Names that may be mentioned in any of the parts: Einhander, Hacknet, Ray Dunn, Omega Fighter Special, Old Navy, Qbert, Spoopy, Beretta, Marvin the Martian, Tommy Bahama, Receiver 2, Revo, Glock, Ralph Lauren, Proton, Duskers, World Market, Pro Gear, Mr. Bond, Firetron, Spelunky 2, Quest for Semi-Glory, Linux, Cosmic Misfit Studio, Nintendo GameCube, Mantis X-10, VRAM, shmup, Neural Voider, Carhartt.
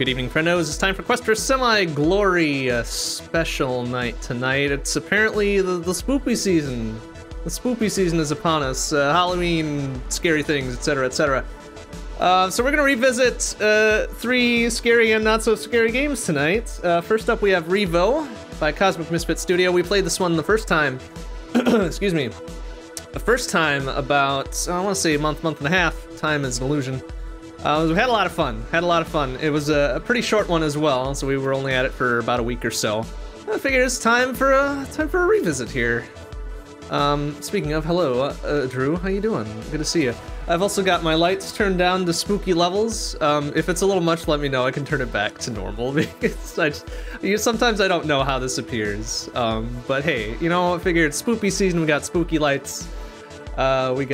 Good evening, friendos. It's time for Quest for Semi-Glory, a special night tonight. It's apparently the spoopy season. The spoopy season is upon us. Halloween, scary things, etc., etc. So we're going to revisit three scary and not-so-scary games tonight. First up, we have Revo by Cosmic Misfit Studio. We played this one the first time. Excuse me. The first time about, I want to say a month, month and a half. Time is an illusion. We had a lot of fun, It was a pretty short one as well, so we were only at it for about a week or so. I figured it's time for a revisit here. Speaking of, hello, Drew, how you doing? Good to see you. I've also got my lights turned down to spooky levels. If it's a little much, let me know. I can turn it back to normal, because sometimes I don't know how this appears. But hey, you know, I figured spoopy season, we got spooky lights. We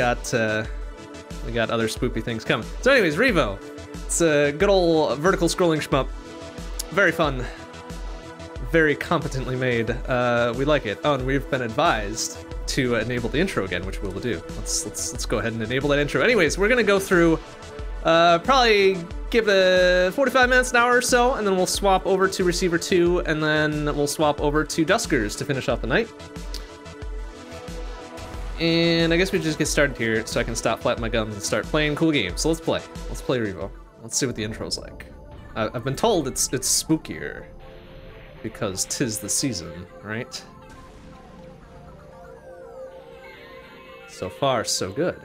got other spoopy things coming. So anyways, Revo. It's a good old vertical scrolling shmup. Very fun. Very competently made. We like it. Oh, and we've been advised to enable the intro again, which we will do. Let's go ahead and enable that intro. Anyways, we're gonna go through, probably give it 45 minutes, an hour or so, and then we'll swap over to Receiver 2, and then we'll swap over to Duskers to finish off the night. And I guess we just get started here so I can stop flapping my gums and start playing cool games. So let's play. Let's play Revo. Let's see what the intro's like. I've been told it's spookier because 'tis the season, right? So far, so good.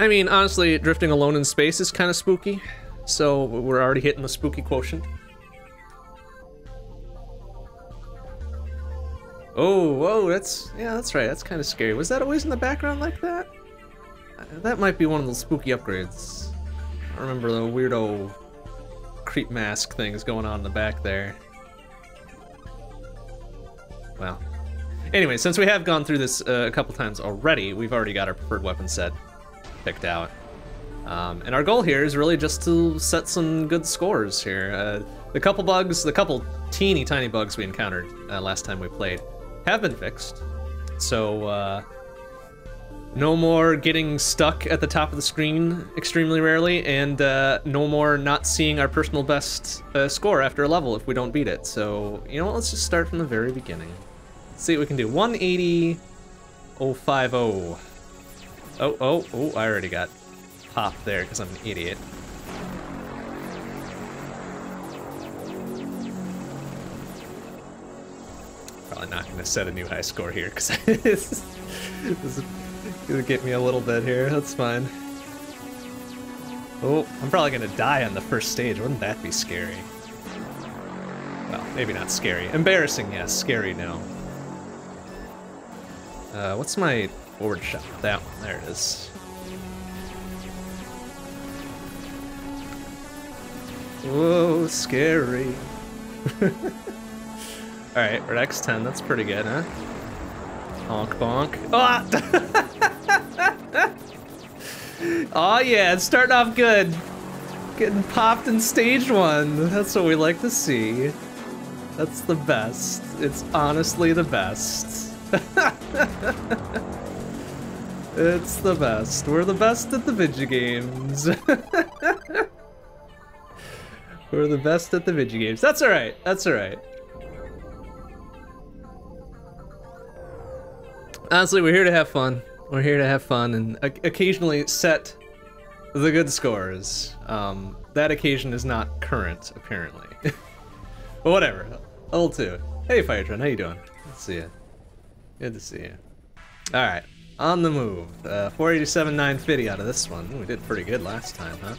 I mean, honestly, drifting alone in space is kind of spooky, so we're already hitting the spooky quotient. Oh, whoa, that's right, that's kind of scary. Was that always in the background like that? That might be one of those spooky upgrades. I remember the weirdo creep mask things going on in the back there. Wow. Anyway, since we have gone through this a couple times already, we've already got our preferred weapon set picked out. And our goal here is really just to set some good scores here. The couple teeny tiny bugs we encountered last time we played have been fixed, so no more getting stuck at the top of the screen extremely rarely, and no more not seeing our personal best score after a level if we don't beat it. So, you know what, let's just start from the very beginning. Let's see what we can do. 180.050. Oh, I already got popped there because I'm an idiot. Probably not going to set a new high score here because this is gonna get me a little bit here. That's fine. Oh, I'm probably gonna die on the first stage. Wouldn't that be scary? Well, maybe not scary. Embarrassing, yes. Scary, no. What's my forward shot? That one. There it is. Whoa, scary. Alright, we're at X10. That's pretty good, huh? Honk bonk. Oh! Oh yeah, it's starting off good. Getting popped in stage one. That's what we like to see. That's the best. It's honestly the best. It's the best. We're the best at the video games. We're the best at the video games. That's alright. That's alright. Honestly, we're here to have fun. We're here to have fun and occasionally set the good scores. That occasion is not current, apparently. But whatever. Level 2. Hey, Firetron, how you doing? Good to see you. Good to see you. Alright, on the move. 487,950 out of this one. Ooh, we did pretty good last time, huh?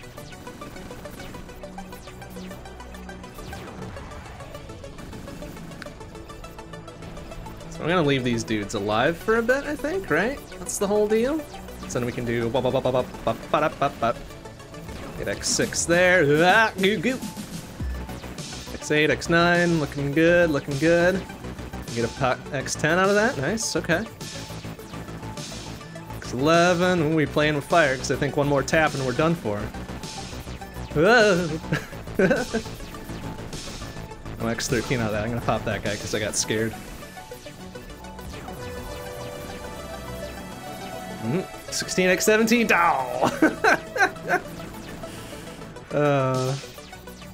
I'm gonna leave these dudes alive for a bit, I think, right? That's the whole deal. So then we can do bop, bop, bop, bop, bop, bop, bop, bop. Get X6 there. Ah, goo, goo. X8, X9, looking good, looking good. Get a pot X10 out of that, nice, okay. X11, ooh, we playing with fire, because I think one more tap and we're done for. Whoa. I'm X13 out of that, I'm gonna pop that guy because I got scared. Mm-hmm. 16x17, dow!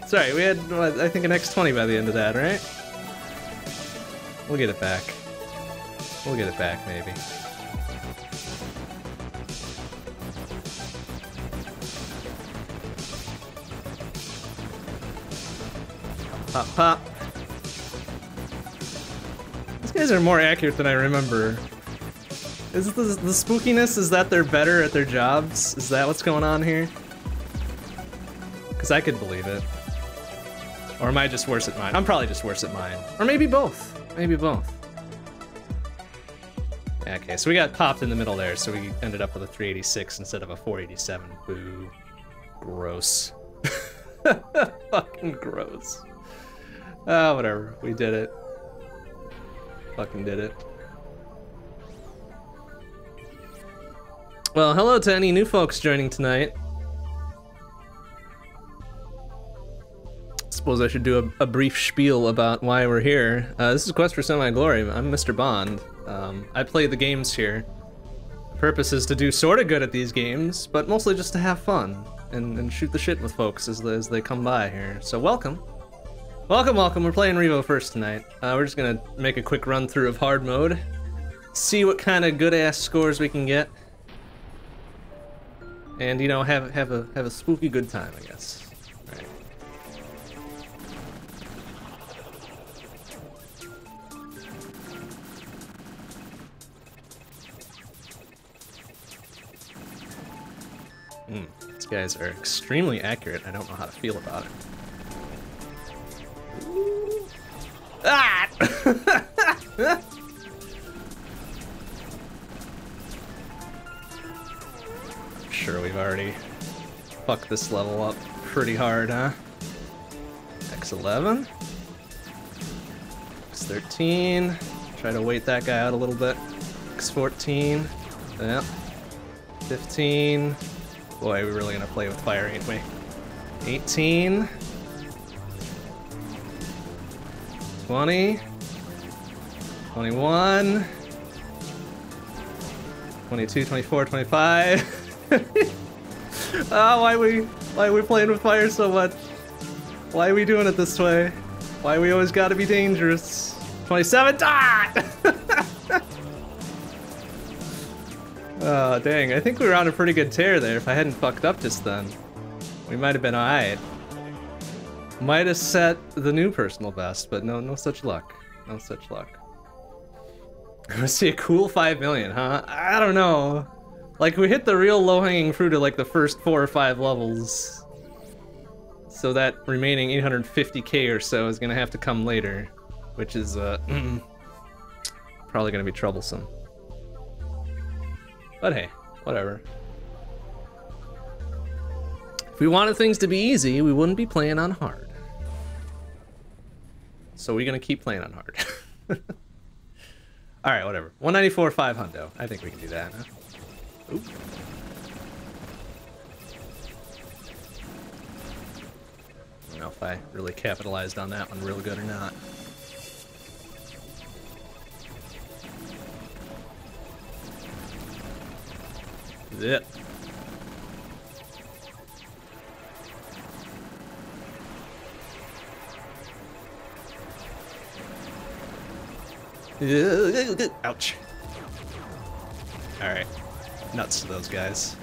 Sorry, we had, I think, an x20 by the end of that, right? We'll get it back. We'll get it back, maybe. Pop, pop. These guys are more accurate than I remember. Is the spookiness, is that they're better at their jobs? Is that what's going on here? Because I could believe it. Or am I just worse at mine? I'm probably just worse at mine. Or maybe both. Maybe both. Okay, so we got popped in the middle there, so we ended up with a 386 instead of a 487. Boo. Gross. Fucking gross. Oh, whatever. We did it. Fucking did it. Well, hello to any new folks joining tonight. Suppose I should do a brief spiel about why we're here. This is Quest for Semi-Glory. I'm Mr. Bond. I play the games here. The purpose is to do sort of good at these games, but mostly just to have fun and shoot the shit with folks as they come by here. So welcome. Welcome, welcome. We're playing Revo first tonight. We're just gonna make a quick run through of hard mode. See what kind of good-ass scores we can get. And, you know, have a spooky good time, I guess. All right. These guys are extremely accurate. I don't know how to feel about it. Ah! I'm sure we've already fucked this level up pretty hard, huh? X11? X13. Try to wait that guy out a little bit. X14. Yep. 15. Boy, we're really gonna play with fire, ain't we? 18. 20. 21. 22, 24, 25. Ah, why are we playing with fire so much? Why are we doing it this way? Why we always gotta be dangerous? 27, ah! Oh, dang, I think we were on a pretty good tear there. If I hadn't fucked up just then, we might have been alright. Might have set the new personal best, but no such luck. No such luck. I'm gonna see a cool 5 million, huh? I don't know. Like, we hit the real low-hanging fruit of, like, the first 4 or 5 levels. So that remaining 850k or so is gonna have to come later, which is, probably gonna be troublesome. But hey, whatever. If we wanted things to be easy, we wouldn't be playing on hard. So we're gonna keep playing on hard. Alright, whatever. 194, 5 hundo. I think we can do that, huh? Oop. I don't know if I really capitalized on that one real good or not. Zip. Ouch. Alright. Nuts to those guys.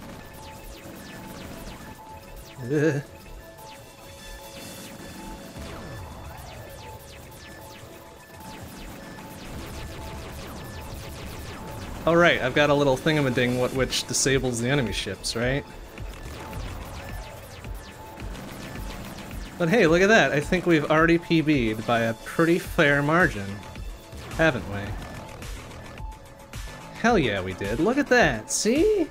Oh right, I've got a little thingamading which disables the enemy ships, right? But hey, look at that. I think we've already PB'd by a pretty fair margin, haven't we? Hell yeah, we did. Look at that. See?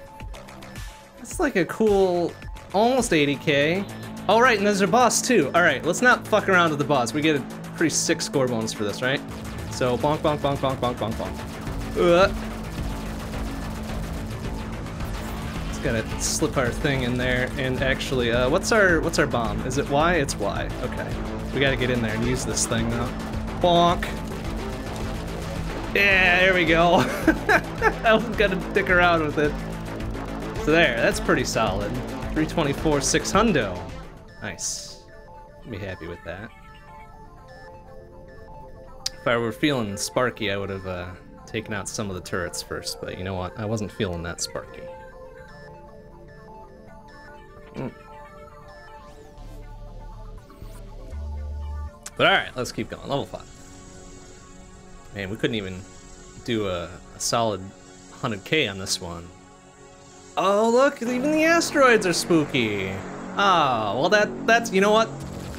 That's like a cool almost 80k. All right, and there's a boss too. All right, let's not fuck around with the boss. We get a pretty sick score bonus for this, right? So bonk, bonk, bonk, bonk, bonk, bonk, bonk. Gotta slip our thing in there, and actually, what's our bomb? Is it Y? It's Y. Okay. We gotta get in there and use this thing, though. Bonk! Yeah, there we go! I was gonna dick around with it. up there. That's pretty solid. 324, 600. Nice. I'd be happy with that. If I were feeling sparky, I would have taken out some of the turrets first, but you know what? I wasn't feeling that sparky. But alright, let's keep going. Level 5. Man, we couldn't even do a solid 100k on this one. Oh, look! Even the asteroids are spooky! Ah, oh, well that's, you know what?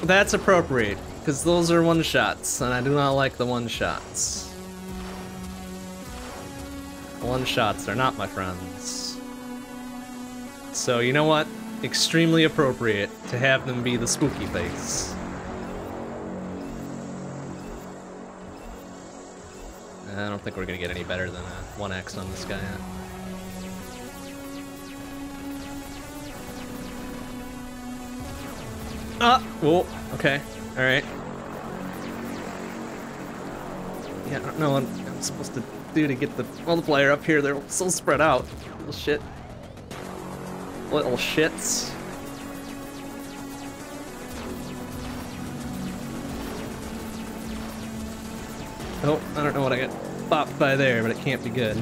That's appropriate, because those are one-shots, and I do not like the one-shots. One-shots are not my friends. So, you know what? Extremely appropriate to have them be the spooky things. I don't think we're gonna get any better than a 1x on this guy. Ah! Oh, okay. Alright. Yeah, I don't know what I'm supposed to do to get the multiplier up here. They're so spread out. Little shit. Little shits. Oh, I don't know what I got bopped by there, but it can't be good.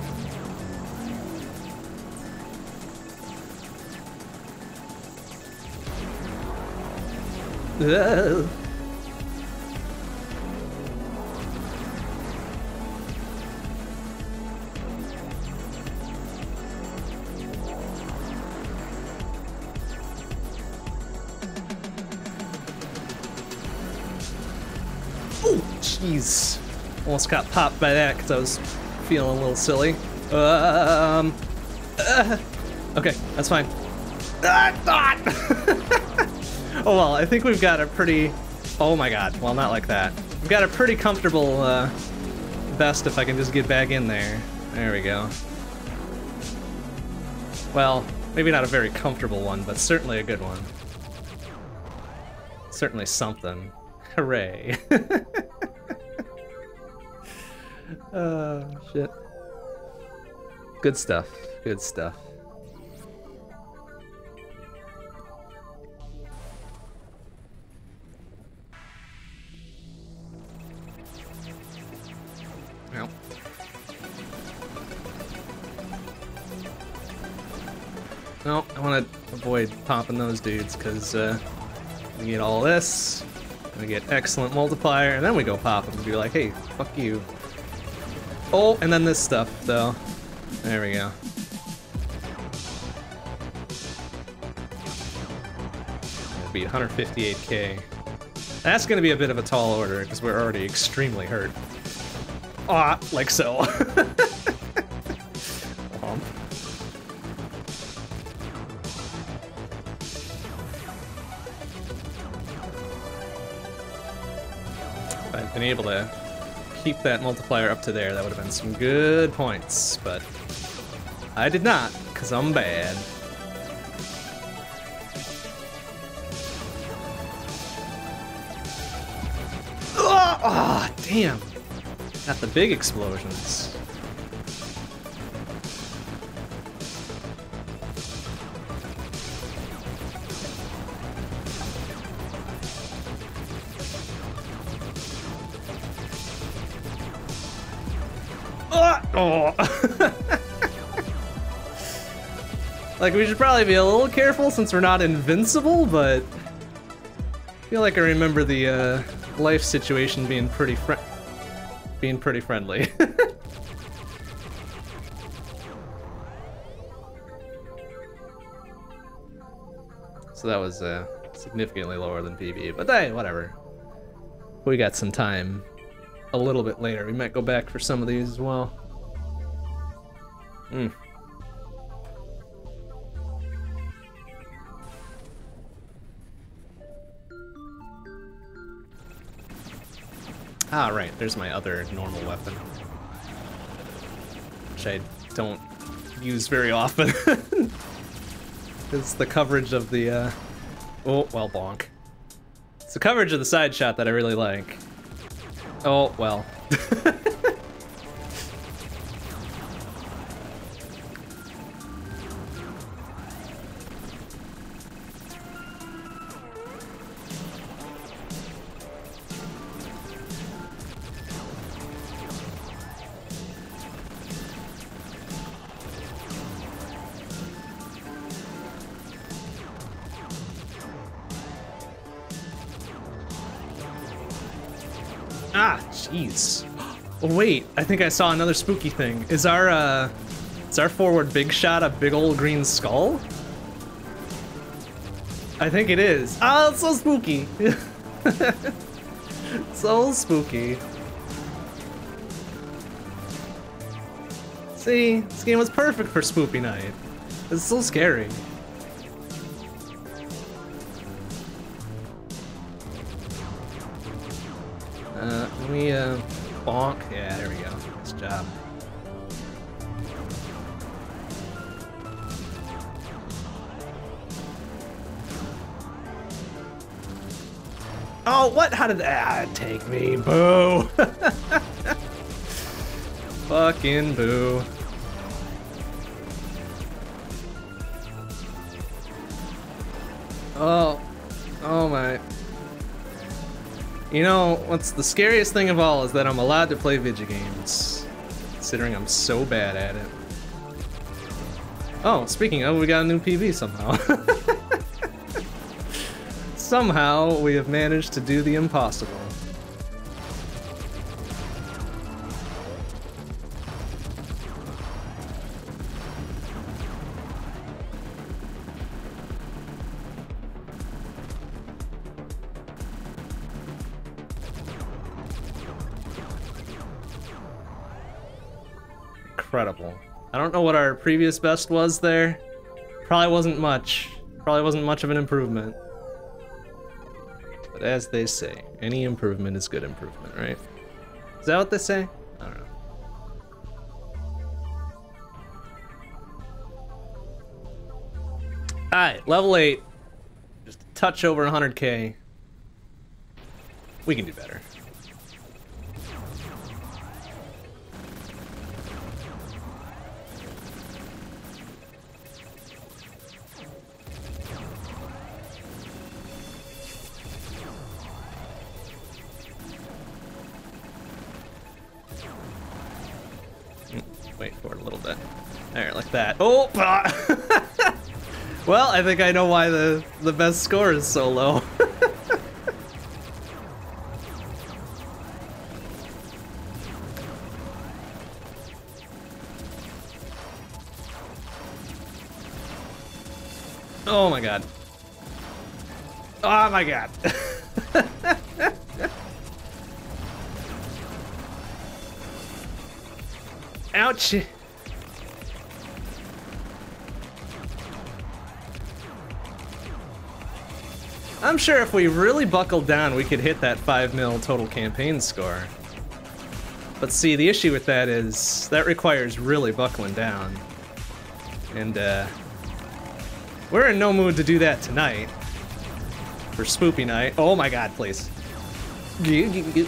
Ugh. Oh, jeez. Almost got popped by that because I was feeling a little silly. Okay, that's fine. Oh well, I think we've got a pretty... Oh my god, well not like that. We've got a pretty comfortable best if I can just get back in there. There we go. Well, maybe not a very comfortable one, but certainly a good one. Certainly something. Hooray. Oh, shit. Good stuff. Good stuff. Ow. No, I want to avoid popping those dudes because we get all this, we get excellent multiplier, and then we go pop them and be like, hey, fuck you. Oh, and then this stuff, though. There we go. Beat 158k. That's gonna be a bit of a tall order, because we're already extremely hurt. Ah, like so. If I'd been able to keep that multiplier up to there, that would have been some good points, but I did not, because I'm bad. Oh, oh, damn. Got the big explosions. Like, we should probably be a little careful since we're not invincible, but I feel like I remember the life situation being pretty friendly. So that was significantly lower than PB, but hey, whatever. We got some time. A little bit later, we might go back for some of these as well. Hmm. Ah, right, there's my other normal weapon, which I don't use very often. It's the coverage of the, oh, well, bonk. It's the coverage of the side shot that I really like. Oh, well. Ah, jeez. Oh, wait, I think I saw another spooky thing. Is our forward big shot a big old green skull? I think it is. Ah, it's so spooky. So spooky. See, this game was perfect for Spoopy Night. It's so scary. Let me, bonk. Yeah, there we go. Nice job. Oh, what? How did that take me? Boo! Fucking boo. Oh. Oh my. You know, what's the scariest thing of all is that I'm allowed to play video games, considering I'm so bad at it. Oh, speaking of, we got a new PB somehow. Somehow, we have managed to do the impossible. Incredible. I don't know what our previous best was there. Probably wasn't much. Probably wasn't much of an improvement. As they say, any improvement is good improvement, right? Is that what they say? I don't know. Alright, level 8. Just a touch over 100k. We can do better. Wait for it a little bit. There, like that. Oh! Well, I think I know why the best score is so low. Oh my god. Oh my god. Ouch! I'm sure if we really buckled down, we could hit that 5 mil total campaign score. But see, the issue with that is that requires really buckling down. And, we're in no mood to do that tonight. For Spoopy Night. Oh my god, please. Okay,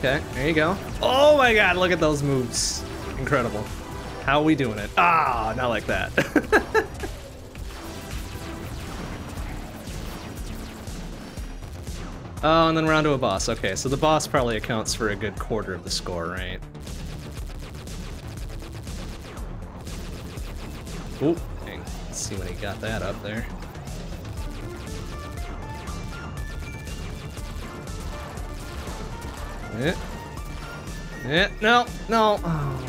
there you go. Oh my god, look at those moves. Incredible. How are we doing it? Ah, not like that. Oh, and then we're on to a boss. Okay, so the boss probably accounts for a good quarter of the score, right? Ooh, dang. Let's see when he got that up there. Eh. Eh, no, no. Oh.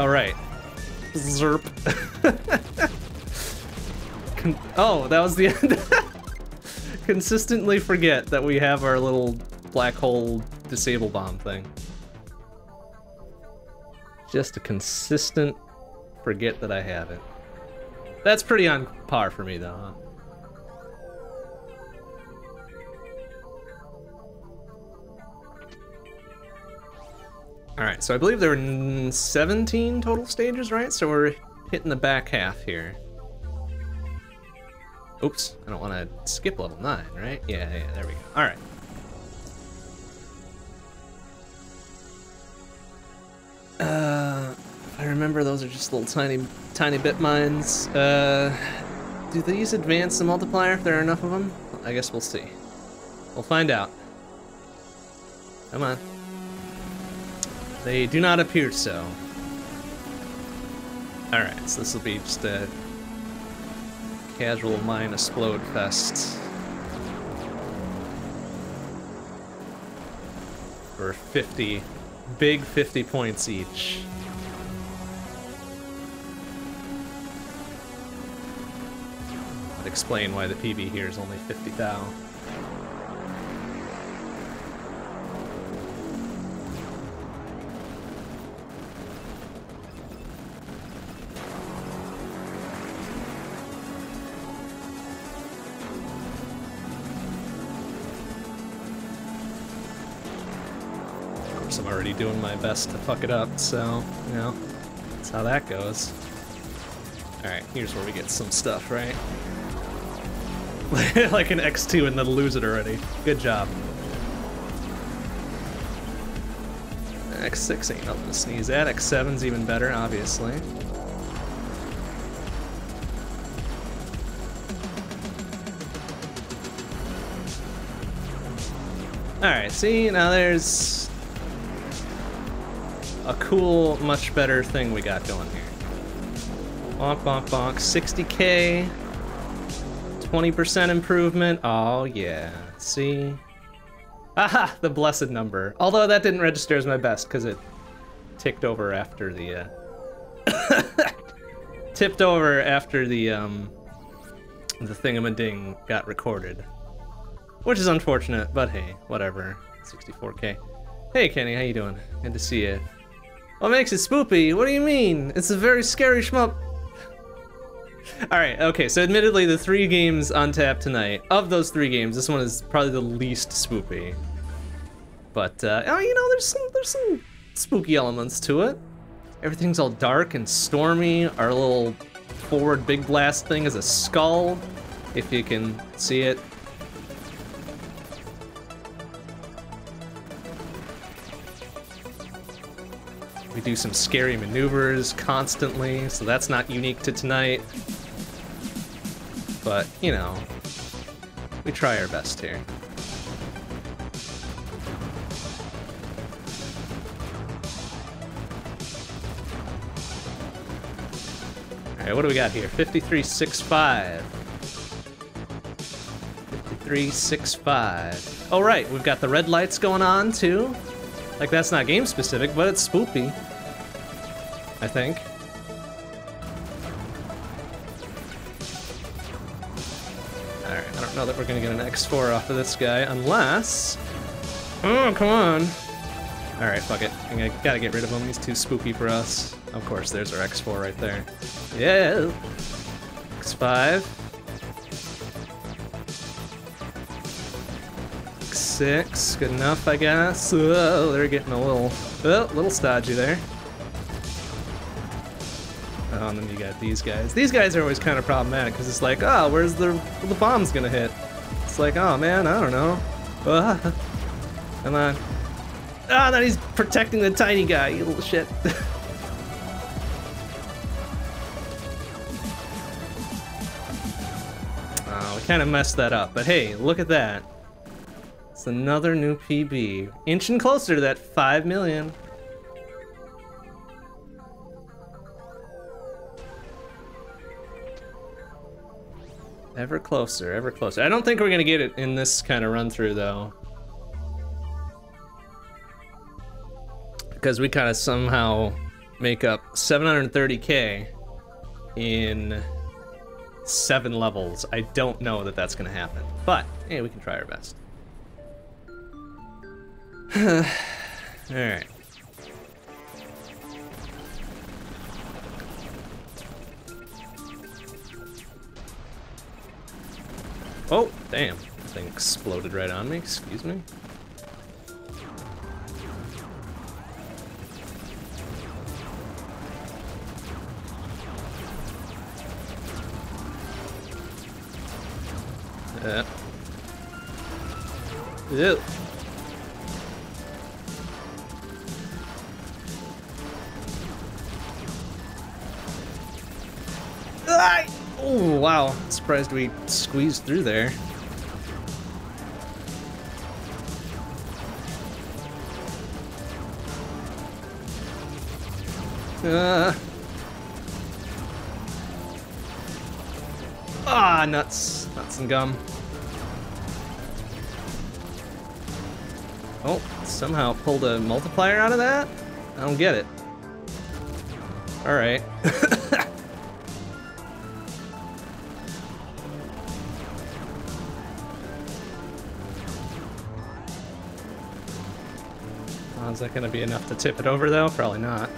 All right. Zerp. Oh, that was the end. Consistently forget that we have our little black hole disable bomb thing. Just a consistent forget that I have it. That's pretty on par for me, though, huh? Alright, so I believe there were 17 total stages, right? So we're hitting the back half here. Oops, I don't want to skip level 9, right? Yeah, yeah, there we go. Alright. I remember those are just little tiny bit mines. Do these advance the multiplier if there are enough of them? I guess we'll see. We'll find out. Come on. They do not appear so. Alright, so this will be just a casual mine explode fest. for 50. Big 50 points each. I'd explain why the PB here is only 50 thou. I'm already doing my best to fuck it up, so, you know, that's how that goes. Alright, here's where we get some stuff, right? Like an X2 and then lose it already. Good job. X6 ain't nothing to sneeze at. X7's even better, obviously. Alright, see, now there's a cool, much better thing we got going here. Bonk, bonk, bonk. 60k. 20% improvement. Oh, yeah. See? Aha! The blessed number. Although that didn't register as my best, because it ticked over after the... tipped over after the thingamading got recorded. Which is unfortunate, but hey, whatever. 64k. Hey, Kenny, how you doing? Good to see you. What makes it spoopy? What do you mean? It's a very scary shmup. Alright, okay, so admittedly the three games on tap tonight, of those three games, this one is probably the least spoopy. But, oh, you know, there's some spooky elements to it. Everything's all dark and stormy. Our little forward big blast thing is a skull, if you can see it. We do some scary maneuvers constantly, so that's not unique to tonight. But, you know, we try our best here. Alright, what do we got here? 5365. 5365. Oh, right, we've got the red lights going on, too. Like, that's not game-specific, but it's spoopy. I think. Alright, I don't know that we're gonna get an X4 off of this guy, unless... Oh, come on! Alright, fuck it. I gotta get rid of him, he's too spooky for us. Of course, there's our X4 right there. Yeah! X5. X6, good enough, I guess. Oh, they're getting a little... Oh, a little stodgy there. Oh, and then you got these guys. These guys are always kind of problematic because it's like, oh, where's the bomb's gonna hit? It's like, oh man, I don't know. Come on. Ah, oh, now he's protecting the tiny guy, you little shit. Oh, we kind of messed that up, but hey, look at that. It's another new PB. Inching closer to that 5 million. Ever closer, ever closer. I don't think we're gonna get it in this kind of run through though. Because we kind of somehow make up 730k in 7 levels. I don't know that that's gonna happen. But, hey, we can try our best. Alright. Oh, damn. That thing exploded right on me, excuse me. Ew. Oh, wow. Surprised we squeezed through there. Ah, nuts. Nuts and gum. Oh, somehow pulled a multiplier out of that? I don't get it. Alright. Oh, is that gonna be enough to tip it over though? Probably not.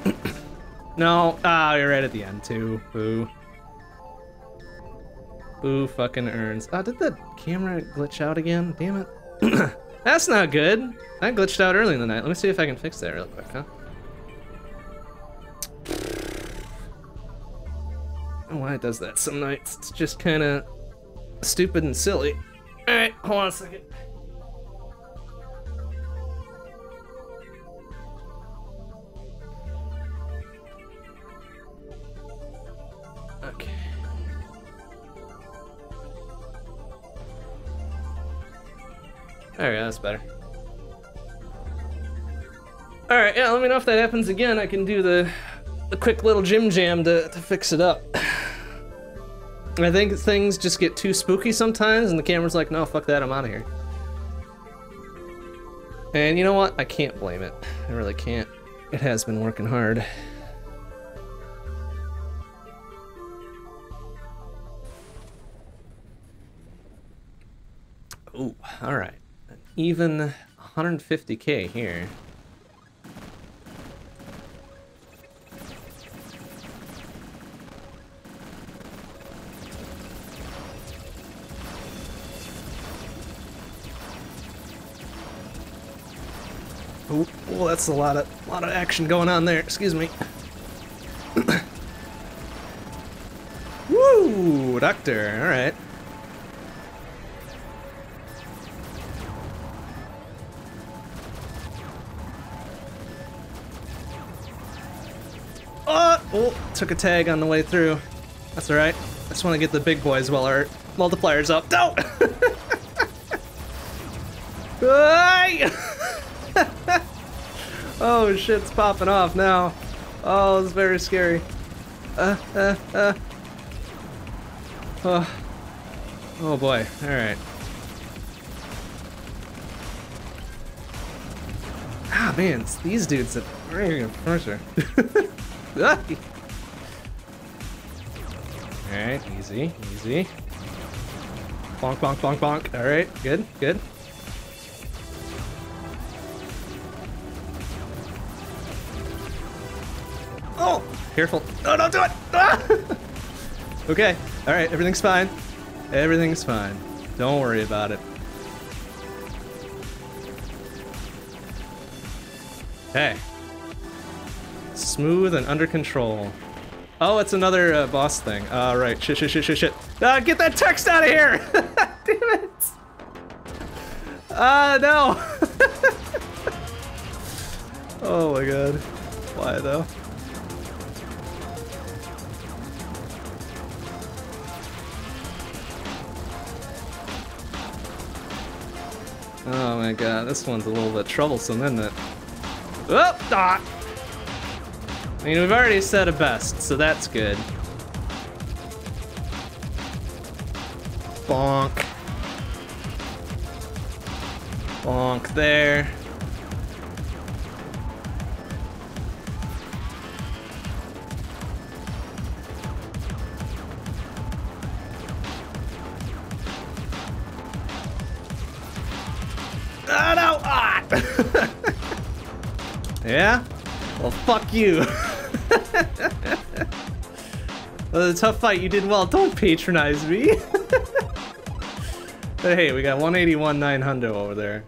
No, ah, you're right at the end too. Boo. Boo fucking earns. Oh, did the camera glitch out again? Damn it. That's not good. That glitched out early in the night. Let me see if I can fix that real quick, huh? I don't know why it does that some nights. It's just kind of stupid and silly. Alright, hold on a second. Okay. There we go, that's better. Alright, yeah, let me know if that happens again. I can do the quick little gym jam to fix it up. I think things just get too spooky sometimes, and the camera's like, no, fuck that, I'm out of here. And you know what? I can't blame it. I really can't. It has been working hard. Ooh, alright. Even 150k here. Oh, that's a lot of action going on there. Excuse me. Woo, doctor. All right. Oh, took a tag on the way through. That's all right. I just want to get the big boys while our multiplier's up. No. Oh, shit's popping off now. Oh, it's very scary. Oh. Oh boy, alright. Ah, man, it's these dudes that are even pressure. Alright, easy, easy. Bonk, bonk, bonk, bonk. Alright, good, good. Oh, careful. No, don't do it! Ah! Okay, alright, everything's fine. Everything's fine. Don't worry about it. Hey. Smooth and under control. Oh, it's another boss thing. Alright, shit, shit, shit, shit, shit. Get that text out of here! Damn it! No! Oh my god. Why though? Oh my god, this one's a little bit troublesome, isn't it? Oh! Ah. I mean, we've already said it best, so that's good. Bonk. Bonk there. Yeah? Well, fuck you. Well, it's a tough fight. You did well. Don't patronize me. But hey, we got 181,900 over there.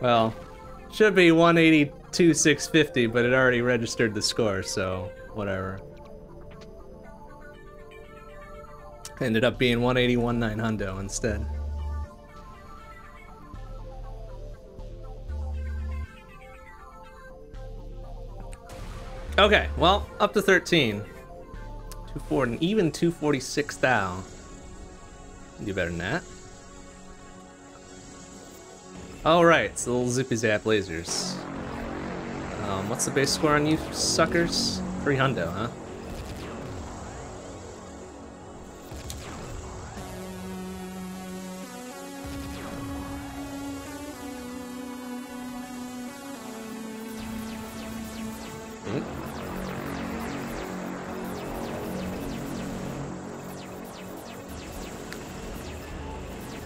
Well, should be 182,650, but it already registered the score, so whatever. Ended up being 181,900 instead. Okay, well, up to 13. 240, even 246 thou. Do better than that. All right, it's the little zippy zap lasers. What's the base score on you suckers? 300, huh?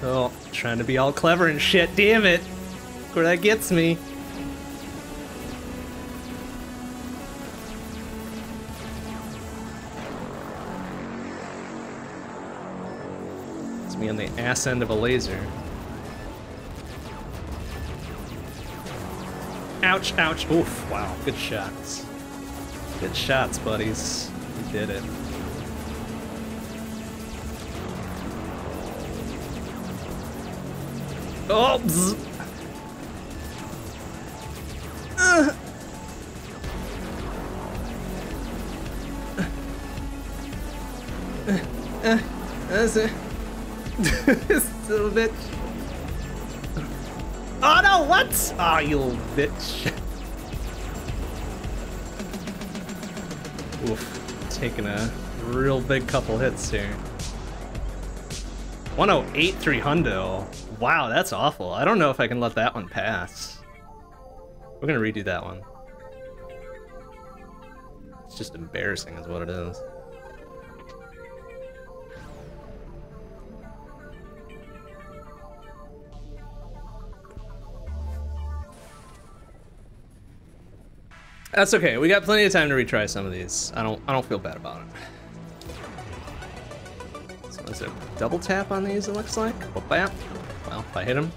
Oh, trying to be all clever and shit, damn it! Look where that gets me. It's me on the ass end of a laser. Ouch, ouch, oof, wow, good shots. Good shots, buddies. You did it. Oh! That's it. Still bitch. Oh no, what? Oh, you little bitch. Oof, taking a real big couple hits here. 108 300. Wow, that's awful. I don't know if I can let that one pass. We're gonna redo that one. It's just embarrassing is what it is. That's okay, we got plenty of time to retry some of these. I don't feel bad about it. So is it a double tap on these, it looks like? Bop-bap. Well, if I hit him.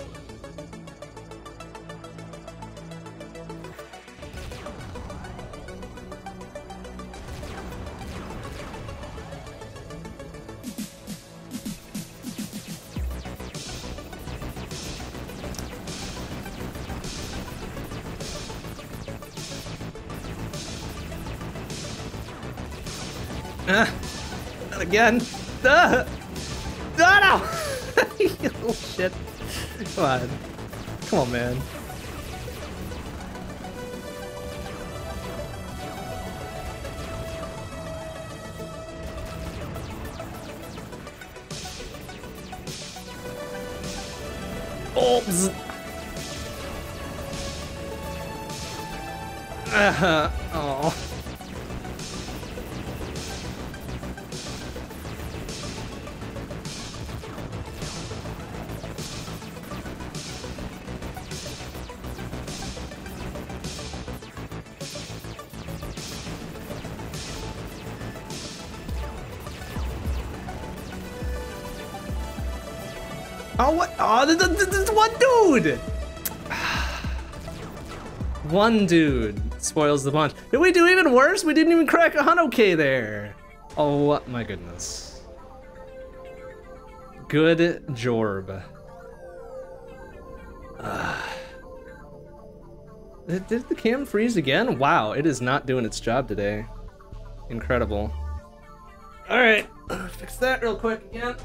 Not again. No! You little shit. Come on. Come on, man. Oops. Oh. Oh, what? Oh, this one dude! One dude spoils the bunch. Did we do even worse? We didn't even crack 100K there. Oh, my goodness. Good jorb. Did the cam freeze again? Wow, it is not doing its job today. Incredible. All right, fix that real quick again.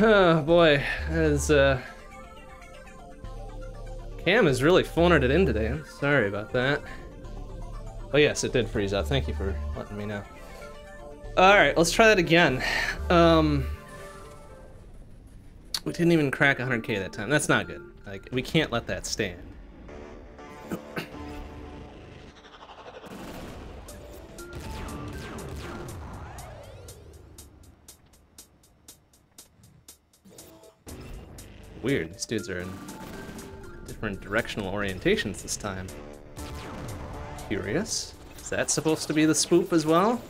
Oh boy, that is, Cam is really phoning it in today. I'm sorry about that. Oh yes, it did freeze out. Thank you for letting me know. Alright, let's try that again. We didn't even crack 100K that time. That's not good. Like, we can't let that stand. Weird, these dudes are in different directional orientations this time. Curious. Is that supposed to be the spoop as well?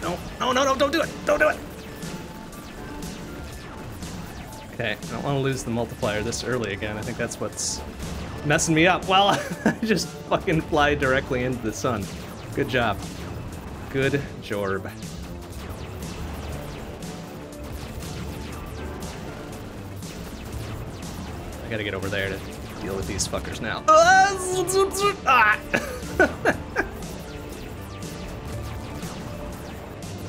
No, no, no, no, don't do it! Don't do it! Okay, I don't want to lose the multiplier this early again. I think that's what's messing me up. Well, I just fucking fly directly into the sun. Good job. Good jorb. I gotta get over there to deal with these fuckers now.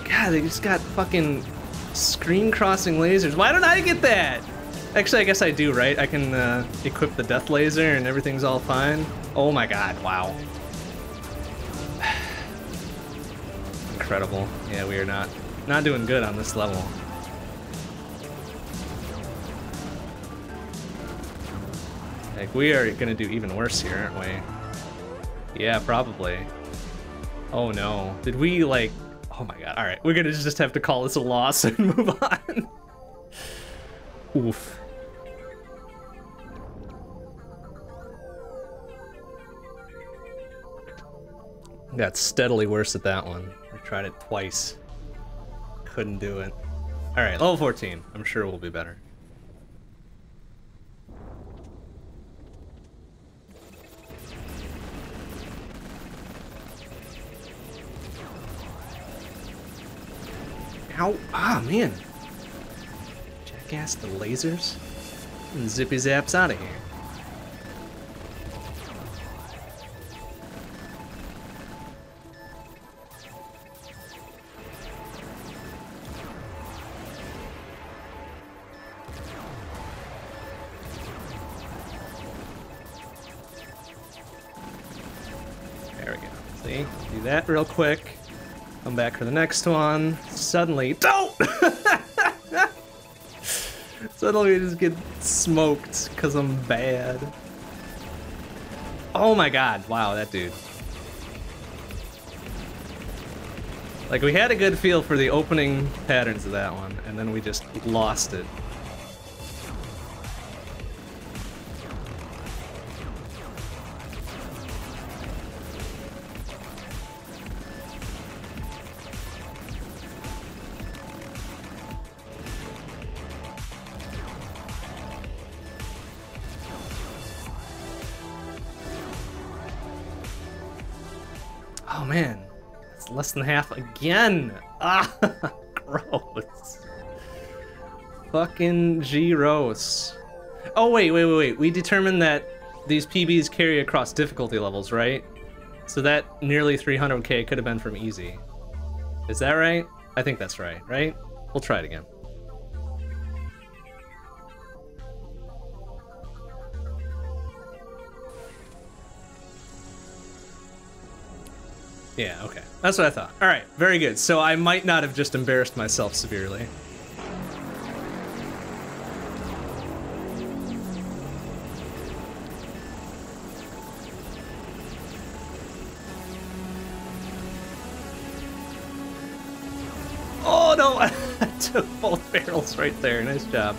God, they just got fucking screen crossing lasers. Why don't I get that? Actually, I guess I do, right? I can equip the death laser and everything's all fine. Oh my god, wow. Incredible. Yeah, we are not doing good on this level. Like, we are gonna do even worse here, aren't we? Yeah, probably. Oh no. Did we, like... Oh my god, alright. We're gonna just have to call this a loss and move on. Oof. Got steadily worse at that one. I tried it twice. Couldn't do it. Alright, level 14. I'm sure we'll be better. Ow! Ah, man! Jackass, the lasers. And zippy zaps out of here. There we go. See? Do that real quick. Come back for the next one. Suddenly, don't! Suddenly, I just get smoked because I'm bad. Oh my god! Wow, that dude. Like, we had a good feel for the opening patterns of that one, and then we just lost it. Less than half again. Ah, gross. Fucking G-Rose. Oh, wait. We determined that these PBs carry across difficulty levels, right? So that nearly 300k could have been from easy. Is that right? I think that's right, right? We'll try it again. Yeah, okay. That's what I thought. Alright, very good. So I might not have just embarrassed myself severely. Oh no! I took both barrels right there. Nice job.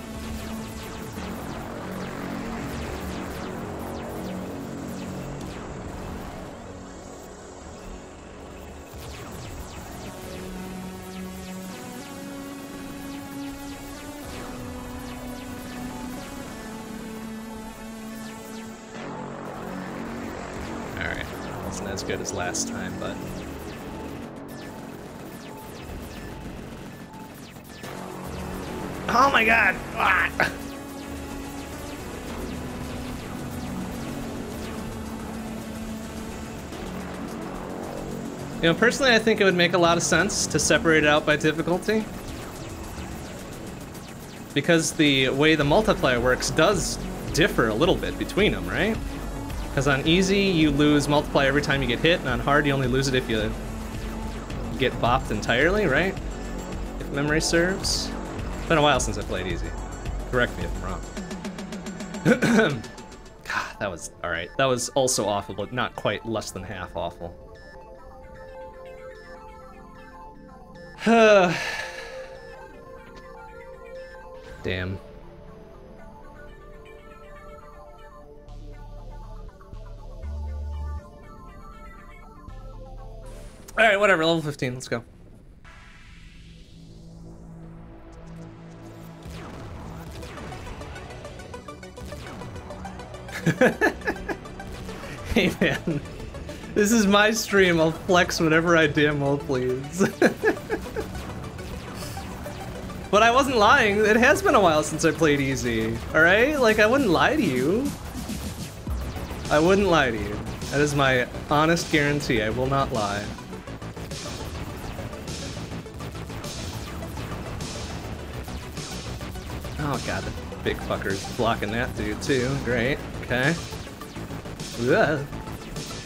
Good as last time, but oh my god! Ah. You know, personally, I think it would make a lot of sense to separate it out by difficulty, because the way the multiplier works does differ a little bit between them, right? Because on easy, you lose multiply every time you get hit, and on hard, you only lose it if you get bopped entirely, right? If memory serves. It's been a while since I played easy. Correct me if I'm wrong. God, that was alright. That was also awful, but not quite less than half awful. Damn. Alright, whatever, level 15, let's go. Hey man, this is my stream, I'll flex whenever I damn well please. But I wasn't lying, it has been a while since I played easy, alright? Like, I wouldn't lie to you. I wouldn't lie to you. That is my honest guarantee, I will not lie. Oh god, big fucker's blocking that dude too. Great. Okay. Ugh.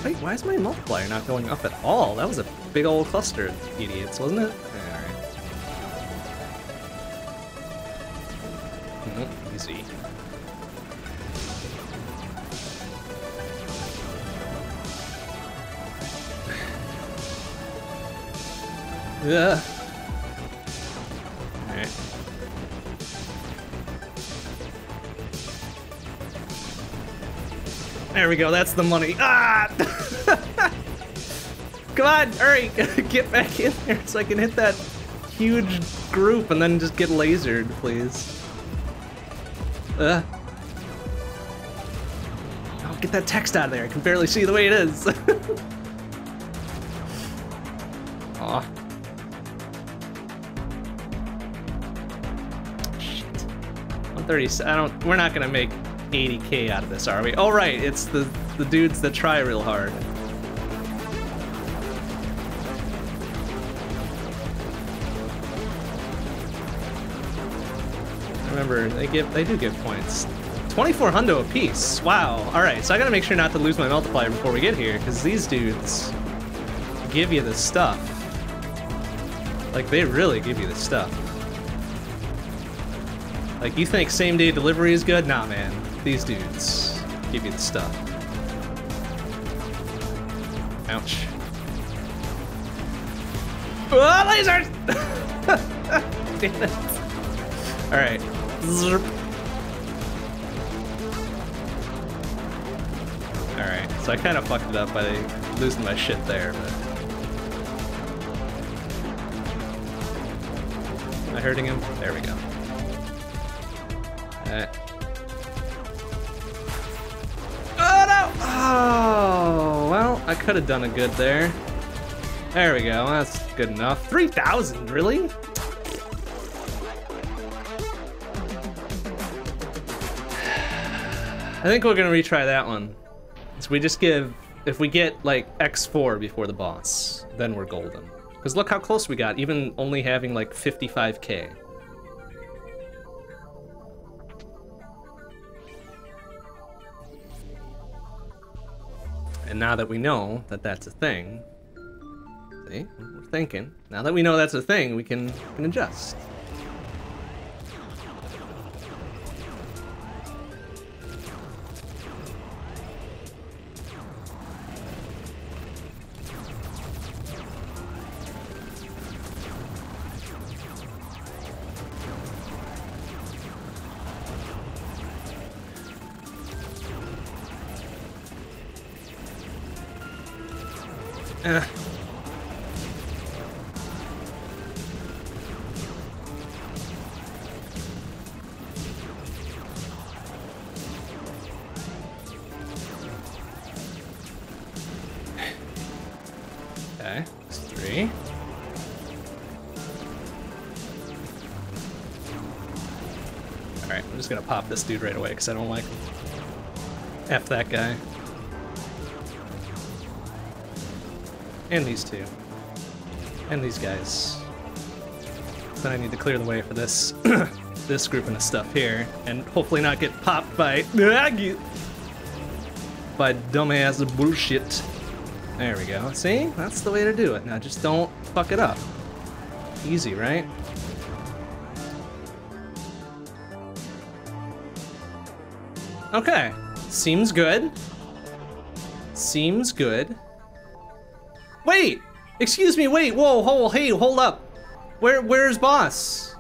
Wait, why is my multiplier not going up at all? That was a big old cluster of idiots, wasn't it? Alright. Nope, easy. Ugh. Alright. There we go, that's the money. Ah! Come on, hurry! Get back in there so I can hit that huge group and then just get lasered, please. Ugh. Oh, get that text out of there. I can barely see the way it is. Aw. Shit. 137. We're not gonna make 80k out of this, are we? Oh, right, it's the dudes that try real hard. Remember, they do give points. 24 hundo a piece. Wow. All right, so I gotta make sure not to lose my multiplier before we get here, because these dudes give you the stuff. Like, they really give you the stuff. Like, you think same-day delivery is good? Nah, man. These dudes give you the stuff. Ouch. Oh, lasers! Damn it. Alright. Alright, so I kind of fucked it up by losing my shit there, but... Am I hurting him? There we go. Alright. Oh no! Oh, well, I could have done a good there. There we go, that's good enough. 3,000, really? I think we're gonna retry that one. So we just give, if we get like X4 before the boss, then we're golden. Because look how close we got, even only having like 55k. And now that we know that that's a thing, see, we're thinking. Now that we know that's a thing, we can adjust. Okay, it's 3. All right, I'm just gonna pop this dude right away because I don't like him. F that guy. And these two. And these guys. Then I need to clear the way for this this grouping of stuff here, and hopefully not get popped by dumbass bullshit. There we go. See? That's the way to do it. Now just don't fuck it up. Easy, right? Okay. Seems good. Seems good. Wait! Excuse me, wait, whoa, hey, hold up. Where's boss?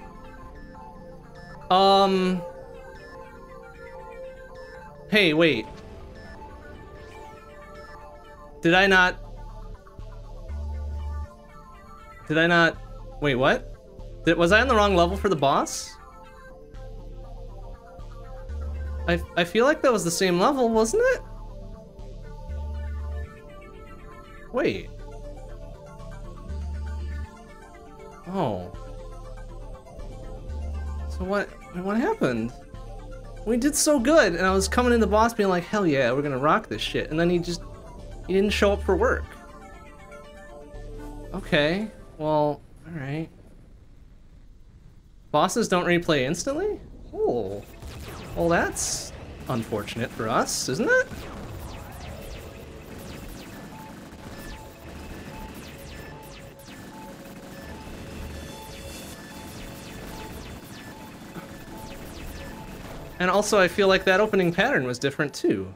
Hey, wait. Did I not wait, what? Was I on the wrong level for the boss? I feel like that was the same level, wasn't it? Wait. Oh. So what happened? We did so good, and I was coming in the boss being like, hell yeah, we're gonna rock this shit. And then he didn't show up for work. Okay, well, alright. Bosses don't replay instantly? Cool. Well, that's unfortunate for us, isn't it? And also, I feel like that opening pattern was different, too.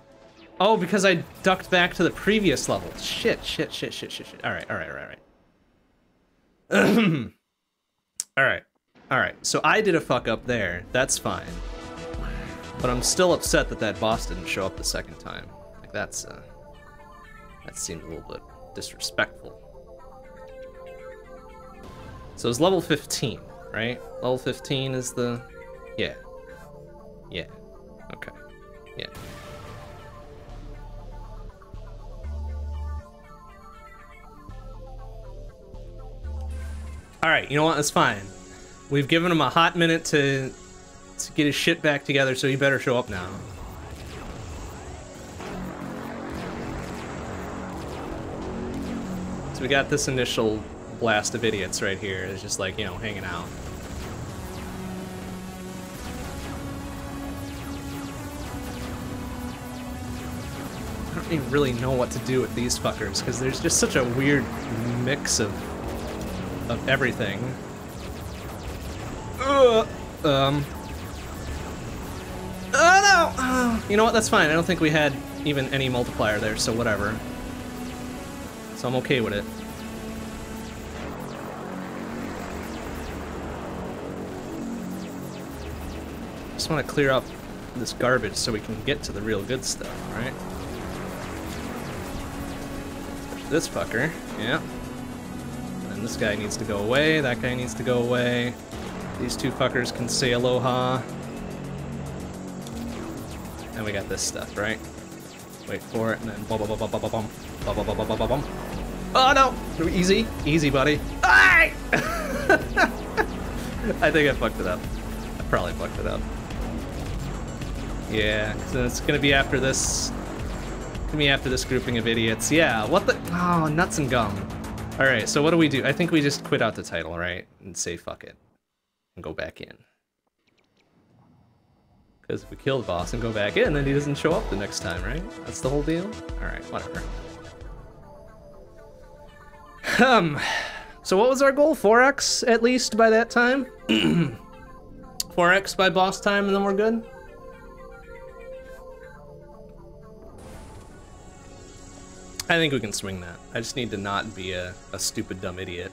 Oh, because I ducked back to the previous level. Shit. All right. All right. So I did a fuck up there. That's fine. But I'm still upset that that boss didn't show up the second time. Like, that's, that seemed a little bit disrespectful. So it's level 15, right? Level 15 is the... Yeah. Yeah. Okay. Yeah. Alright, you know what? That's fine. We've given him a hot minute to get his shit back together, so he better show up now. So we got this initial blast of idiots right here. It's just like, you know, hanging out. I don't even really know what to do with these fuckers, because there's just such a weird mix of everything. Oh no! You know what, that's fine. I don't think we had even any multiplier there, so whatever. So I'm okay with it. Just want to clear up this garbage so we can get to the real good stuff, right? This fucker, yeah. And this guy needs to go away, that guy needs to go away. These two fuckers can say aloha. And we got this stuff, right? Wait for it, and then bum. Oh no! Easy, easy, buddy. I think I fucked it up. I probably fucked it up. Yeah, so it's gonna be after this. Me after this grouping of idiots. Yeah, what the... Oh, nuts and gum. Alright, so what do we do? I think we just quit out the title, right? And say fuck it. And go back in. Because if we kill the boss and go back in, then he doesn't show up the next time, right? That's the whole deal? Alright, whatever. So what was our goal? 4x, at least, by that time? 4x by boss time, and then we're good? I think we can swing that. I just need to not be a stupid, dumb idiot.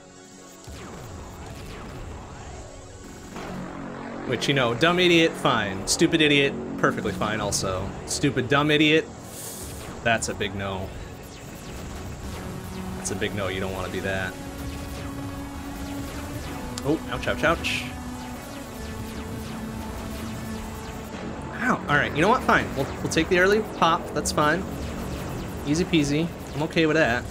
Which, you know, dumb idiot, fine. Stupid idiot, perfectly fine also. Stupid, dumb idiot, that's a big no. That's a big no, you don't want to be that. Oh, ouch, ouch, ouch. Ow, alright, you know what, fine. We'll take the early pop, that's fine. Easy peasy. I'm okay with that.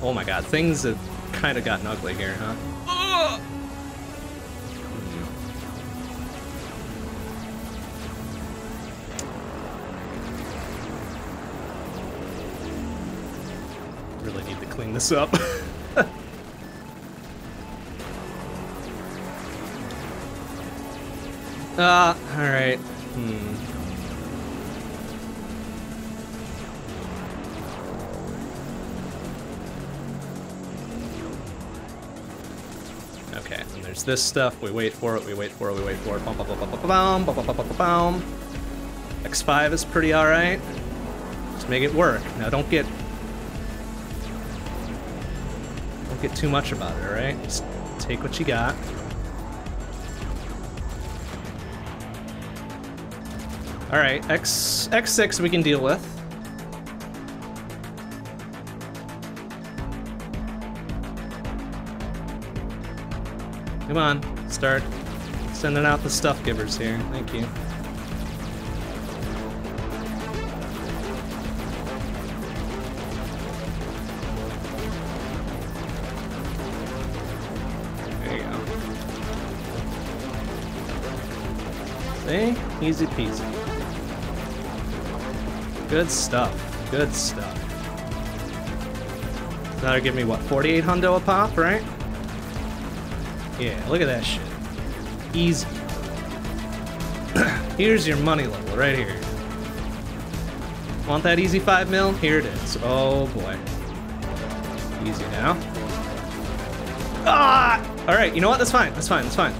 Oh my god, things have kind of gotten ugly here, huh? Ugh! Really need to clean this up. Alright. Okay, and there's this stuff. We wait for it, we wait for it, we wait for it. X5 is pretty alright. Just make it work. Now don't get too much about it, alright? Just take what you got. Alright, X6 we can deal with. Come on, start sending out the stuff givers here. Thank you. There you go. See? Easy peasy. Good stuff. Good stuff. That'll give me, what, 48 hundo a pop, right? Yeah, look at that shit. Easy. Here's your money level right here. Want that easy 5 mil? Here it is. Oh boy. Easy now. Ah! All right, you know what? That's fine. That's fine. That's fine.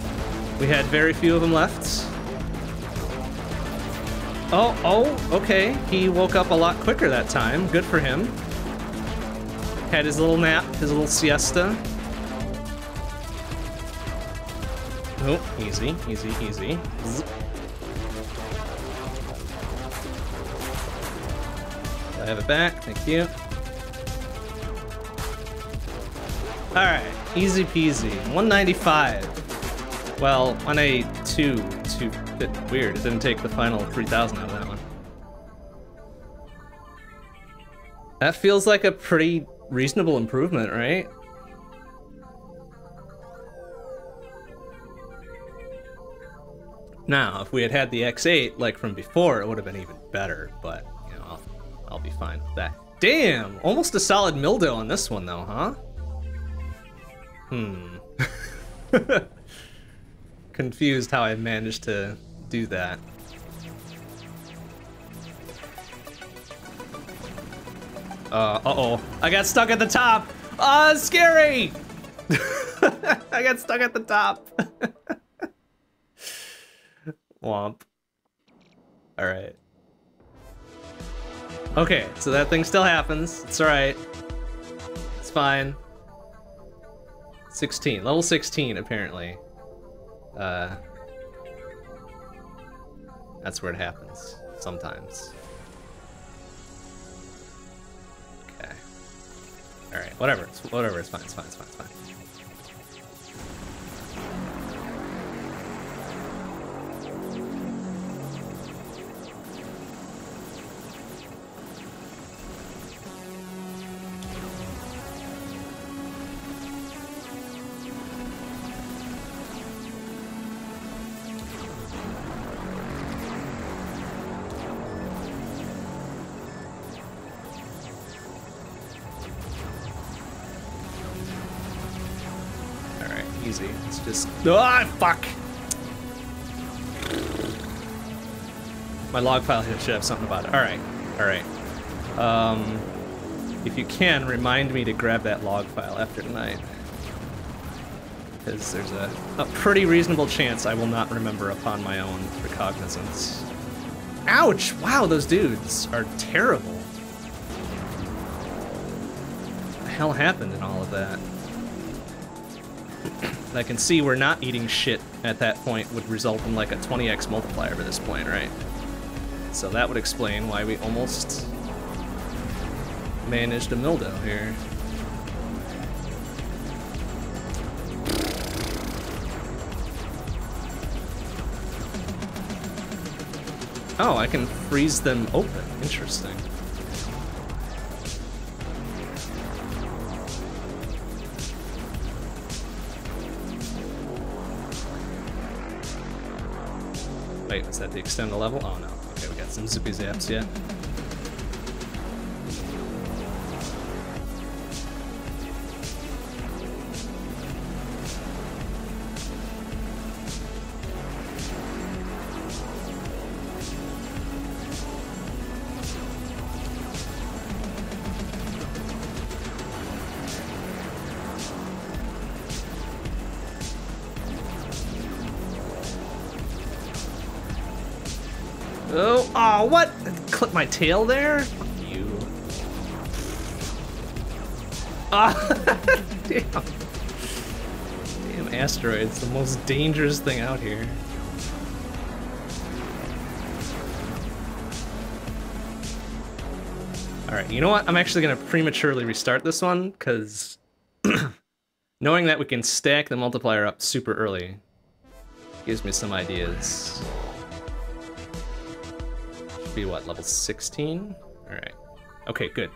We had very few of them left. Oh, oh, okay. He woke up a lot quicker that time. Good for him. Had his little nap, his little siesta. Oh, easy, easy, easy. Zip. I have it back. Thank you. All right, easy peasy. 195. Well, 182. Too bit weird. It didn't take the final 3,000 out of that one. That feels like a pretty reasonable improvement, right? Now, if we had had the X8 like from before, it would have been even better. But you know, I'll be fine with that. Damn, almost a solid mildo on this one, though, huh? Hmm. Confused how I managed to do that. Uh-oh. I got stuck at the top! Ah, scary! I got stuck at the top. Womp. Alright. Okay, so that thing still happens. It's alright. It's fine. 16. Level 16, apparently. That's where it happens. Sometimes. Okay. Alright, whatever. It's, whatever. It's fine. It's fine. It's fine. It's fine. Ah, fuck! My log file here should have something about it. Alright, alright. If you can, remind me to grab that log file after tonight. Because there's a pretty reasonable chance I will not remember upon my own recognizance. Ouch! Wow, those dudes are terrible. What the hell happened in all of that? I can see we're not eating shit at that point would result in like a 20x multiplier for this point, right? So that would explain why we almost managed a mildo here. Oh, I can freeze them open. Interesting. Wait, was that the extend the level? Oh no. Okay, we got some zippy zaps yet. My tail there? Fuck you. Ah, damn. Damn asteroids, the most dangerous thing out here. Alright, you know what? I'm actually gonna prematurely restart this one, because knowing that we can stack the multiplier up super early gives me some ideas. Be what, level 16? All right. Okay, good.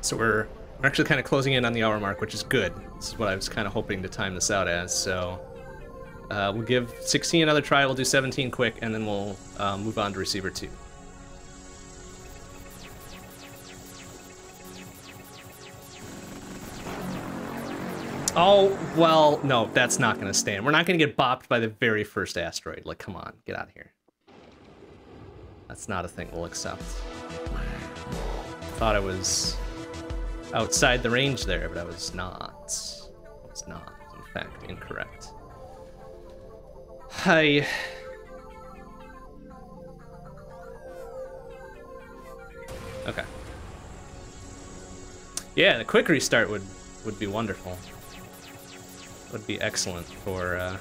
So we're actually kind of closing in on the hour mark, which is good. This is what I was kind of hoping to time this out as. So we'll give 16 another try. We'll do 17 quick, and then we'll move on to Receiver 2. Oh, well, no, that's not going to stand. We're not going to get bopped by the very first asteroid. Like, come on, get out of here. That's not a thing we'll accept. Thought I was outside the range there, but I was not. I was not, in fact, incorrect. Hi. Okay. Yeah, the quick restart would be wonderful. Would be excellent for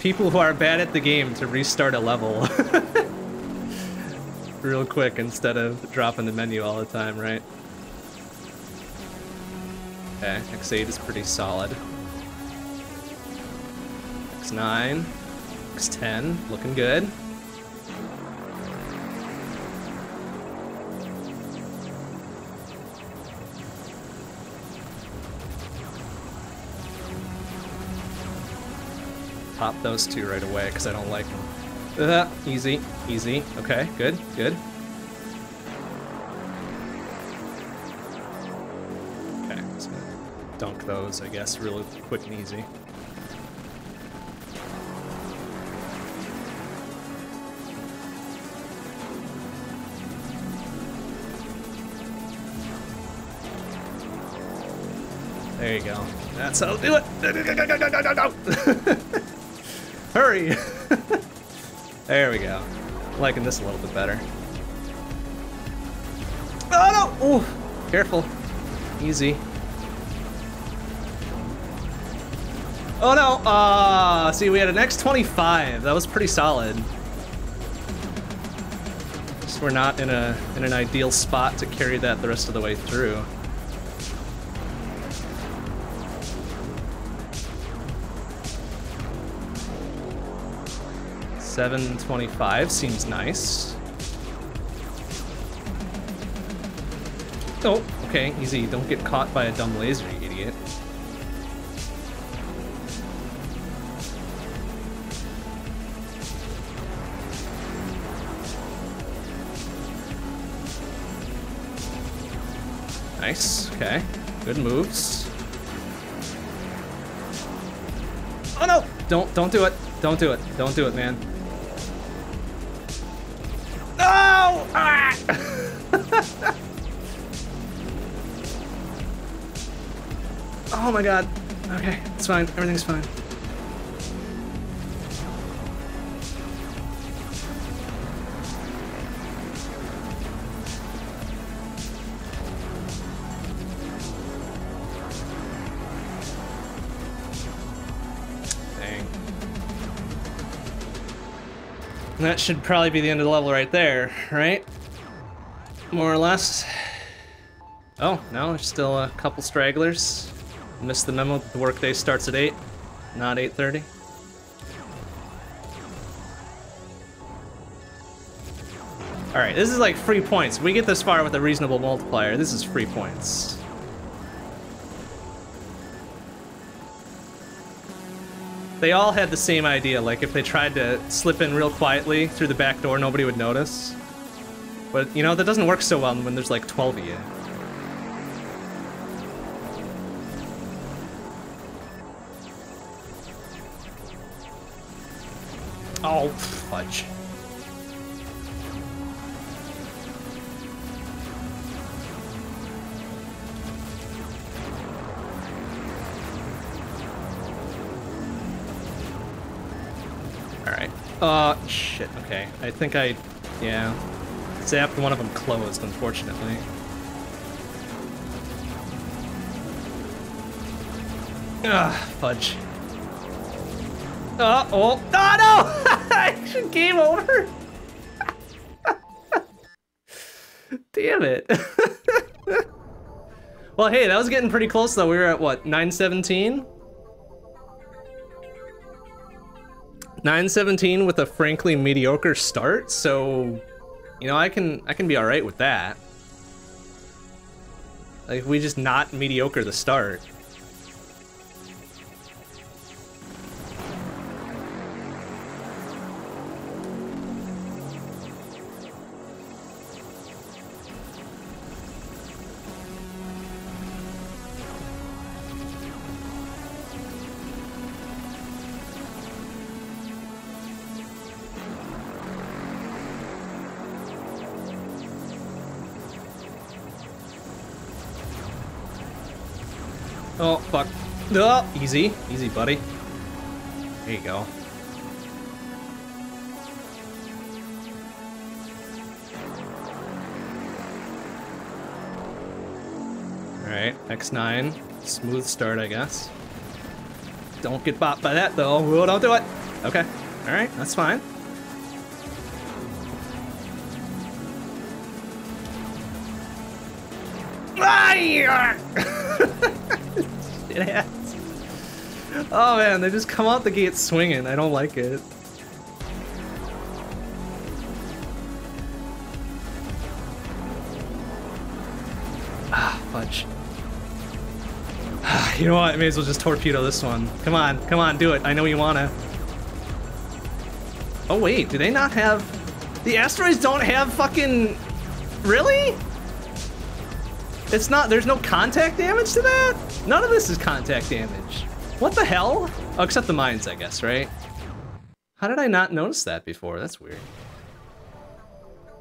people who are bad at the game to restart a level real quick instead of dropping the menu all the time, right? Okay, X8 is pretty solid. X9, X10, looking good. Pop those two right away because I don't like them. Easy, easy. Okay, good, good. Okay, so dunk those, I guess, really quick and easy. There you go. That's how to do it. No. Hurry! There we go. Liking this a little bit better. Oh no! Ooh, careful. Easy. Oh no! Ah, see, we had an X25. That was pretty solid. Just we're not in an ideal spot to carry that the rest of the way through. $7.25 seems nice. Oh, okay, easy. Don't get caught by a dumb laser, you idiot. Nice, okay. Good moves. Oh no! Don't do it. Don't do it. Don't do it, man. No! Ah! Oh my god. Okay, it's fine. Everything's fine. Dang. That should probably be the end of the level right there, right? More or less. Oh, no, there's still a couple stragglers. Missed the memo that the workday starts at 8, not 8:30. Alright, this is like free points. We get this far with a reasonable multiplier. This is free points. They all had the same idea, like if they tried to slip in real quietly through the back door, nobody would notice. But, you know, that doesn't work so well when there's like 12 of you. Oh, fudge. Shit, okay. I think I, yeah. Zapped one of them closed, unfortunately. Ugh, fudge. Oh, no! Action game over! Damn it. Well, hey, that was getting pretty close, though. We were at, what, 9:17? 9:17 with a frankly mediocre start, so you know I can be all right with that. Like if we just not mediocre the start. Oh, fuck. Oh, easy. Easy, buddy. There you go. Alright, X9. Smooth start, I guess. Don't get bopped by that, though. Oh, don't do it! Okay. Alright, that's fine. Oh man, they just come out the gate swinging. I don't like it. Ah, fudge. You know what? I may as well just torpedo this one. Come on, come on, do it. I know you wanna. Oh wait, do they not have... The asteroids don't have fucking... Really? It's not, there's no contact damage to that? None of this is contact damage. What the hell? Oh, except the mines, I guess, right? How did I not notice that before? That's weird.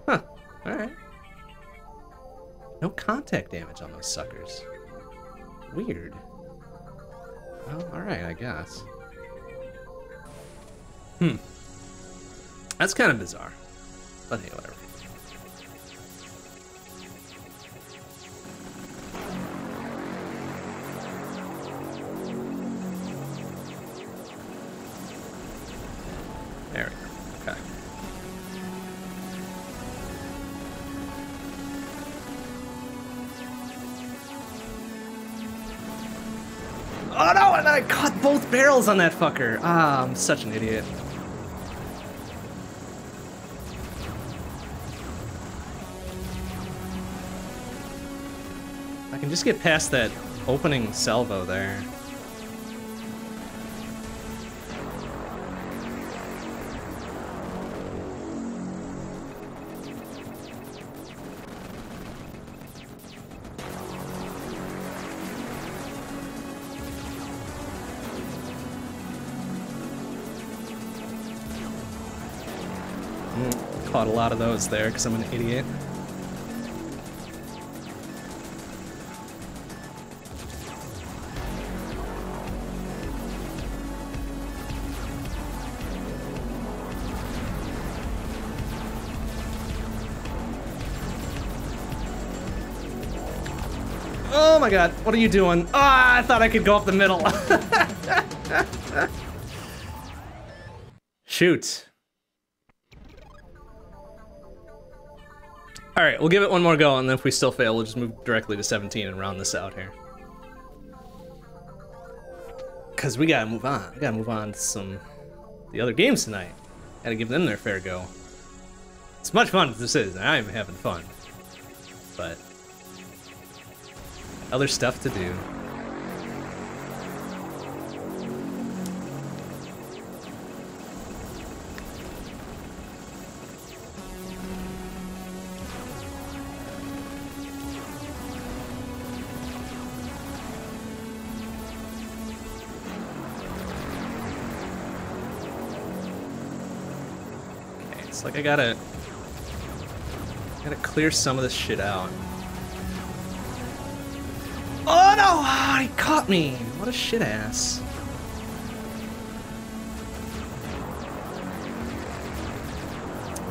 Huh, alright. No contact damage on those suckers. Weird. Well, alright, I guess. Hmm. That's kind of bizarre. But hey, whatever. There we go. Okay. Oh no! And I caught both barrels on that fucker. Ah, I'm such an idiot. I can just get past that opening salvo there. A lot of those there because I'm an idiot. Oh my god, what are you doing? Ah, I thought I could go up the middle. Shoot. All right, we'll give it one more go, and then if we still fail, we'll just move directly to 17 and round this out here. Cause we gotta move on. We gotta move on to some the other games tonight. Gotta give them their fair go. It's much fun as this is, and I'm having fun. But other stuff to do. Like I gotta clear some of this shit out. Oh no! Oh, he caught me! What a shit ass.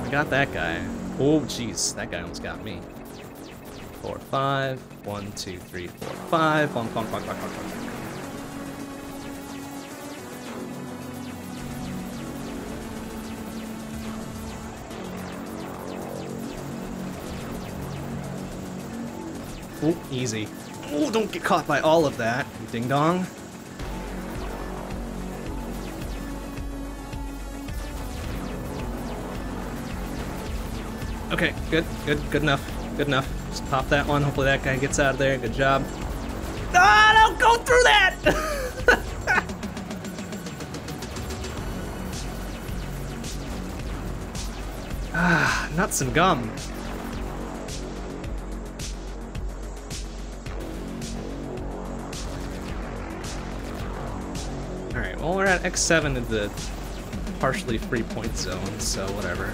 I got that guy. Oh jeez, that guy almost got me. 4, 5, 1, 2, 3, 4, 5. Bonk, bonk, bonk, bonk, bonk, bonk. Oh, easy. Oh, don't get caught by all of that, you ding dong. Okay, good enough, good enough. Just pop that one, hopefully that guy gets out of there, good job. Ah, don't go through that! Ah, nuts and gum. Well, we're at X7 in the partially free point zone, so whatever.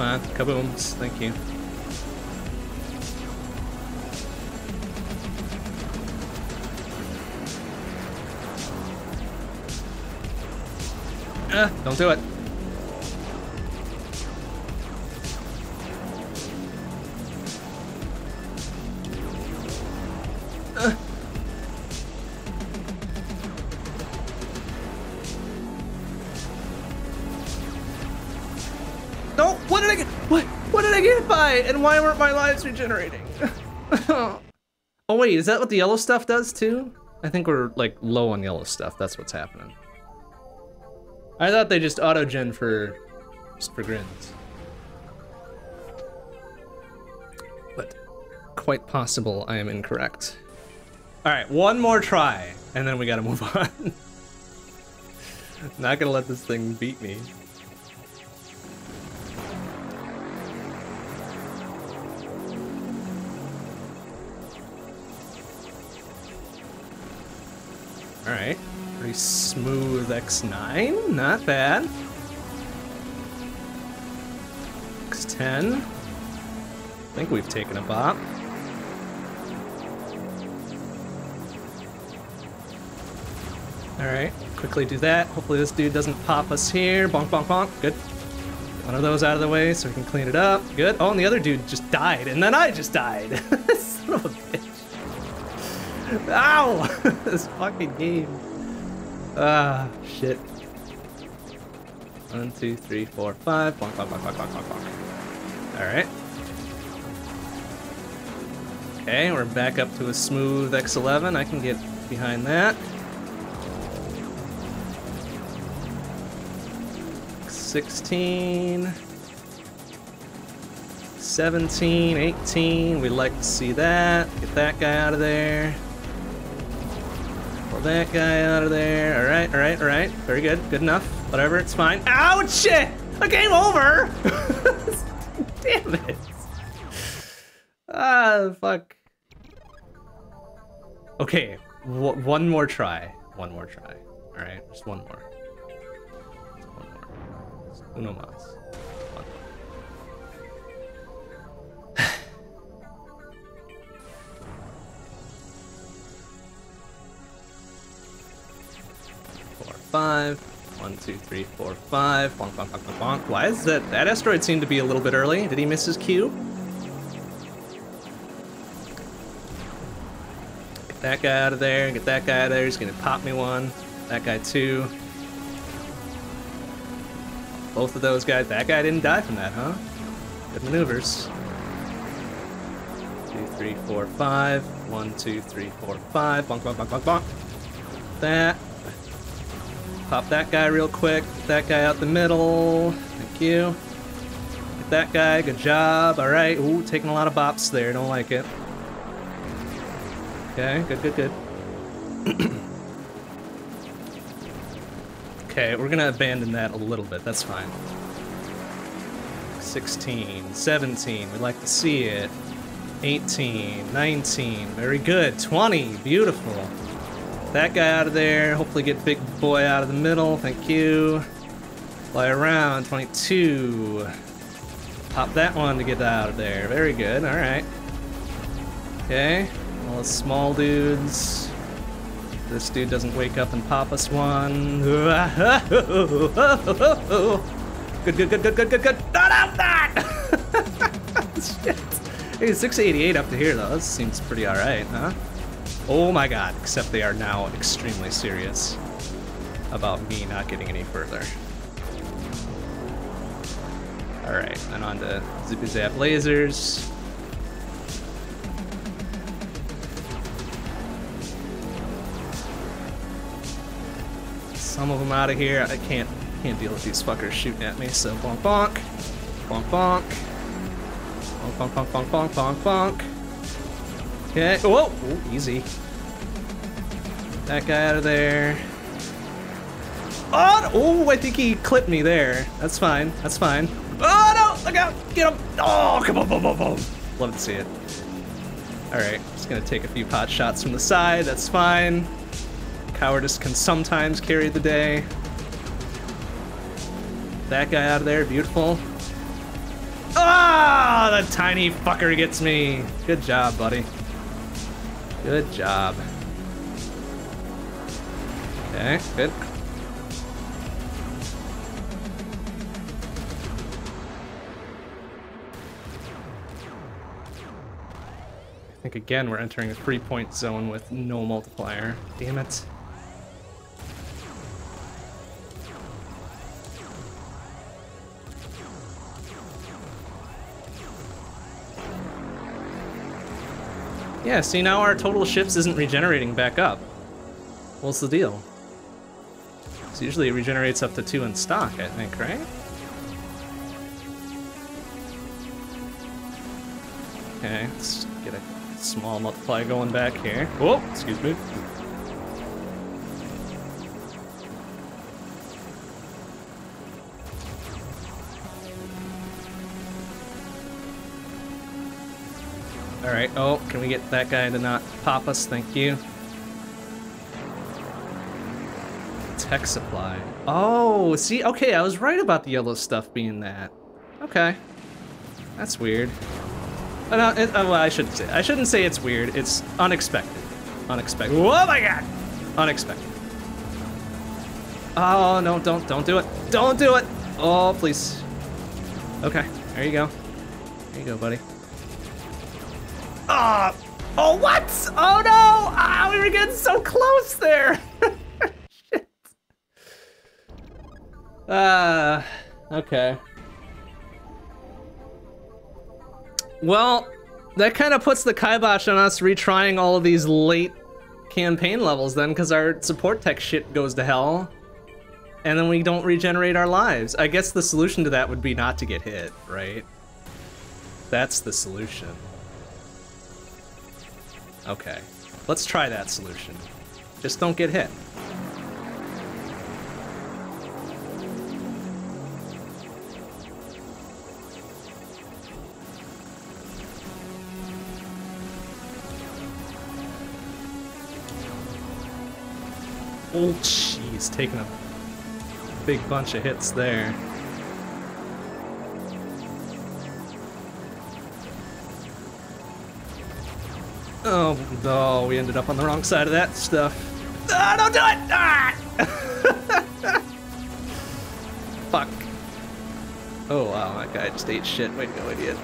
Come on, kabooms, thank you. Don't do it. No, what did I get? What did I get by? And why weren't my lives regenerating? Oh wait, is that what the yellow stuff does too? I think we're like low on yellow stuff. That's what's happening. I thought they just auto-gen for grins. But quite possible I am incorrect. Alright, one more try, and then we gotta move on. I'm not gonna let this thing beat me. Alright. Pretty smooth X9, not bad. X10. I think we've taken a bop. Alright, quickly do that. Hopefully this dude doesn't pop us here. Bonk, bonk, bonk. Good. Get one of those out of the way so we can clean it up. Good. Oh, and the other dude just died, and then I just died. Son of a bitch. Ow! This fucking game. Ah, shit. 1, 2, 3, 4, 5. Bonk, bonk, bonk, bonk, bonk, bonk, bonk. Alright. Okay, we're back up to a smooth X11. I can get behind that. X16. 17, 18. We'd like to see that. Get that guy out of there. That guy out of there. Alright, alright, alright. Very good. Good enough. Whatever, it's fine. Ouch! Shit! A game over! Damn it. Ah, fuck. Okay. One more try. One more try. Alright, just one more. Just one more. Just uno mas. One more. Five. 1, 2, 3, 4, 5. Bonk, bonk, bonk, bonk, bonk. Why is that? That asteroid seemed to be a little bit early. Did he miss his cue? Get that guy out of there. Get that guy out of there. He's gonna pop me one. That guy too. Both of those guys. That guy didn't die from that, huh? Good maneuvers. 2, 3, 4, 5. 1, 2, 3, 4, 5. Bonk, bonk, bonk, bonk, bonk. That. Pop that guy real quick. Get that guy out the middle. Thank you. Get that guy. Good job. All right. Ooh, taking a lot of bops there. Don't like it. Okay. Good, good, good. Okay. We're going to abandon that a little bit. That's fine. 16, 17. We'd like to see it. 18, 19. Very good. 20. Beautiful. That guy out of there. Hopefully get big boy out of the middle. Thank you. Fly around. 22. Pop that one to get out of there. Very good. All right. Okay. All the small dudes. This dude doesn't wake up and pop us one. Good, good, good, good, good, good, good. Not out that! Shit. Hey, 688 up to here, though. This seems pretty all right, huh? Oh my god, except they are now extremely serious about me not getting any further. Alright, and on to Zippy Zap Lasers. Some of them out of here. I can't deal with these fuckers shooting at me, so bonk bonk. Bonk bonk. Bonk bonk bonk bonk bonk bonk bonk. Okay. Whoa! Ooh, easy. That guy out of there. Oh! Oh! I think he clipped me there. That's fine. That's fine. Oh no! Look out! Get him! Oh! Come on! Boom! Boom! Boom! Love to see it. All right. Just gonna take a few pot shots from the side. That's fine. Cowardice can sometimes carry the day. That guy out of there. Beautiful. the tiny fucker gets me. Good job, buddy. Good job. Okay, good. I think again we're entering a 3-point zone with no multiplier. Damn it. Yeah, see, now our total ships isn't regenerating back up. What's the deal? So usually it regenerates up to 2 in stock, I think, right? Okay, let's get a small multiply going back here. Whoa, excuse me. Alright, oh, can we get that guy to not pop us? Thank you. Tech supply. Oh, see, okay, I was right about the yellow stuff being that. Okay. That's weird. No, well, I shouldn't say it's weird. It's unexpected. Unexpected. Oh my god! Unexpected. Oh no! Don't do it! Don't do it! Oh please. Okay, there you go. There you go, buddy. Ah! Oh what? Oh no! Ah, we were getting so close there. Shit. Okay. Well, that kind of puts the kibosh on us retrying all of these late campaign levels then, because our support tech shit goes to hell, and then we don't regenerate our lives. I guess the solution to that would be not to get hit, right? That's the solution. Okay, let's try that solution. Just don't get hit. Oh, jeez, taking a big bunch of hits there. Oh, no, we ended up on the wrong side of that stuff. Oh, don't do it! Ah! Fuck. Oh, wow, that guy just ate shit. Wait, no, idiot.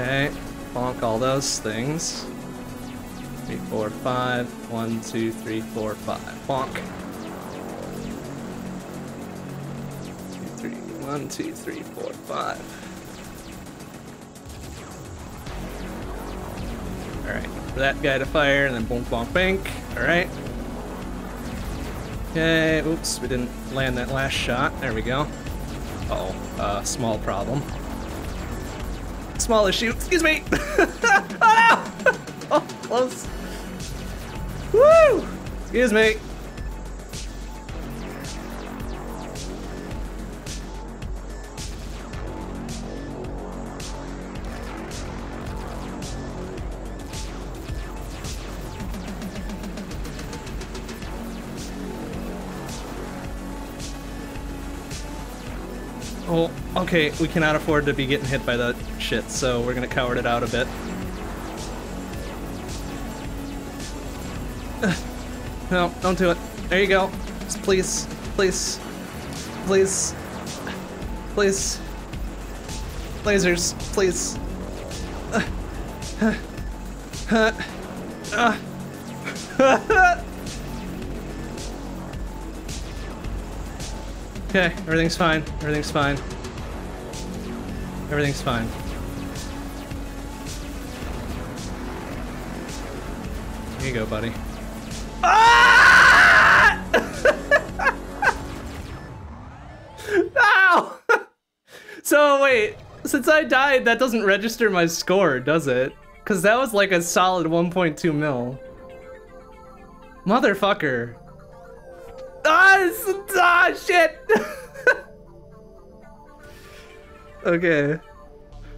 Okay, bonk all those things. 3, 4, 5. 1, 2, 3, 4, 5. Bonk. 2, 3. 1, 2, 3, 4, 5. All right, for that guy to fire, and then bonk, bonk, bank. All right. Okay. Oops, we didn't land that last shot. There we go. Uh oh, small problem. Small issue. Excuse me. Oh, no! Oh, close. Woo! Excuse me. Oh, okay, we cannot afford to be getting hit by the shit, so we're gonna coward it out a bit. No, don't do it. There you go. Just please, please, please, please. Lasers, please. Okay, everything's fine. Everything's fine. Everything's fine. Here you go, buddy. Ah! Ow! So wait, since I died, that doesn't register my score, does it? Because that was like a solid 1.2 mil. Motherfucker. Ah, shit! Okay.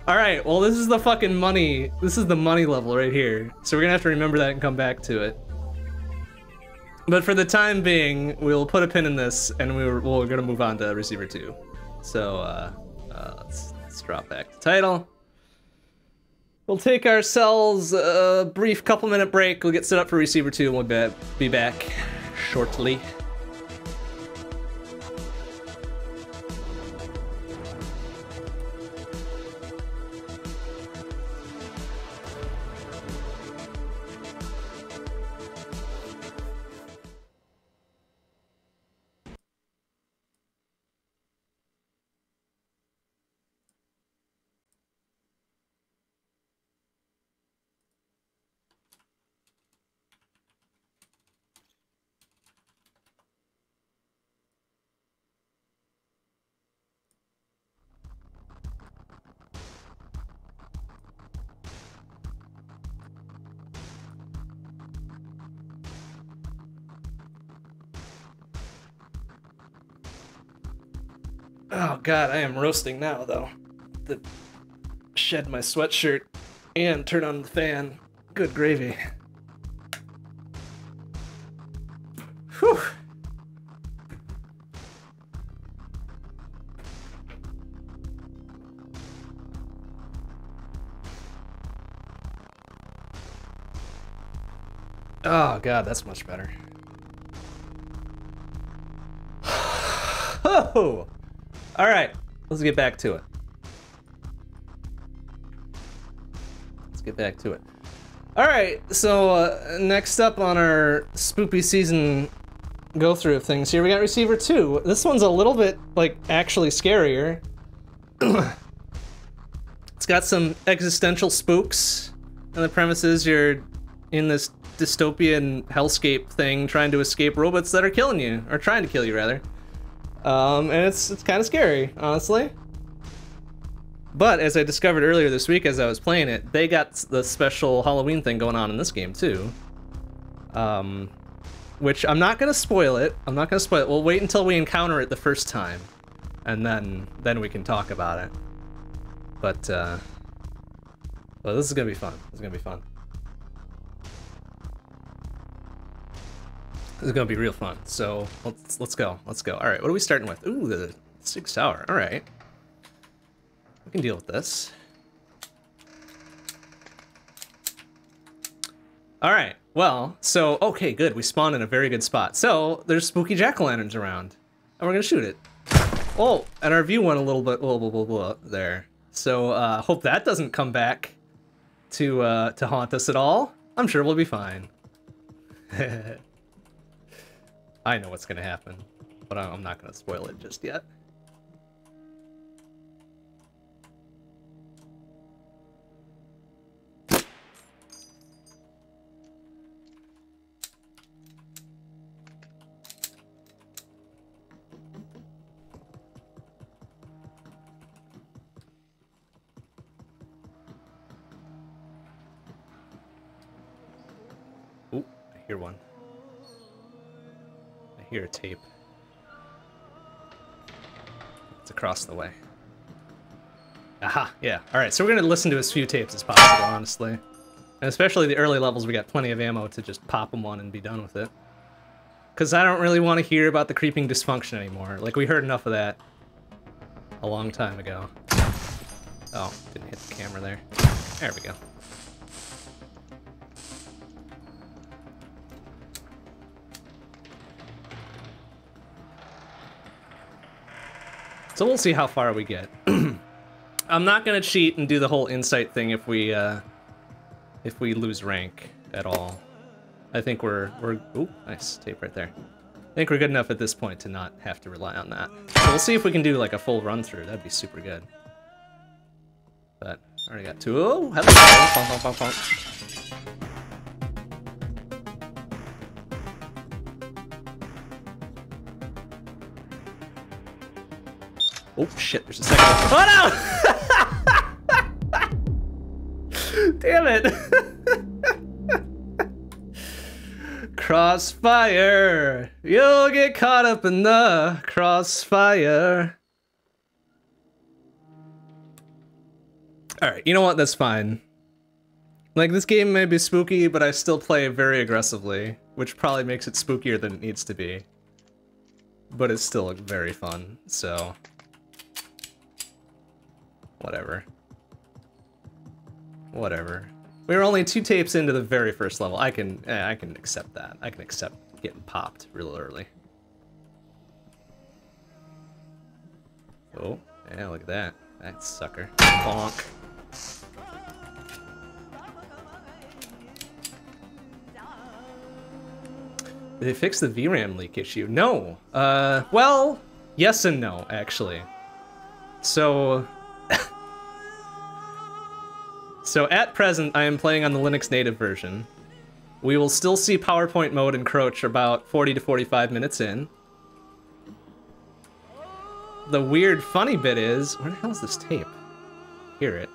Alright, well this is the fucking money. This is the money level right here. So we're gonna have to remember that and come back to it. But for the time being, we'll put a pin in this, and we're gonna move on to Receiver 2. So let's drop back the title. We'll take ourselves a brief couple-minute break. We'll get set up for Receiver 2, and we'll be back shortly. Oh god, I am roasting now, though. The shed my sweatshirt and turn on the fan. Good gravy. Whew. Oh god, that's much better. Oh! All right, let's get back to it. All right, so next up on our spoopy season go through of things here, we got Receiver 2. This one's a little bit, like, actually scarier. It's got some existential spooks, and the premise is you're in this dystopian hellscape thing trying to escape robots that are killing you, or trying to kill you, rather. And it's kind of scary, honestly. But as I discovered earlier this week as I was playing it, they got the special Halloween thing going on in this game too. Which I'm not gonna spoil it. We'll wait until we encounter it the first time, and then we can talk about it. But well, this is gonna be fun. This is gonna be real fun, so let's go. All right, what are we starting with? Ooh, the 6 hour. All right, we can deal with this. All right, well, so okay, good. We spawned in a very good spot. So there's spooky jack-o'-lanterns around, and we're gonna shoot it. Oh, and our view went a little bit up there. So hope that doesn't come back to haunt us at all. I'm sure we'll be fine. I know what's gonna happen, but I'm not gonna spoil it just yet. Ooh, I hear one. Here, tape. It's across the way. Aha, yeah. Alright, so we're gonna listen to as few tapes as possible, honestly. And especially the early levels, we got plenty of ammo to just pop them one and be done with it. Because I don't really want to hear about the creeping dysfunction anymore. Like, we heard enough of that a long time ago. Oh, didn't hit the camera there. There we go. So we'll see how far we get. I'm not gonna cheat and do the whole insight thing if we lose rank at all. I think we're ooh, nice tape right there. I think we're good enough at this point to not have to rely on that. So we'll see if we can do like a full run through. That'd be super good. But I already got two. Oh, hello. Bonk, bonk, bonk, bonk. Oh shit, there's a second one. Oh no! Damn it! Crossfire! You'll get caught up in the crossfire. Alright, you know what? That's fine. Like, this game may be spooky, but I still play very aggressively, which probably makes it spookier than it needs to be. But it's still very fun, so... whatever. Whatever. We were only 2 tapes into the very first level. I can accept that. I can accept getting popped real early. Oh, yeah, look at that. That sucker. Bonk. Did they fix the VRAM leak issue? No. Well, yes and no, actually. So... so at present, I am playing on the Linux native version. We will still see PowerPoint mode encroach about 40 to 45 minutes in. The weird funny bit is, where the hell is this tape? Hear it.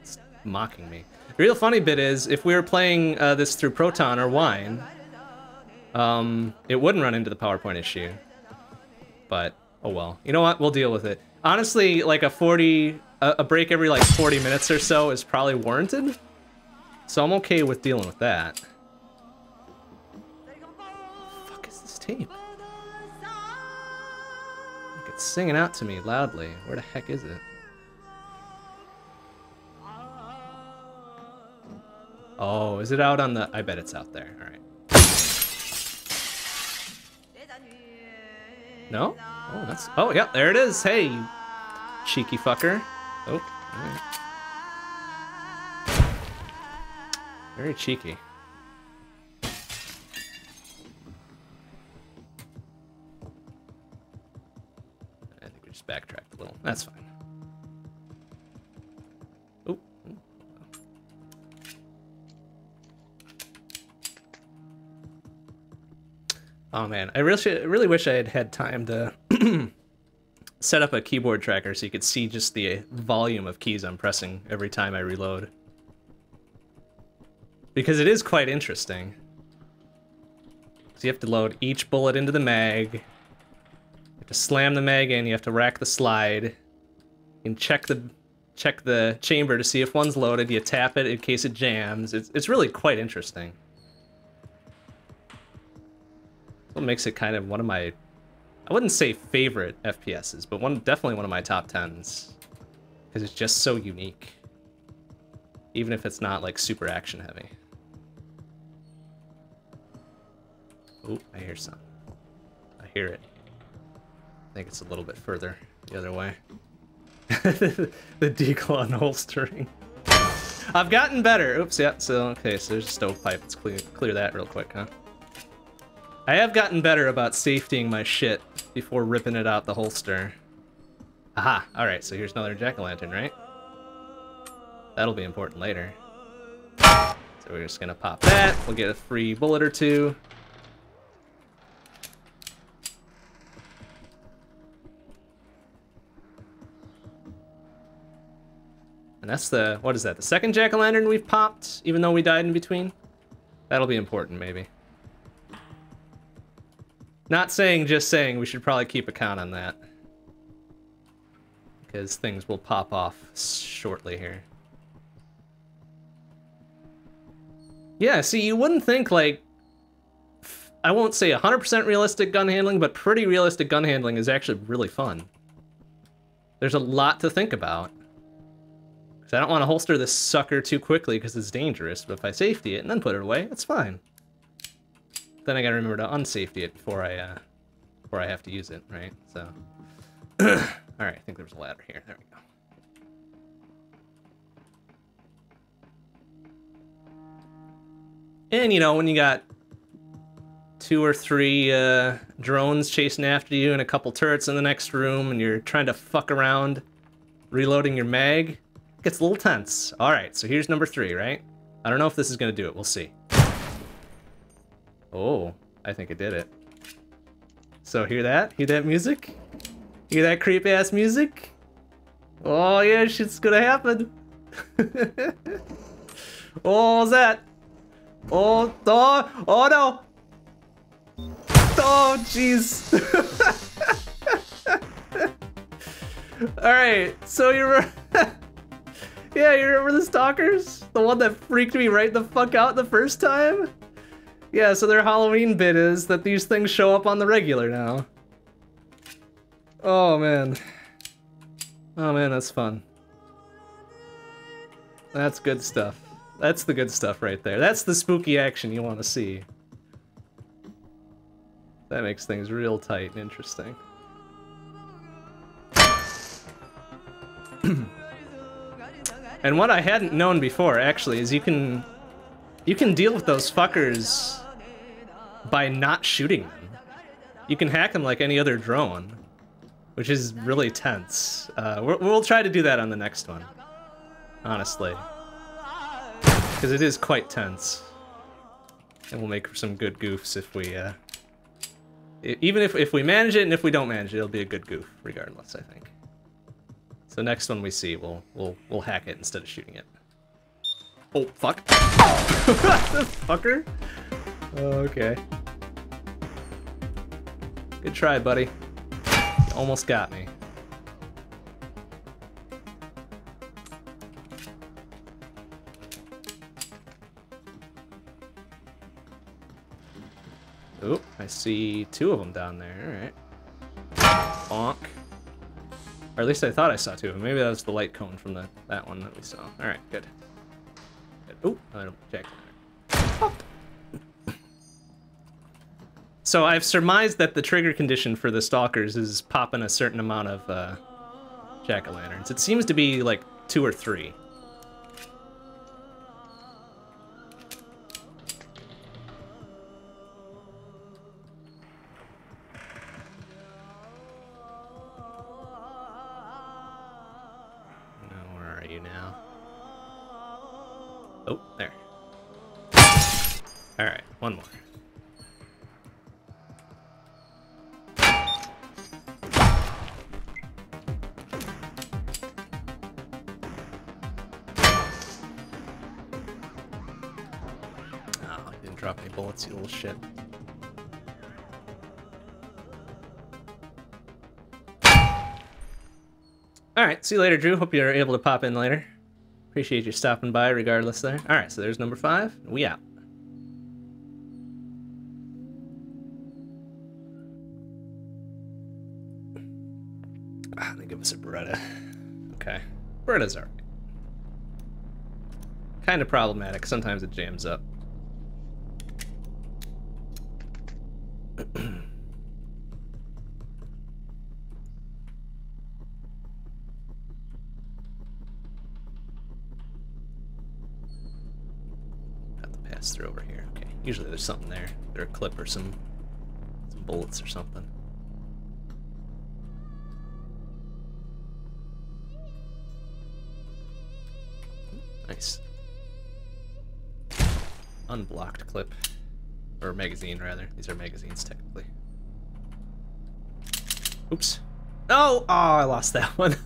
It's mocking me. The real funny bit is, if we were playing this through Proton or Wine, it wouldn't run into the PowerPoint issue. But, oh well. You know what? We'll deal with it. Honestly, like a break every like 40 minutes or so is probably warranted. So I'm okay with dealing with that. What the fuck is this tape? It's singing out to me loudly. Where the heck is it? Oh, is it out on the... I bet it's out there. Alright. No? Oh, that's... oh, yeah, there it is. Hey, you cheeky fucker. Oh, alright. Very cheeky. Backtracked a little. That's fine. Oh. Oh man, I really wish I had time to set up a keyboard tracker so you could see just the volume of keys I'm pressing every time I reload. Because it is quite interesting. So you have to load each bullet into the mag. To slam the mag in, you have to rack the slide and check the chamber to see if one's loaded. You tap it in case it jams. It's really quite interesting. That's what makes it kind of one of my, I wouldn't say favorite FPSs, but definitely one of my top 10s, because it's just so unique. Even if it's not like super action heavy. Oh, I hear something. I hear it. I think it's a little bit further the other way. The decal unholstering. I've gotten better. Oops, yeah, so there's a stovepipe. Let's clear that real quick, huh? I have gotten better about safetying my shit before ripping it out the holster. Aha, alright, so here's another jack-o'-lantern, right? That'll be important later. So we're just gonna pop that. We'll get a free bullet or two. That's the, what is that, the second jack-o'-lantern we've popped, even though we died in between? That'll be important, maybe. Not saying, just saying, we should probably keep a count on that. Because things will pop off shortly here. Yeah, see, you wouldn't think, like, I won't say 100% realistic gun handling, but pretty realistic gun handling is actually really fun. There's a lot to think about. So I don't want to holster this sucker too quickly because it's dangerous, but if I safety it and then put it away, it's fine. Then I gotta remember to unsafety it before I have to use it, right? So, alright, I think there's a ladder here. There we go. And you know, when you got 2 or 3 drones chasing after you and a couple turrets in the next room and you're trying to fuck around reloading your mag, gets a little tense. Alright, so here's number 3, right? I don't know if this is gonna do it, we'll see. Oh, I think it did it. So hear that? Hear that music? Hear that creep ass music? Oh yeah, shit's gonna happen. Oh, what's that? Oh, oh, oh no! Oh, jeez. Alright, so you're... Yeah, you remember the stalkers? The one that freaked me right the fuck out the first time? Yeah, so their Halloween bit is that these things show up on the regular now. Oh, man. Oh, man, that's fun. That's good stuff. That's the good stuff right there. That's the spooky action you want to see. That makes things real tight and interesting. And what I hadn't known before, actually, is you can deal with those fuckers by not shooting them. You can hack them like any other drone, which is really tense. We'll try to do that on the next one, honestly, because it is quite tense, and we'll make some good goofs if we, even if we manage it, and if we don't manage it, it'll be a good goof regardless, I think. The next one we see, we'll hack it instead of shooting it. Oh, fuck. Fucker. Okay. Good try, buddy. You almost got me. Oh, I see two of them down there. All right. Bonk. Or at least I thought I saw two of them. Maybe that was the light cone from that one that we saw. All right, good. Oh, I don't check. Oh. So I've surmised that the trigger condition for the stalkers is popping a certain amount of jack-o'-lanterns. It seems to be like 2 or 3. See you later, Drew. Hope you're able to pop in later. Appreciate you stopping by regardless there. All right, so there's number 5. We out. I'm gonna give us a Beretta. Okay. Beretta's all right. Kind of problematic. Sometimes it jams up. Usually there's something there. Either a clip or some bullets or something. Nice. Unblocked clip. Or magazine, rather. These are magazines, technically. Oops. Oh! Oh, I lost that one.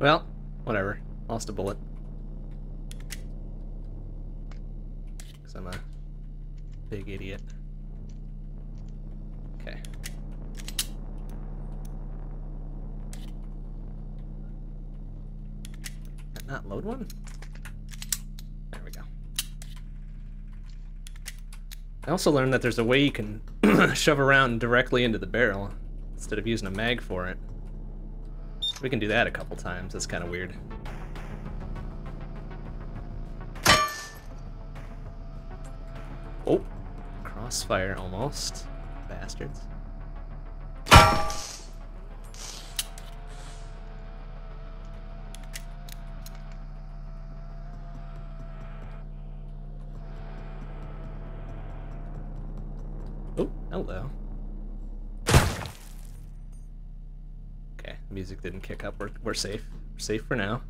Well, whatever. Lost a bullet. Because I'm a big idiot. Okay. Did not load one? There we go. I also learned that there's a way you can shove around directly into the barrel instead of using a mag for it. We can do that a couple times. That's kind of weird. Oh. Crossfire almost. Bastards. Oh, hello. Okay, music didn't kick up. We're safe. We're safe for now.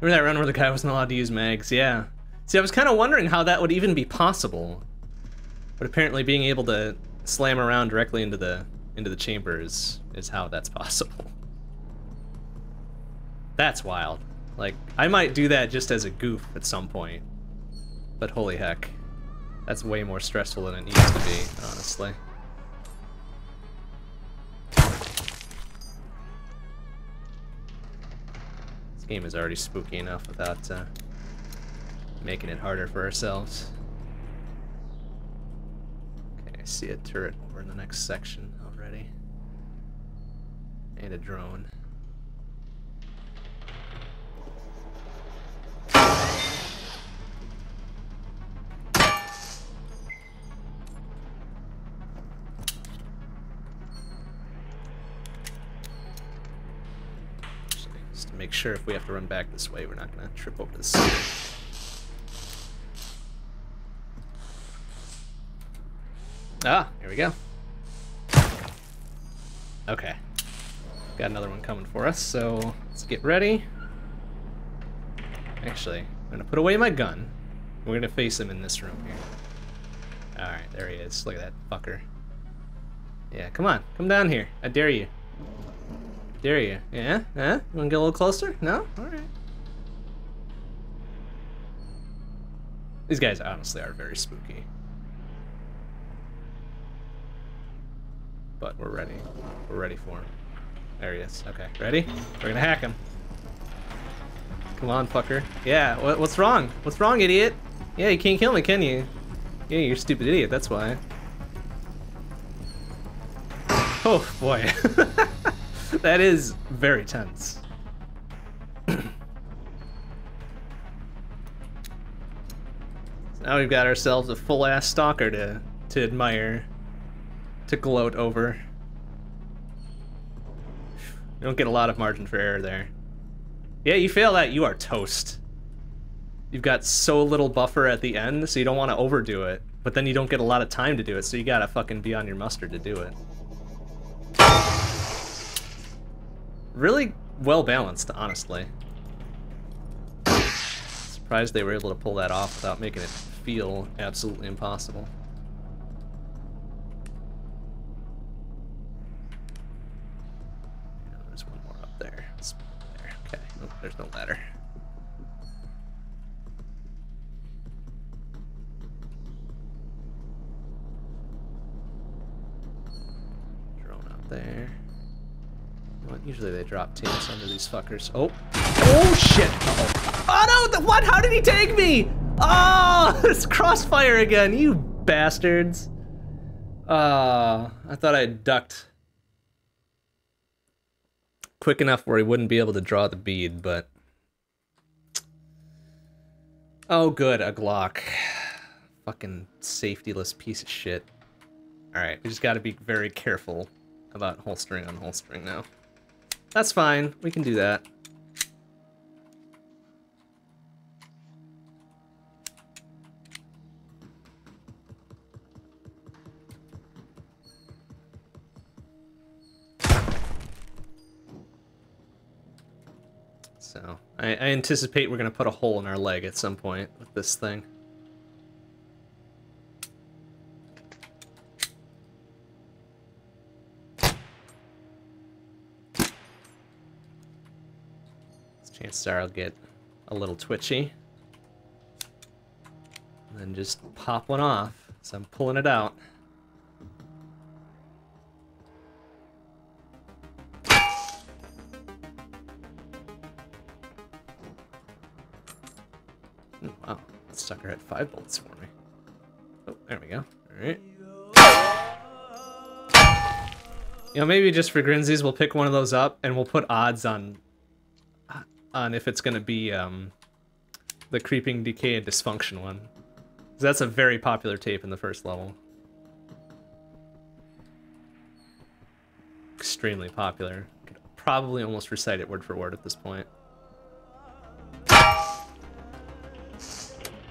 Remember that run where the guy wasn't allowed to use mags? Yeah. See, I was kind of wondering how that would even be possible. But apparently being able to slam around directly into the chamber is how that's possible. That's wild. Like, I might do that just as a goof at some point. But holy heck, that's way more stressful than it needs to be, honestly. This game is already spooky enough without making it harder for ourselves. Okay, I see a turret over in the next section already. And a drone. Make sure if we have to run back this way, we're not going to trip over the ceiling. Ah, here we go. Okay. Got another one coming for us, so let's get ready. Actually, I'm going to put away my gun. We're going to face him in this room here. Alright, there he is. Look at that fucker. Yeah, come on. Come down here. I dare you. Dare you? Yeah? Huh? You wanna get a little closer? No? Alright. These guys honestly are very spooky. But we're ready. We're ready for him. There he is. Okay, ready? We're gonna hack him. Come on, fucker. Yeah, what's wrong? What's wrong, idiot? Yeah, you can't kill me, can you? Yeah, you're a stupid idiot, that's why. Oh, boy. That is very tense. Now we've got ourselves a full-ass stalker to admire, to gloat over. You don't get a lot of margin for error there. Yeah, you fail that, you are toast. You've got so little buffer at the end, so you don't want to overdo it. But then you don't get a lot of time to do it, so you gotta fucking be on your mustard to do it. Really well balanced, honestly. Surprised they were able to pull that off without making it feel absolutely impossible. There's one more up there. It's there. Okay, nope, there's no ladder. Drone up there. Usually they drop tanks under these fuckers. Oh. Oh, shit. Uh-oh. Oh, no. What? How did he take me? Oh, it's crossfire again, you bastards. I thought I ducked quick enough where he wouldn't be able to draw the bead, but... Oh, good. A Glock. Fucking safetyless piece of shit. All right. We just got to be very careful about holstering on holstering now. That's fine. We can do that. So, I anticipate we're going to put a hole in our leg at some point with this thing. Chances are I'll get a little twitchy. And then just pop one off. So I'm pulling it out. Oh, wow, that sucker had 5 bullets for me. Oh, there we go. Alright. You know, maybe just for grinsies, we'll pick one of those up and we'll put odds on if it's going to be the Creeping Decay and Dysfunction one. Because that's a very popular tape in the first level. Extremely popular. Could probably almost recite it word for word at this point.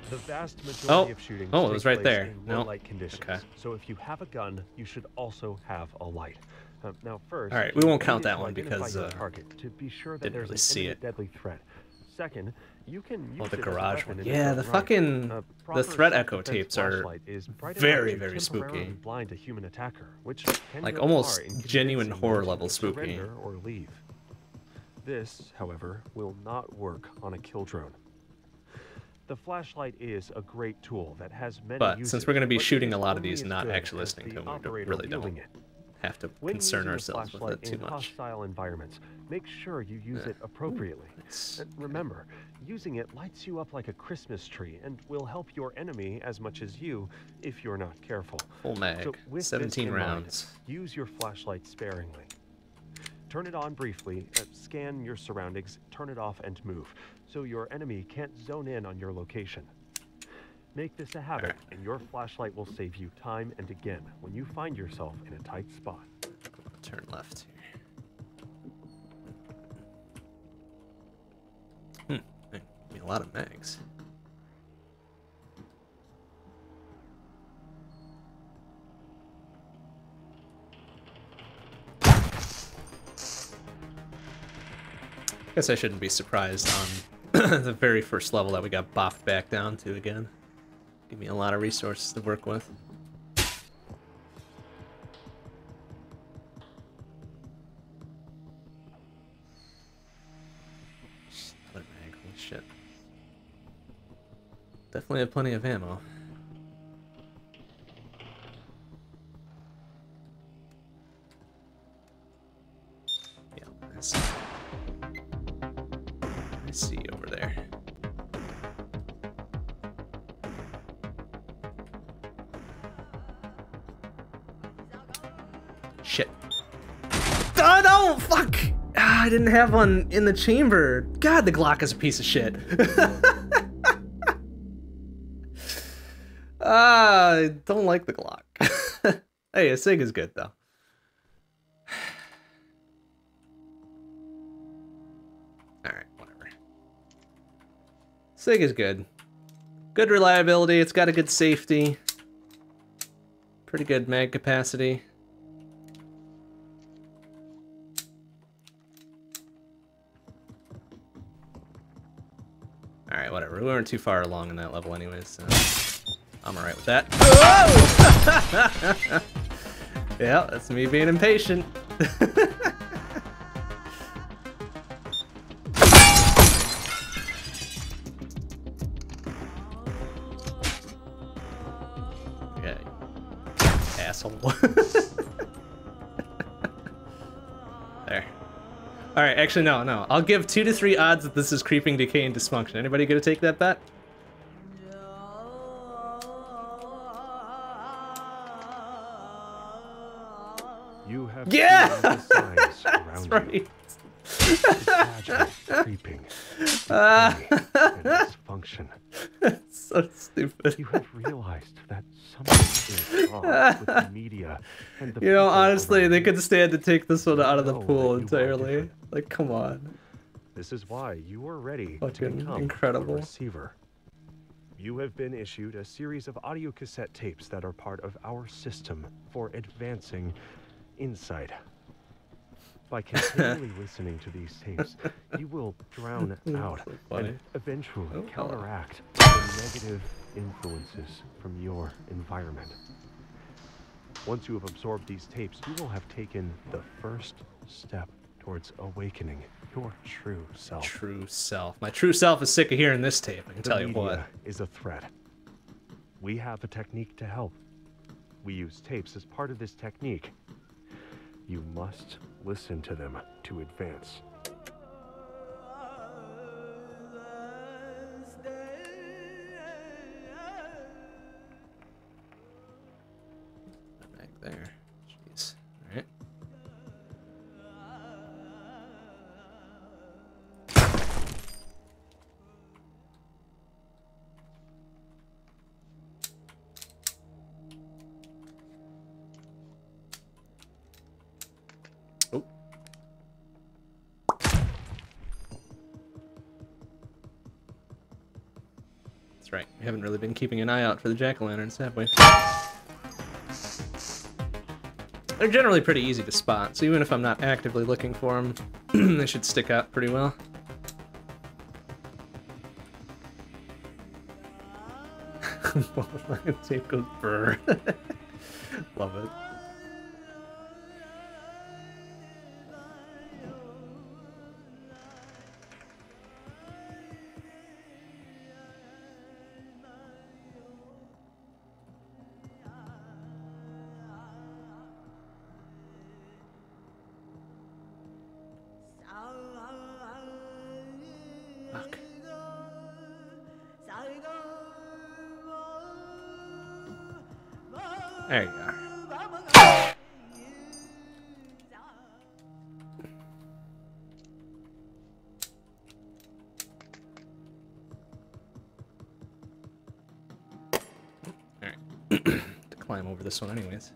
The vast majority of shootings it was right there. No light conditions. Okay. So if you have a gun, you should also have a light. Now first, all right, we won't count that one because target to be sure that didn't really see it. Deadly threat. Second, you can use the garage one. Yeah, the fucking the threat echo tapes are very spooky. Blind to human attacker, which can like almost genuine horror level spooky. Or leave. This, however, will not work on a kill drone. The flashlight is a great tool that has many uses, since we're going to be shooting a lot of these not actually listening to them, we really don't have to concern ourselves with it too much. Hostile environments, make sure you use it appropriately. Remember, using it lights you up like a Christmas tree and will help your enemy as much as you if you're not careful. Full mag, so 17 rounds. Use your flashlight sparingly. Turn it on briefly, scan your surroundings, turn it off and move, so your enemy can't zone in on your location. Make this a habit, and your flashlight will save you time and again when you find yourself in a tight spot. Turn left here. A lot of mags. I guess I shouldn't be surprised on the very first level that we got bopped back down to again. Give me a lot of resources to work with. Another mag, holy shit. Definitely have plenty of ammo. Yeah, that's... I see over there. Shit. Oh no! Fuck! I didn't have one in the chamber. God, the Glock is a piece of shit. I don't like the Glock. Hey, a SIG is good though. SIG is good. Good reliability, it's got a good safety. Pretty good mag capacity. Alright, whatever. We weren't too far along in that level anyways, so I'm alright with that. Oh! Yeah, that's me being impatient. There. Alright, actually, no. I'll give 2 to 3 odds that this is creeping, decay, and dysfunction. Anybody gonna take that bet? You have signs that's right. You. It's magic, creeping, and dysfunction. That's so stupid. You have realized that something is wrong with the media. And the honestly, they could stand to take this one out of the pool entirely. Like, come on. This is why you are ready to become a receiver. You have been issued a series of audio cassette tapes that are part of our system for advancing insight. By continually listening to these tapes, you will drown out and eventually counteract the negative influences from your environment. Once you have absorbed these tapes, you will have taken the first step towards awakening your true self. True self. My true self is sick of hearing this tape, I can tell you what. The media is a threat. We have a technique to help. We use tapes as part of this technique. You must listen to them to advance. Back there. Jeez. All right. Right, we haven't really been keeping an eye out for the jack-o'-lanterns, have we? They're generally pretty easy to spot, so even if I'm not actively looking for them, they should stick out pretty well. Tape goes brrr. Love it. There you are. Alright. To climb over this one anyways.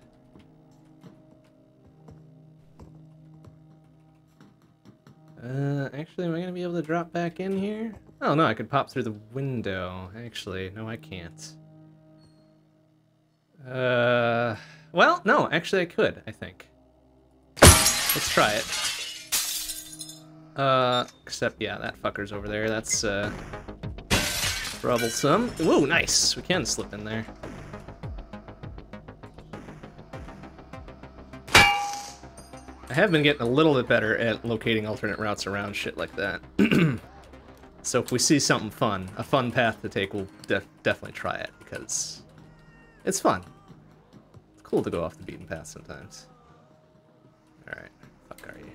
Actually, am I going to be able to drop back in here? Oh, no, I could pop through the window. Actually, no, I can't. Well, no, actually I could, I think. Let's try it. Except, yeah, that fucker's over there. That's, troublesome. Whoa, nice! We can slip in there. I have been getting a little bit better at locating alternate routes around shit like that. So if we see something fun, a fun path to take, we'll definitely try it, because it's fun. It's cool to go off the beaten path sometimes. Alright, fuck are you?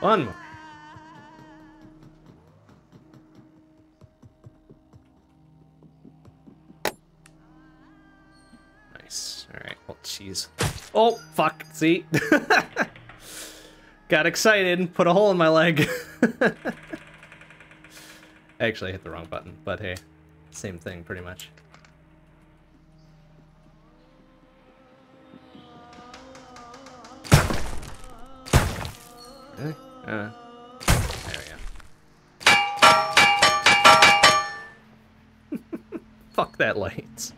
One more. Alright, well, jeez. Oh, fuck, see? Got excited and put a hole in my leg. Actually, I hit the wrong button, but hey, same thing, pretty much. Really? There we go. Fuck that light.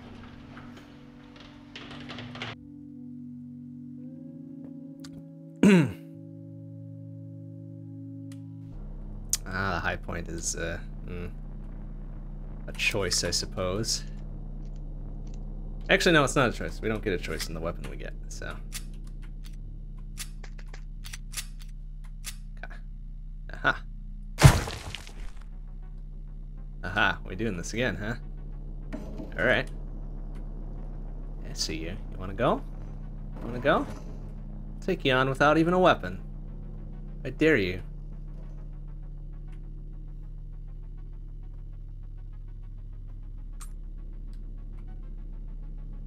The high point is a choice, I suppose. Actually, no, it's not a choice. We don't get a choice in the weapon we get, so. Aha. Aha, we're doing this again, huh? Alright. I see you. You wanna go? You wanna go? Take you on without even a weapon. I dare you.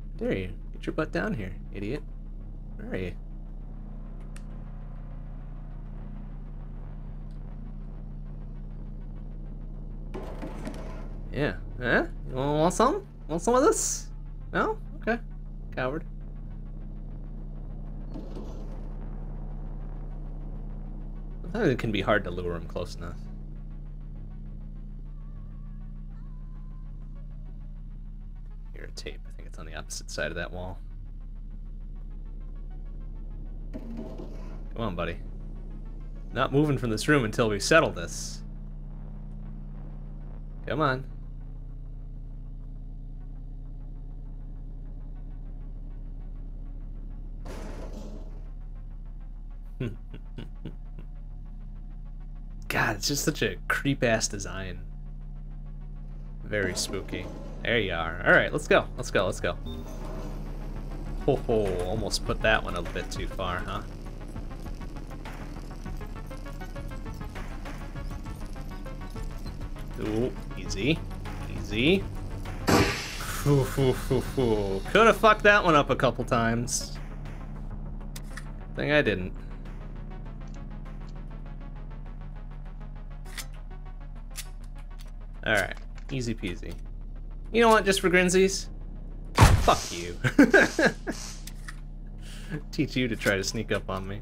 I dare you. Get your butt down here, idiot. Where are you? Yeah. Huh? You want some? Want some of this? No? Okay. Coward. Sometimes it can be hard to lure him close enough. Here, a tape. I think it's on the opposite side of that wall. Come on, buddy. Not moving from this room until we settle this. Come on. God, it's just such a creep-ass design. Very spooky. There you are. Alright, let's go. Let's go, let's go. Ho ho, almost put that one a bit too far, huh? Ooh, easy. Easy. Could've fucked that one up a couple times. Good thing I didn't. Alright, easy peasy. You know what, just for grinsies? Fuck you. Teach you to try to sneak up on me.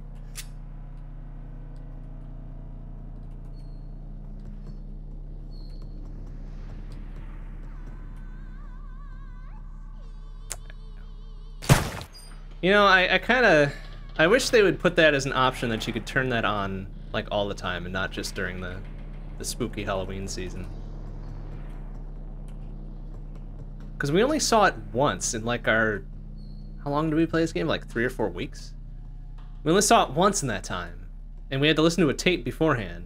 You know, I wish they would put that as an option that you could turn that on, like, all the time and not just during the spooky Halloween season. Because we only saw it once in like our... How long did we play this game? Like 3 or 4 weeks? We only saw it once in that time. And we had to listen to a tape beforehand.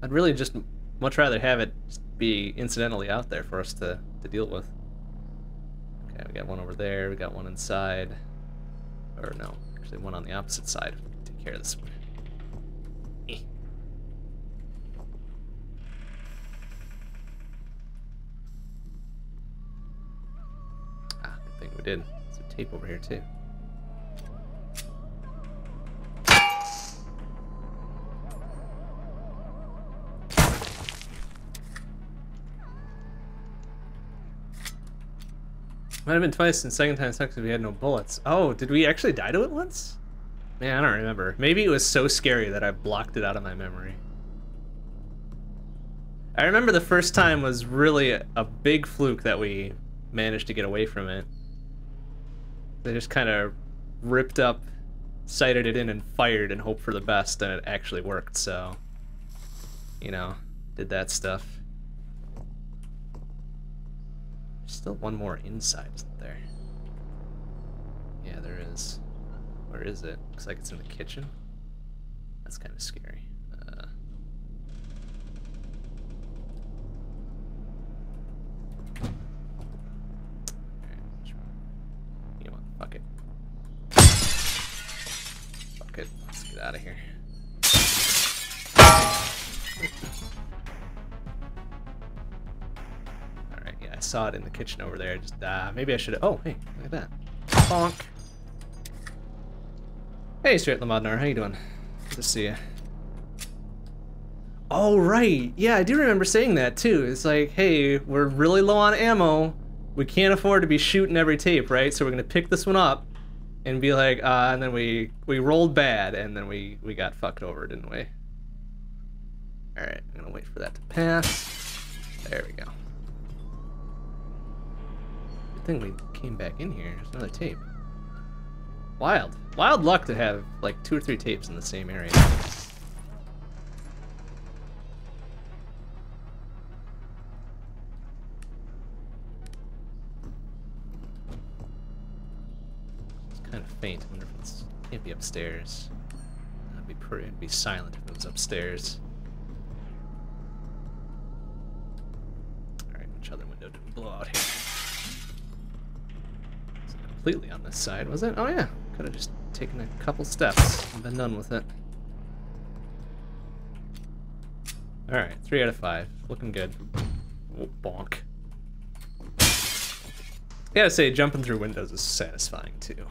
I'd really just much rather have it be incidentally out there for us to deal with. Okay, we got one over there. We got one inside. Or no, actually one on the opposite side. Take care of this one. Ah, good thing we did. There's some tape over here too. Might have been twice, and second time sucks because we had no bullets. Oh, did we actually die to it once? Man, I don't remember. Maybe it was so scary that I blocked it out of my memory. I remember the first time was really a big fluke that we managed to get away from it. They just kind of ripped up, sighted it in, and fired and hoped for the best, and it actually worked, so... You know, did that stuff. Still one more inside, isn't there? Yeah, there is. Where is it? Looks like it's in the kitchen. That's kind of scary. You know what? Fuck it. Fuck it. Let's get out of here. Saw it in the kitchen over there. Just maybe I should. Oh, hey, look at that. Bonk. Hey, Straight Lamadnar, how you doing? Good to see you. Oh right, yeah, I do remember saying that too. It's like, hey, we're really low on ammo. We can't afford to be shooting every tape, right? So we're gonna pick this one up, and be like, and then we rolled bad, and then we got fucked over, didn't we? All right, I'm gonna wait for that to pass. There we go. Thing we came back in here. There's another tape. Wild. Wild luck to have like 2 or 3 tapes in the same area. It's kind of faint. I wonder if it's... Can't be upstairs. That'd be pretty... It'd be silent if it was upstairs. Alright, which other window did we blow out here? Completely on this side, was it? Oh yeah, could have just taken a couple steps and been done with it. All right, 3 out of 5, looking good. Oh, bonk. I gotta say, jumping through windows is satisfying too.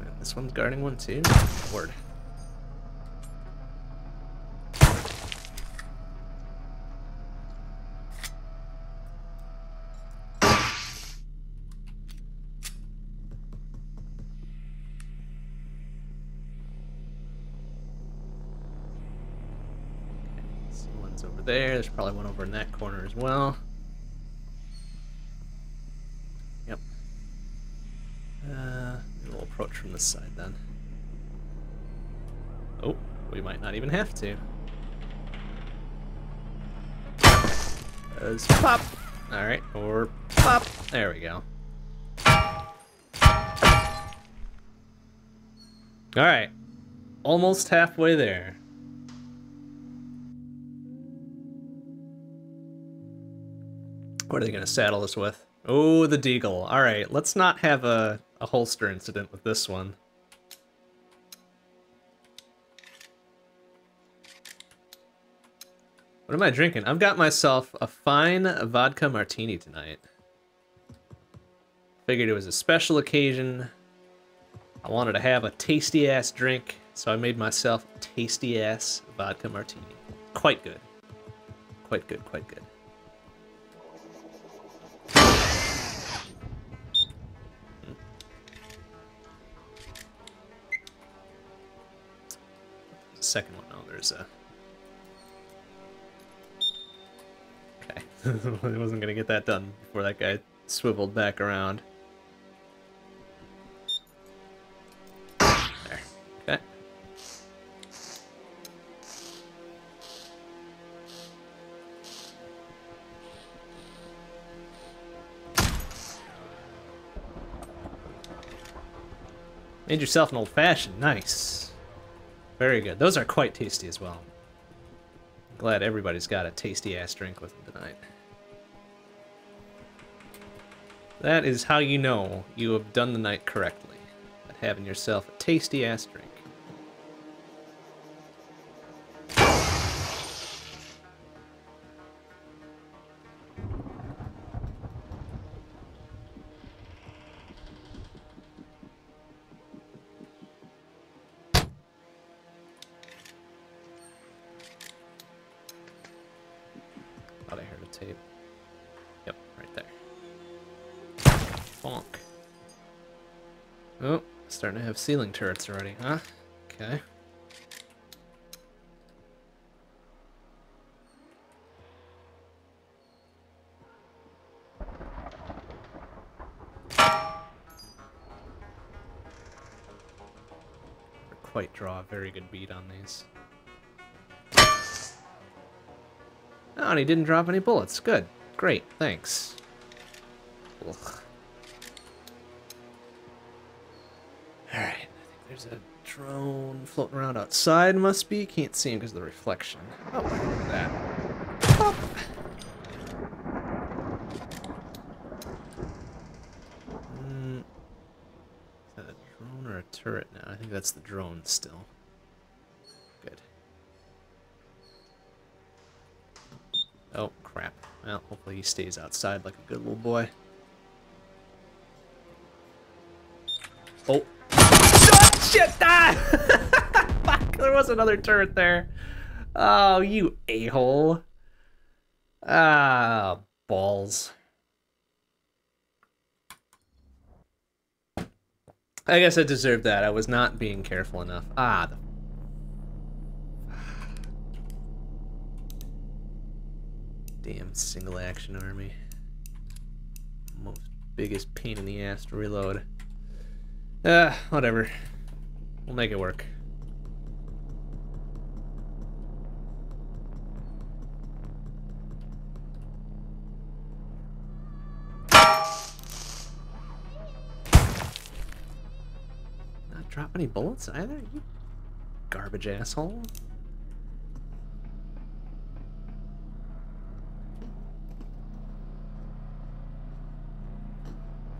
And this one's guarding one too. Word. There, there's probably one over in that corner as well. Yep. We'll approach from this side then. Oh, we might not even have to. Let's pop! Alright, or pop! There we go. Alright. Almost halfway there. What are they going to saddle us with? Oh, the deagle. All right, let's not have a holster incident with this one. What am I drinking? I've got myself a fine vodka martini tonight. Figured it was a special occasion. I wanted to have a tasty-ass drink, so I made myself a tasty-ass vodka martini. Quite good. Quite good, quite good. Second one, oh, there's a... Okay, I wasn't gonna get that done before that guy swiveled back around. There, okay. Made yourself an old-fashioned, nice. Very good. Those are quite tasty as well. I'm glad everybody's got a tasty-ass drink with them tonight. That is how you know you have done the night correctly, by having yourself a tasty-ass drink. Starting to have ceiling turrets already, huh? Okay. Quite draw a very good bead on these. Oh, and he didn't drop any bullets. Good. Great. Thanks. Ugh. There's a drone floating around outside, must be. Can't see him because of the reflection. Oh, look at that. Pop. Is that a drone or a turret now? I think that's the drone still. Good. Oh, crap. Well, hopefully he stays outside like a good little boy. Oh. Shit! Ah! Fuck, there was another turret there. Oh, you a-hole. Ah, balls. I guess I deserved that. I was not being careful enough. Ah, the... Damn single action army. Most biggest pain in the ass to reload. Whatever. We'll make it work. Not drop any bullets either, you garbage asshole.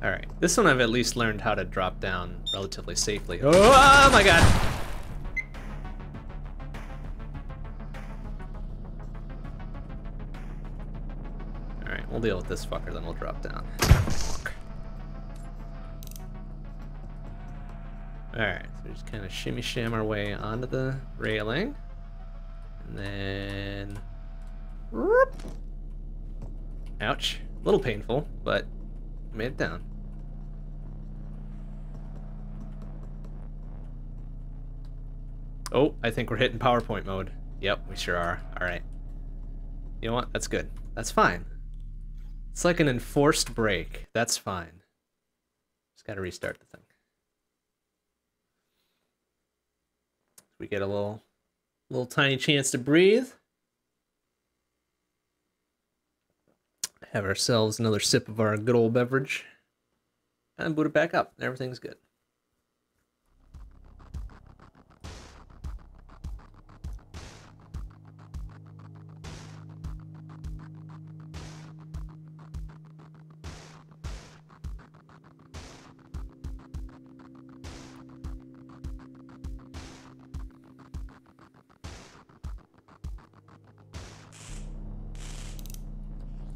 Alright, this one I've at least learned how to drop down relatively safely. Oh my god! Alright, we'll deal with this fucker, then we'll drop down. Alright, so we just kind of shimmy-sham our way onto the railing. And then... Whoop. Ouch. A little painful, but made it down. Oh, I think we're hitting PowerPoint mode. Yep, we sure are. All right. You know what? That's good. That's fine. It's like an enforced break. That's fine. Just gotta restart the thing. We get a little tiny chance to breathe. Have ourselves another sip of our good old beverage. And boot it back up. Everything's good.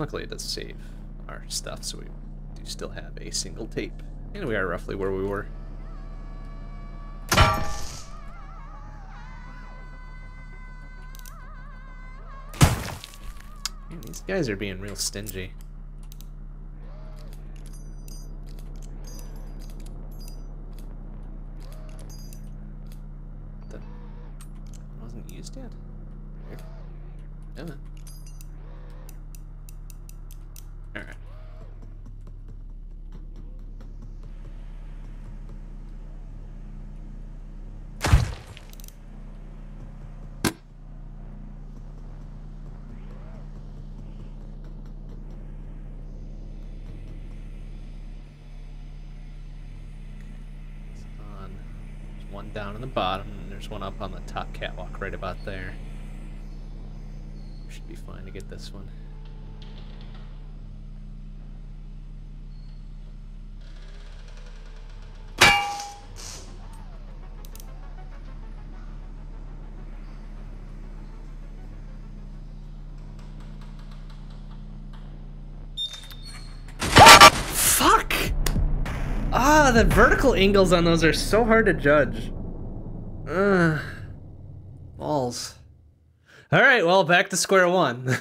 Luckily it does save our stuff, so we do still have a single tape. And we are roughly where we were. Man, these guys are being real stingy. That wasn't used yet. Yeah. Down on the bottom, and there's one up on the top catwalk right about there. Should be fine to get this one. Oh, the vertical angles on those are so hard to judge. Ugh. Balls. Alright, well, back to square one.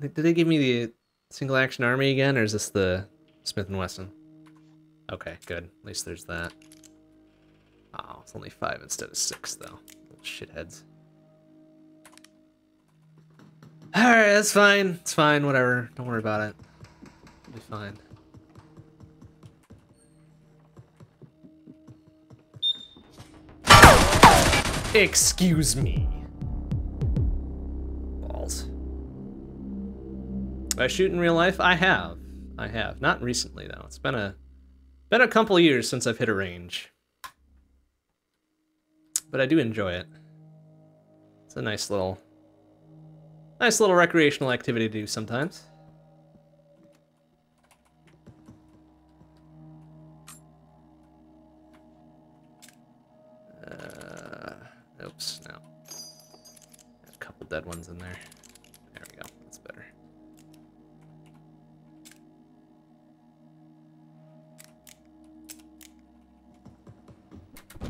Did they give me the single action army again, or is this the Smith & Wesson? Okay, good. At least there's that. Oh, it's only 5 instead of 6, though. Little shitheads. Alright, that's fine. It's fine, whatever. Don't worry about it. It'll be fine. Excuse me. Balls. Do I shoot in real life? I have. I have. Not recently, though. It's been a couple years since I've hit a range. But I do enjoy it. It's a nice little recreational activity to do sometimes. Oops, no. Got a couple dead ones in there. There we go, that's better. I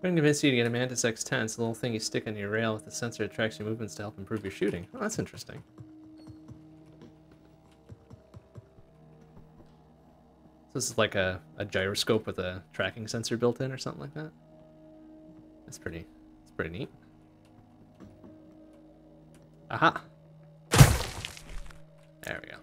couldn't convince you to get a Mantis X-10. It's the little thing you stick on your rail with the sensor that tracks your movements to help improve your shooting. Oh, that's interesting. So this is like a gyroscope with a tracking sensor built in or something like that. That's pretty neat. Aha! There we go.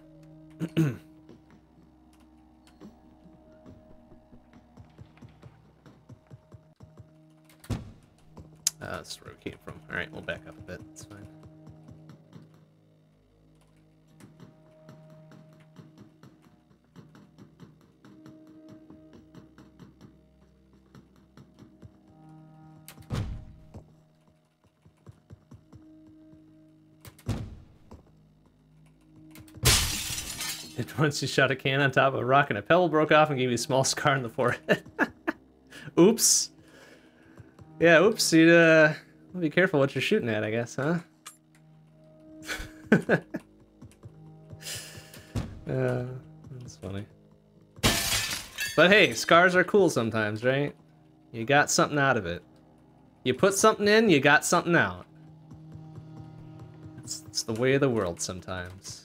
That's where we came from. Alright, we'll back up a bit. It's fine. Once you shot a can on top of a rock and a pebble broke off and gave you a small scar on the forehead. Oops. Yeah, oops. You'd be careful what you're shooting at, I guess, huh? That's funny. But hey, scars are cool sometimes, right? You got something out of it. You put something in, you got something out. It's the way of the world sometimes.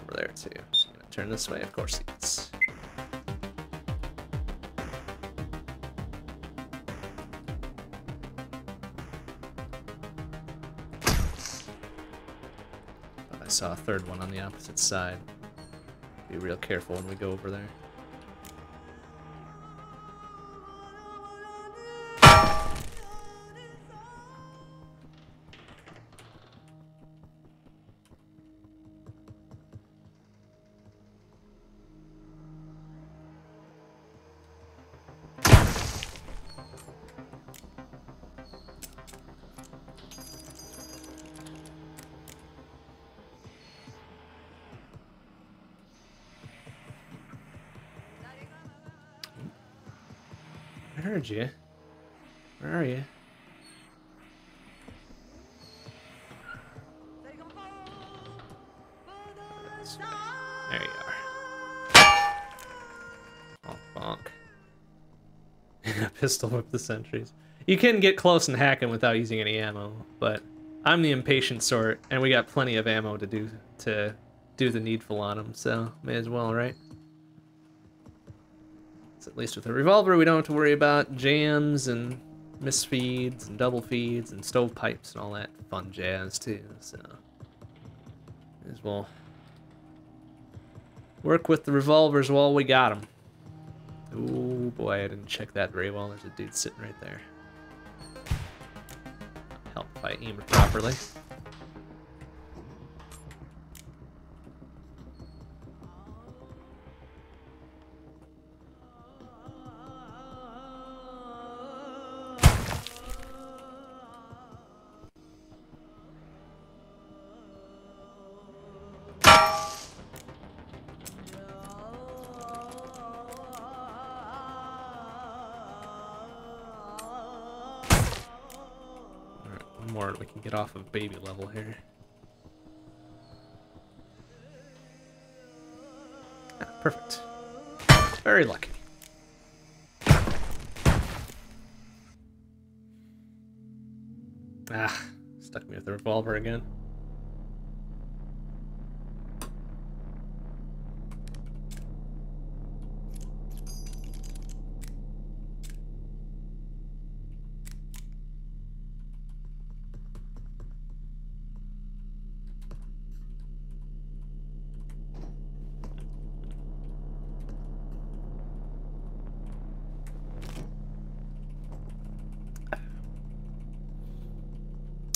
Over there too. So I'm gonna turn this way, of course. It's... I saw a third one on the opposite side. Be real careful when we go over there. You. Where are you? There you are. Oh, bonk. Pistol whip the sentries. You can get close and hack him without using any ammo, but I'm the impatient sort, and we got plenty of ammo to do the needful on him, so may as well, right? At least with a revolver, we don't have to worry about jams and misfeeds and double feeds and stovepipes and all that fun jazz too, so may as well work with the revolvers while we got them. Oh boy, I didn't check that very well. There's a dude sitting right there. Help if I aim it properly. one more and we can get off of baby level here. Ah, perfect. Very lucky. Ah, stuck me with the revolver again.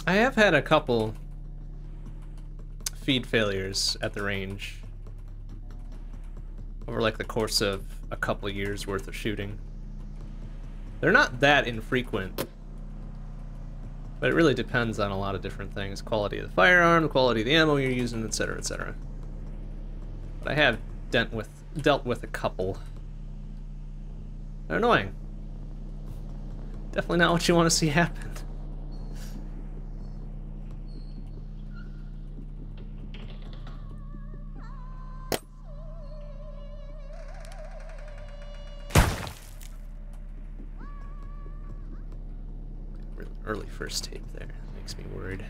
I have had a couple feed failures at the range over like the course of a couple years worth of shooting. They're not that infrequent, but it really depends on a lot of different things. Quality of the firearm, the quality of the ammo you're using, etc., etc. But I have dealt with a couple. They're annoying. Definitely not what you want to see happen. Early first tape there. That makes me worried.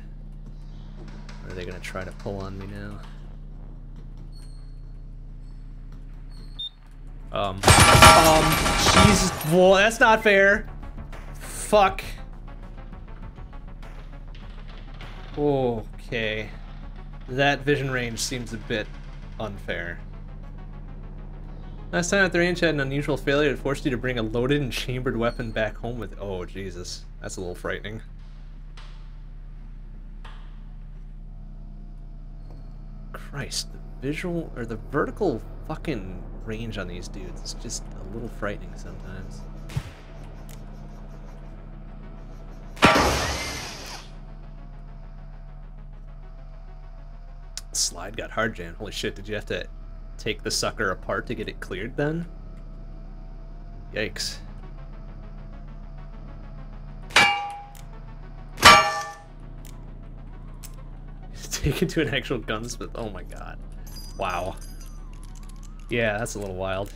Are they gonna try to pull on me now? Jesus, well, that's not fair. Fuck. Okay. That vision range seems a bit unfair. Last time at the range had an unusual failure that forced you to bring a loaded and chambered weapon back home with... Oh, Jesus. That's a little frightening. Christ, the visual... or the vertical fucking range on these dudes is just a little frightening sometimes. Slide got hard jammed. Holy shit, did you have to... take the sucker apart to get it cleared then? Yikes. Take it to an actual gunsmith. Oh my god. Wow. Yeah, that's a little wild.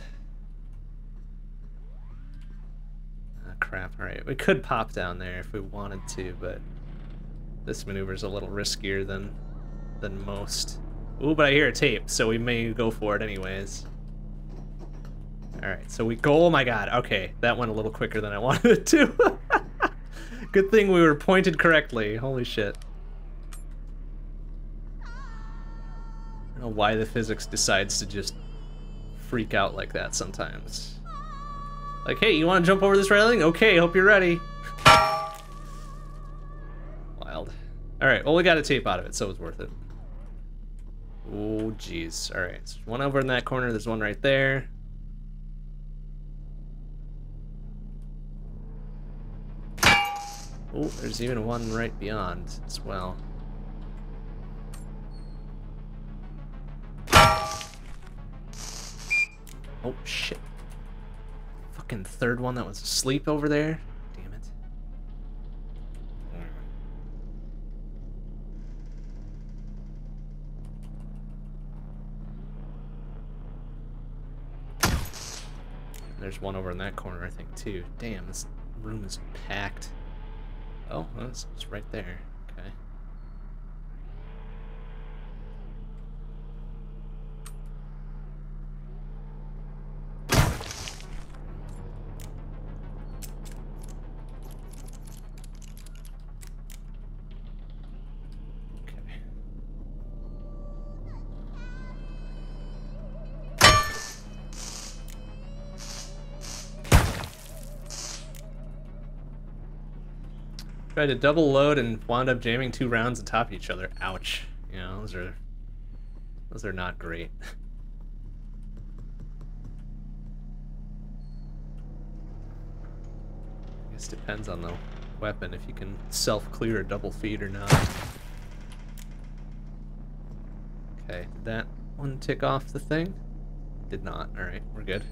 Ah, crap. Alright, we could pop down there if we wanted to, but this maneuver's a little riskier than most. Ooh, but I hear a tape, so we may go for it anyways. Alright, so we go... Oh my god, okay. That went a little quicker than I wanted it to. Good thing we were pointed correctly. Holy shit. I don't know why the physics decides to just freak out like that sometimes. Like, hey, you want to jump over this railing? Okay, hope you're ready. Wild. Alright, well, we got a tape out of it, so it was worth it. Oh, jeez. Alright, so one over in that corner. There's one right there. Oh, there's even one right beyond as well. Oh, shit. Fucking third one that was asleep over there. Damn it. There's one over in that corner, I think, too. Damn, this room is packed. Oh, well, it's right there. Okay. Tried to double load and wound up jamming two rounds atop each other. Ouch. You know, those are not great. I guess it depends on the weapon if you can self-clear a double feed or not. Okay, did that one tick off the thing? Did not. Alright, we're good.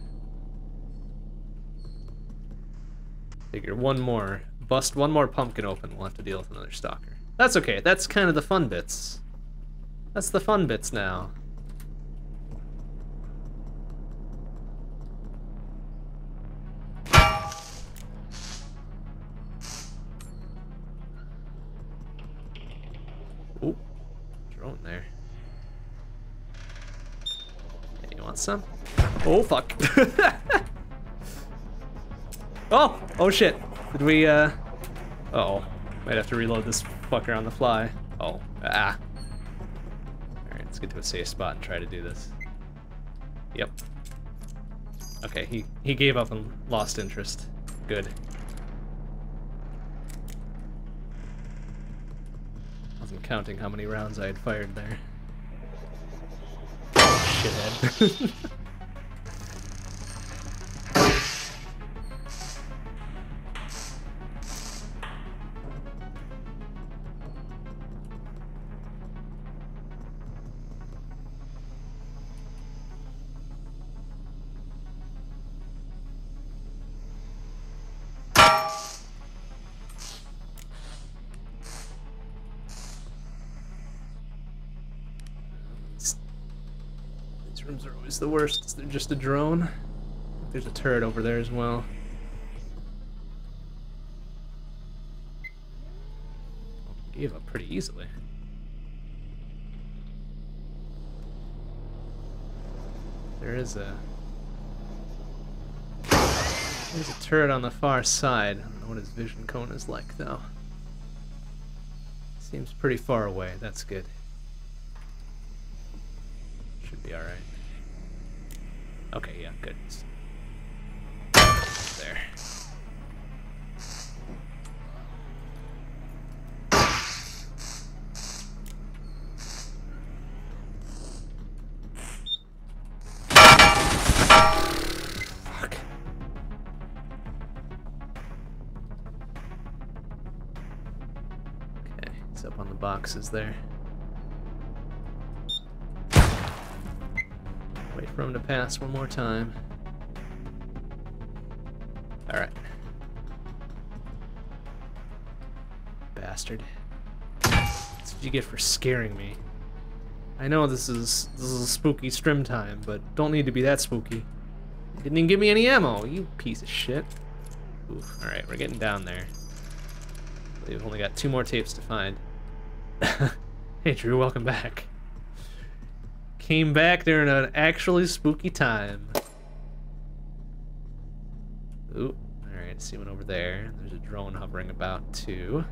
Figure one more bust one more pumpkin open, we'll have to deal with another stalker. That's okay, that's kind of the fun bits. That's the fun bits now. Oh, drone there. Hey, you want some? Oh, fuck. Oh! Oh, shit. Did we, uh-oh. Might have to reload this fucker on the fly. Oh, ah. Alright, let's get to a safe spot and try to do this. Yep. Okay, he gave up and lost interest. Good. Wasn't counting how many rounds I had fired there. Oh, shithead. The worst, they're just a drone. There's a turret over there as well. Gave up pretty easily. There is a... there's a turret on the far side. I don't know what his vision cone is like though. Seems pretty far away, that's good. Should be alright. Okay, yeah, good. There. Fuck. Okay, it's up on the boxes there. For him to pass one more time. Alright. Bastard. That's what you get for scaring me. I know this is a spooky stream time, but don't need to be that spooky. You didn't even give me any ammo, you piece of shit. Oof. Alright, we're getting down there. We've only got two more tapes to find. Hey Drew, welcome back. Came back during an actually spooky time. Ooh, alright, see one over there. There's a drone hovering about too.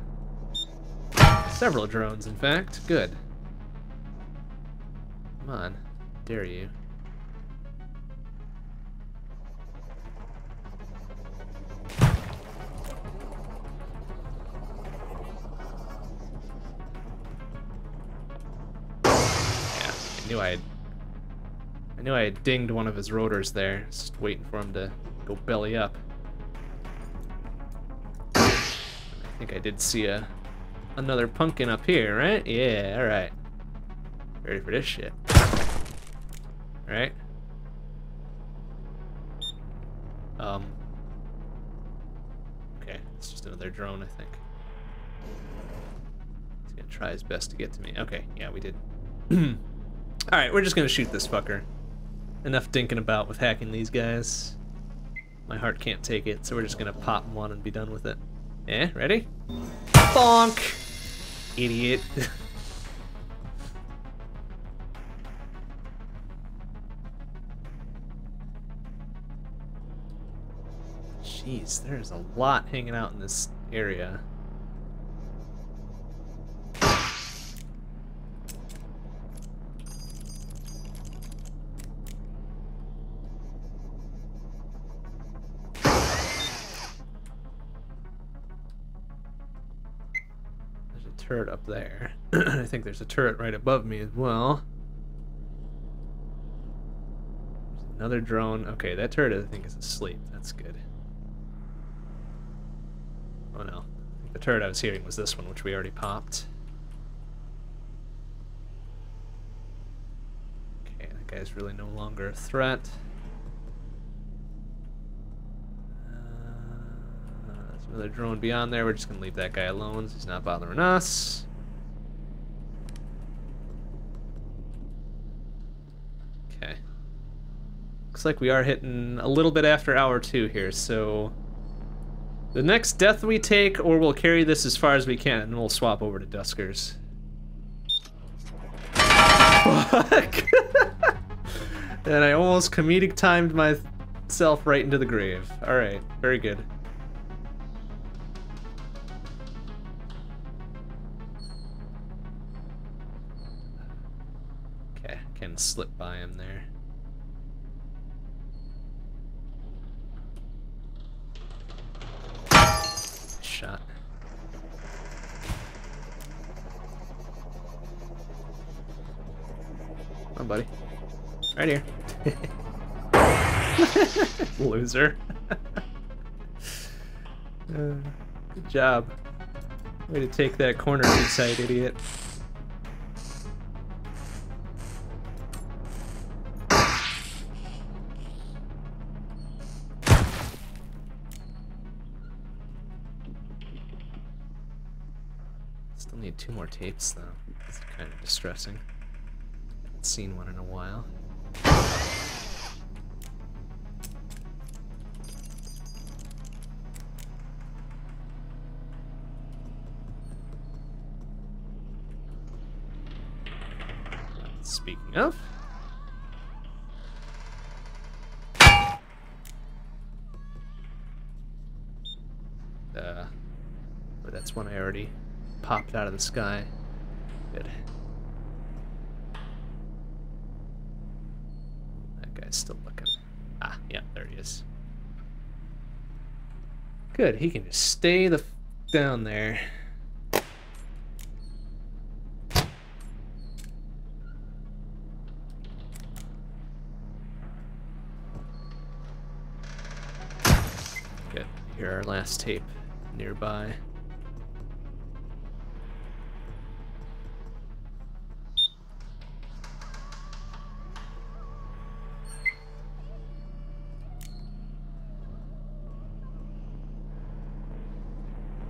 Several drones, in fact. Good. Come on, dare you. I knew I had dinged one of his rotors there, just waiting for him to go belly up. I think I did see another pumpkin up here, right? Yeah, alright. Ready for this shit. Alright. Okay, it's just another drone, I think. He's gonna try his best to get to me. Okay, yeah, we did. Alright, we're just gonna shoot this fucker. Enough dinking about with hacking these guys. My heart can't take it, so we're just gonna pop one and be done with it. Eh, ready? Bonk! Idiot. Jeez, there's a lot hanging out in this area. Turret up there. I think there's a turret right above me as well. There's another drone. Okay, that turret I think is asleep. That's good. Oh no. I think the turret I was hearing was this one, which we already popped. Okay, that guy's really no longer a threat. There's Another drone beyond there. We're just going to leave that guy alone. So he's not bothering us. Okay. Looks like we are hitting a little bit after hour 2 here, so... The next death we take, or we'll carry this as far as we can, and we'll swap over to Duskers. Fuck! And I almost comedic timed myself right into the grave. Alright, very good. Okay, can slip by him there. Shot. Come on, buddy. Right here. Loser. Good job. Way to take that corner inside, idiot. Still need 2 more tapes, though. It's kind of distressing. I haven't seen one in a while. Speaking of, that's one I already popped out of the sky. Good. That guy's still looking. Ah, yeah, there he is. Good. He can just stay the f down there. Our last tape nearby.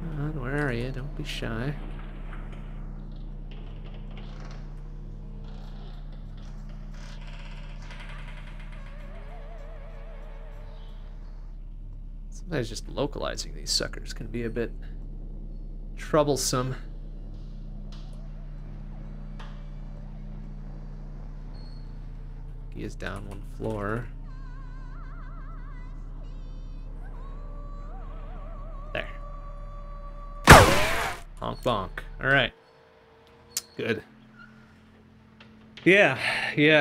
Come on, where are you? Don't be shy. Sometimes just localizing these suckers can be a bit troublesome. He is down 1 floor. There. Honk bonk. Alright. Good. Yeah,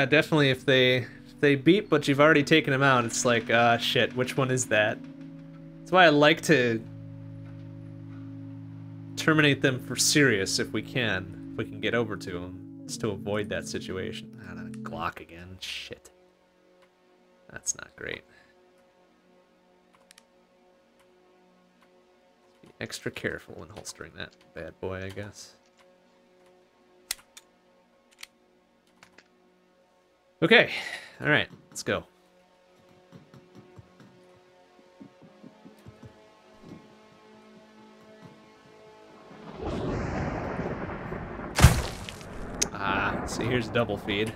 definitely if they beep but you've already taken them out, it's like, ah, shit, which one is that? That's why I like to terminate them for serious if we can. If we can get over to them. Just to avoid that situation. Ah, that Glock again. Shit. That's not great. Be extra careful when holstering that bad boy, I guess. Okay. Alright, let's go. Ah, see, here's double feed.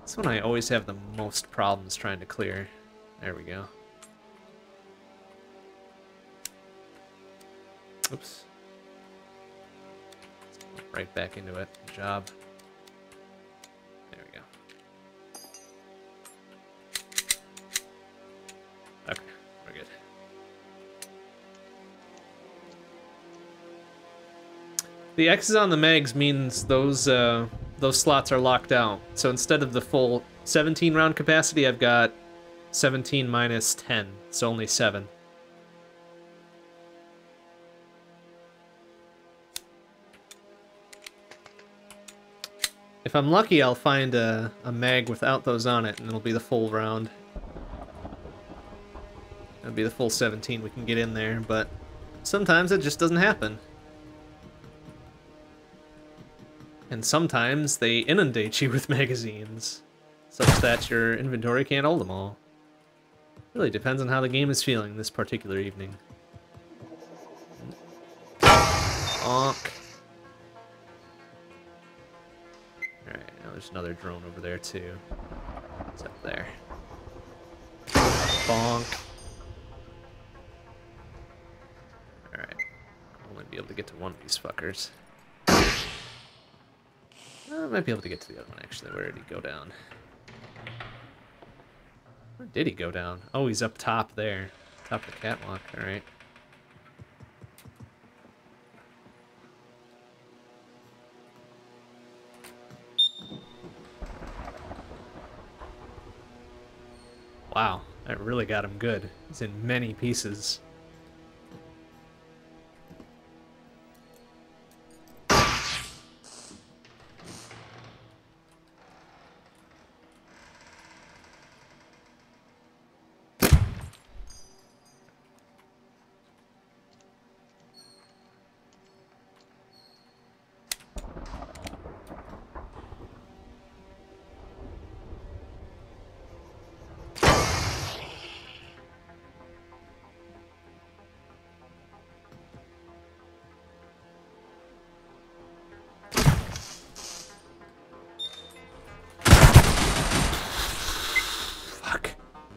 This one I always have the most problems trying to clear. There we go. Oops. Right back into it. Good job. There we go. Okay, we're good. The X's on the mags means those slots are locked out. So instead of the full 17 round capacity, I've got 17 minus 10, so only 7. If I'm lucky, I'll find a mag without those on it, and it'll be the full round. It'll be the full 17 we can get in there, but sometimes it just doesn't happen. And sometimes they inundate you with magazines, such that your inventory can't hold them all. Really depends on how the game is feeling this particular evening. Onk. Alright, now there's another drone over there too. It's up there. Bonk. Alright. I'll only be able to get to one of these fuckers. I might be able to get to the other one, actually. Where did he go down? Where did he go down? Oh, he's up top there. Top of the catwalk. Alright. Wow, that really got him good. He's in many pieces.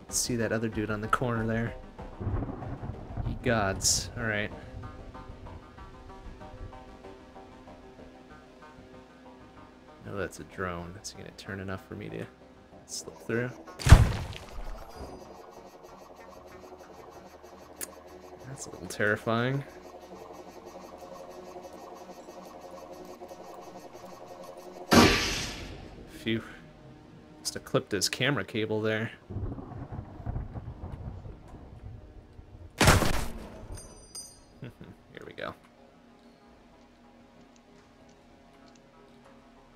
See that other dude on the corner there. Ye gods. Alright. No, that's a drone. It's gonna turn enough for me to slip through. That's a little terrifying. Phew. Just have clipped his camera cable there.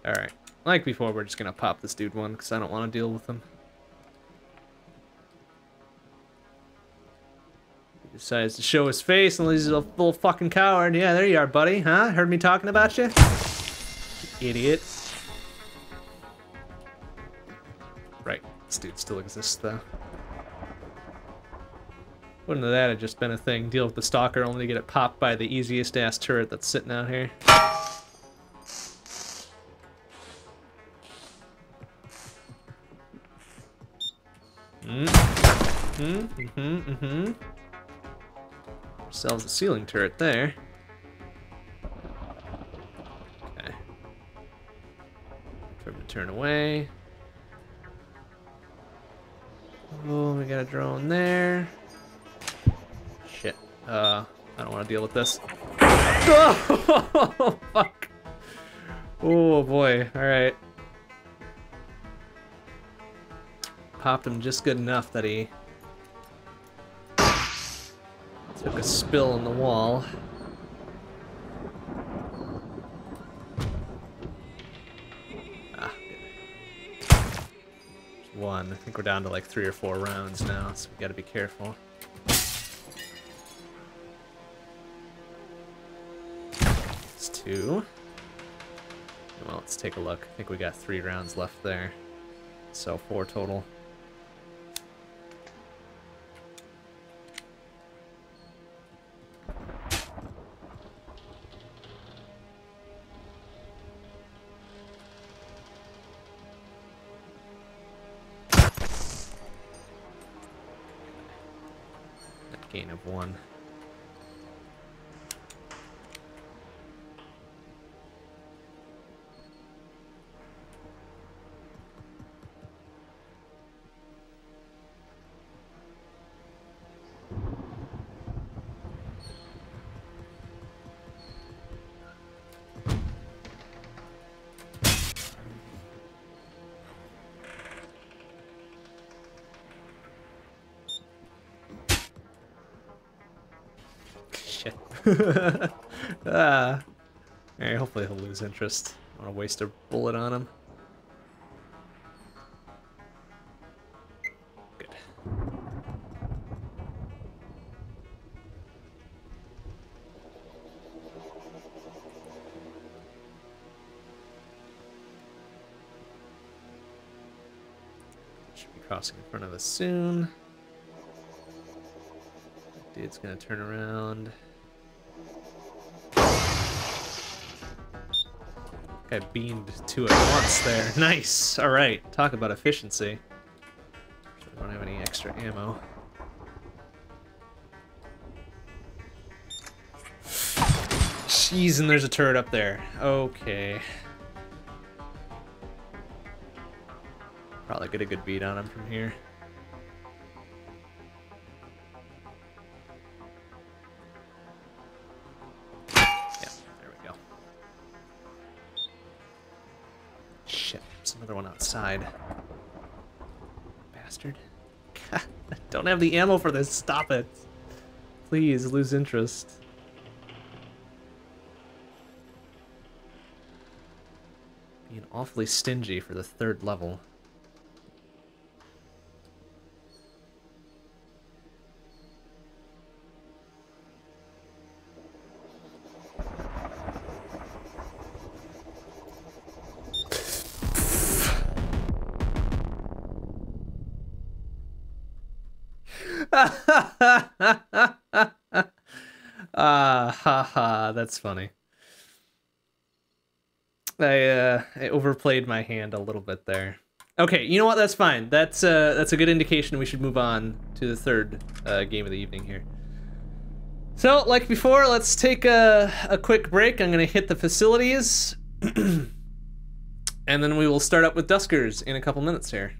Alright, like before, we're just gonna pop this dude one, because I don't want to deal with him. He decides to show his face and he's a little fucking coward. Yeah, there you are, buddy, huh? Heard me talking about you? Idiot. Right, this dude still exists, though. Wouldn't that have just been a thing? Deal with the stalker only to get it popped by the easiest-ass turret that's sitting out here. Ourselves a ceiling turret there. Okay. For him to turn away. Oh, we got a drone there. Shit. I don't want to deal with this. Oh, fuck. Oh, boy. Alright. Popped him just good enough that he took a spill on the wall. Ah, one. I think we're down to like 3 or 4 rounds now, so we gotta be careful. It's 2. Well, let's take a look. I think we got 3 rounds left there. So 4 total. Gain of 1. Shit. Alright, hopefully he'll lose interest. I want to waste a bullet on him. Good. Should be crossing in front of us soon. Dude's gonna turn around. I beamed two at once there. Nice! Alright, talk about efficiency. I don't have any extra ammo. Jeez, and there's a turret up there. Okay. Probably get a good beat on him from here. Yeah, there we go. Shit, there's another one outside. Bastard. God, I don't have the ammo for this. Stop it. Please lose interest. Being awfully stingy for the third level. That's funny. I overplayed my hand a little bit there. Okay, you know what? That's fine. That's a good indication we should move on to the third game of the evening here. So, like before, let's take a quick break. I'm gonna hit the facilities, and then we will start up with Duskers in a couple minutes here.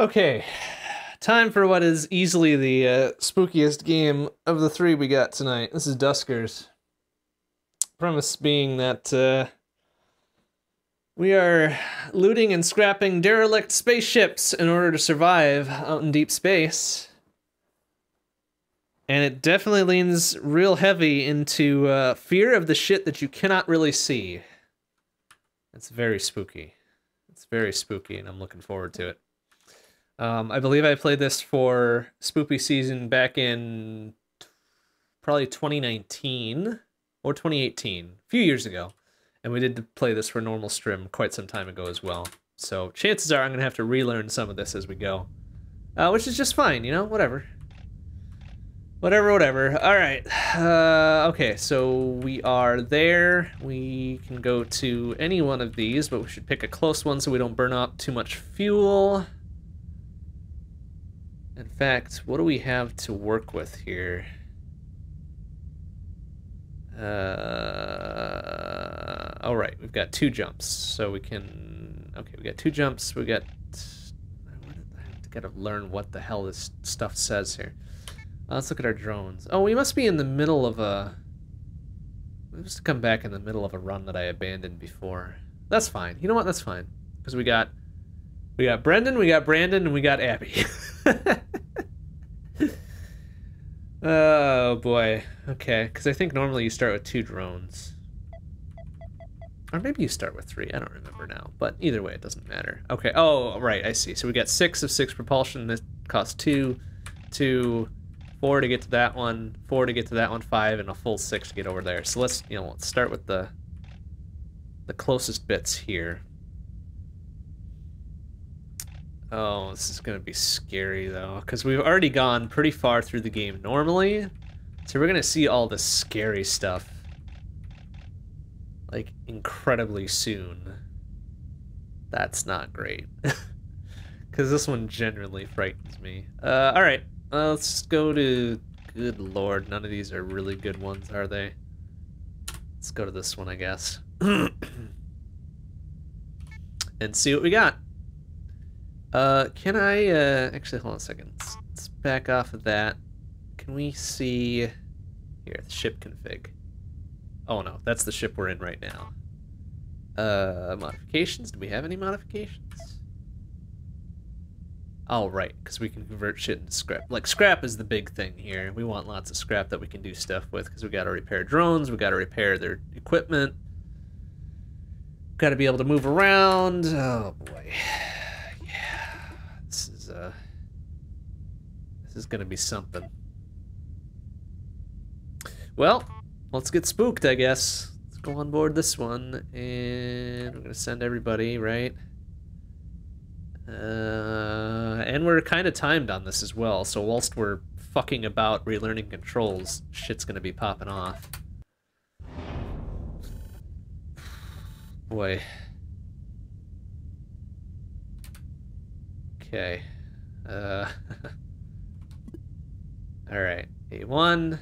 Okay, time for what is easily the spookiest game of the three we got tonight. This is Duskers. Premise being that we are looting and scrapping derelict spaceships in order to survive out in deep space. And it definitely leans real heavy into fear of the shit that you cannot really see. It's very spooky. It's very spooky, and I'm looking forward to it. I believe I played this for Spoopy Season back in probably 2019 or 2018, a few years ago. And we did play this for Normal Strim quite some time ago as well. So chances are I'm going to have to relearn some of this as we go, which is just fine, you know, whatever. Whatever. All right. Okay, so we are there. We can go to any one of these, but we should pick a close one so we don't burn up too much fuel. In fact, what do we have to work with here? All right, we've got two jumps, so we can... Okay, we got two jumps. We got... I gotta learn what the hell this stuff says here. Let's look at our drones. Oh, we must be in the middle of a... We must come back in the middle of a run that I abandoned before. That's fine. You know what? That's fine. Because we got... We got Brendan, we got Brandon, and we got Abby. Oh, boy. Okay, because I think normally you start with two drones. Or maybe you start with three. I don't remember now. But either way, it doesn't matter. Okay. Oh, right. I see. So we got 6 of 6 propulsion. This costs 2, 2... 4 to get to that one, 4 to get to that one, 5, and a full 6 to get over there. So let's, let's start with the closest bits here. Oh, this is going to be scary, though, because we've already gone pretty far through the game normally. So we're going to see all the scary stuff, like, incredibly soon. That's not great, because this one generally frightens me. All right. Let's go to... Good lord, none of these are really good ones, are they? Let's go to this one, I guess. And see what we got. Can I... actually, hold on a second. Let's back off of that. Can we see... Here, the ship config. Oh no, that's the ship we're in right now. Modifications? Do we have any modifications? Oh, right, because we can convert shit into scrap. Like, scrap is the big thing here. We want lots of scrap that we can do stuff with, because we got to repair drones, we got to repair their equipment, got to be able to move around. Oh, boy. Yeah. This is going to be something. Well, let's get spooked, I guess. Let's go on board this one, and we're going to send everybody, right? And we're kind of timed on this as well, so whilst we're fucking about relearning controls, shit's gonna be popping off. Boy. Okay. Alright. A1.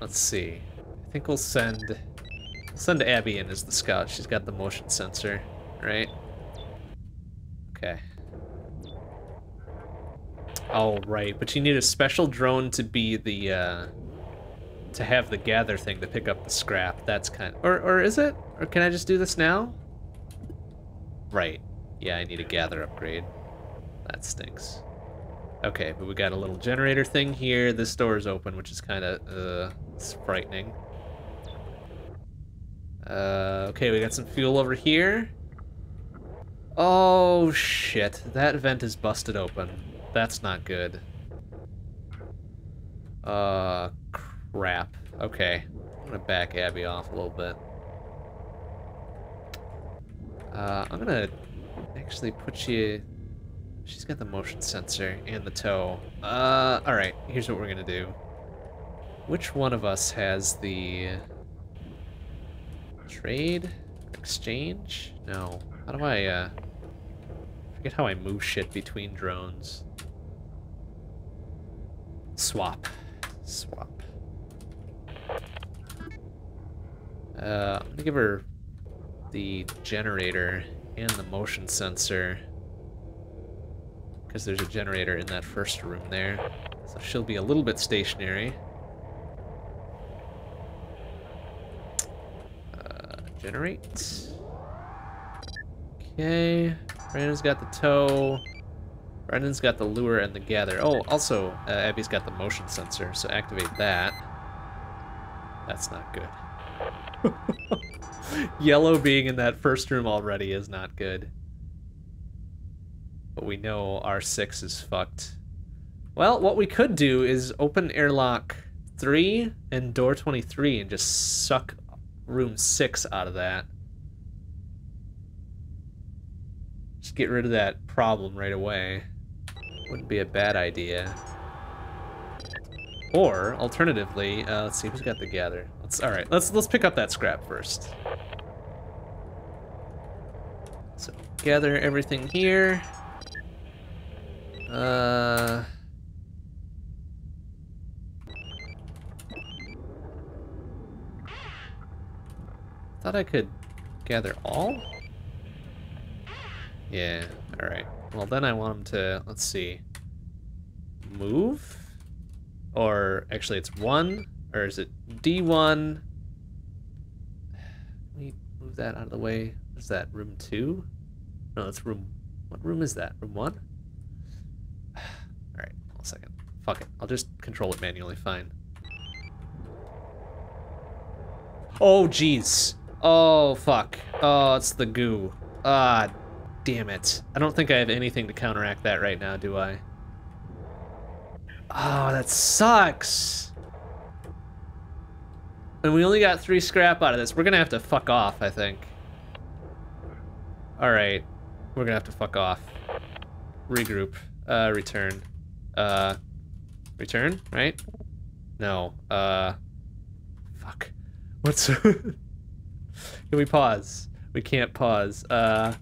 Let's see. I think we'll send... Send Abby in as the scout. She's got the motion sensor, right? Okay. Oh, right. But you need a special drone to be the, to have the gather thing to pick up the scrap. That's kind of... Or is it? Or can I just do this now? Right. Yeah, I need a gather upgrade. That stinks. Okay, but we got a little generator thing here. This door is open, which is kind of, it's frightening. Okay, we got some fuel over here. Oh, shit. That vent is busted open. That's not good. Crap. Okay. I'm gonna back Abby off a little bit. I'm gonna actually put you... She's got the motion sensor and the tow. Alright, here's what we're gonna do. Which one of us has the... Trade? Exchange? No. How do I, I forget how I move shit between drones. Swap. Swap. I'm gonna give her the generator and the motion sensor. Because there's a generator in that first room there. So she'll be a little bit stationary. Generate. Okay. Brandon's got the tow. Brandon's got the lure and the gather. Oh, also, Abby's got the motion sensor, so activate that. That's not good. Yellow being in that first room already is not good. But we know R6 is fucked. Well, what we could do is open airlock 3 and door 23 and just suck Room 6 out of that. Just get rid of that problem right away. wouldn't be a bad idea. Or, alternatively, let's see who's got the gather. All right, let's pick up that scrap first. So, gather everything here. Thought I could gather all? Yeah, all right. Well, then I want them to, let's see, move? Or actually it's one, or is it D1? Can we move that out of the way? Is that room 2? No, it's room, what room is that? Room 1? All right, one second. Fuck it, I'll just control it manually, fine. Oh, jeez. Oh, fuck. Oh, it's the goo. Ah, damn it. I don't think I have anything to counteract that right now, do I? Oh, that sucks. And we only got 3 scrap out of this. We're gonna have to fuck off, I think. All right, we're gonna have to fuck off. Regroup, return. Return, right? No, fuck. What's... Can we pause? We can't pause. Oh,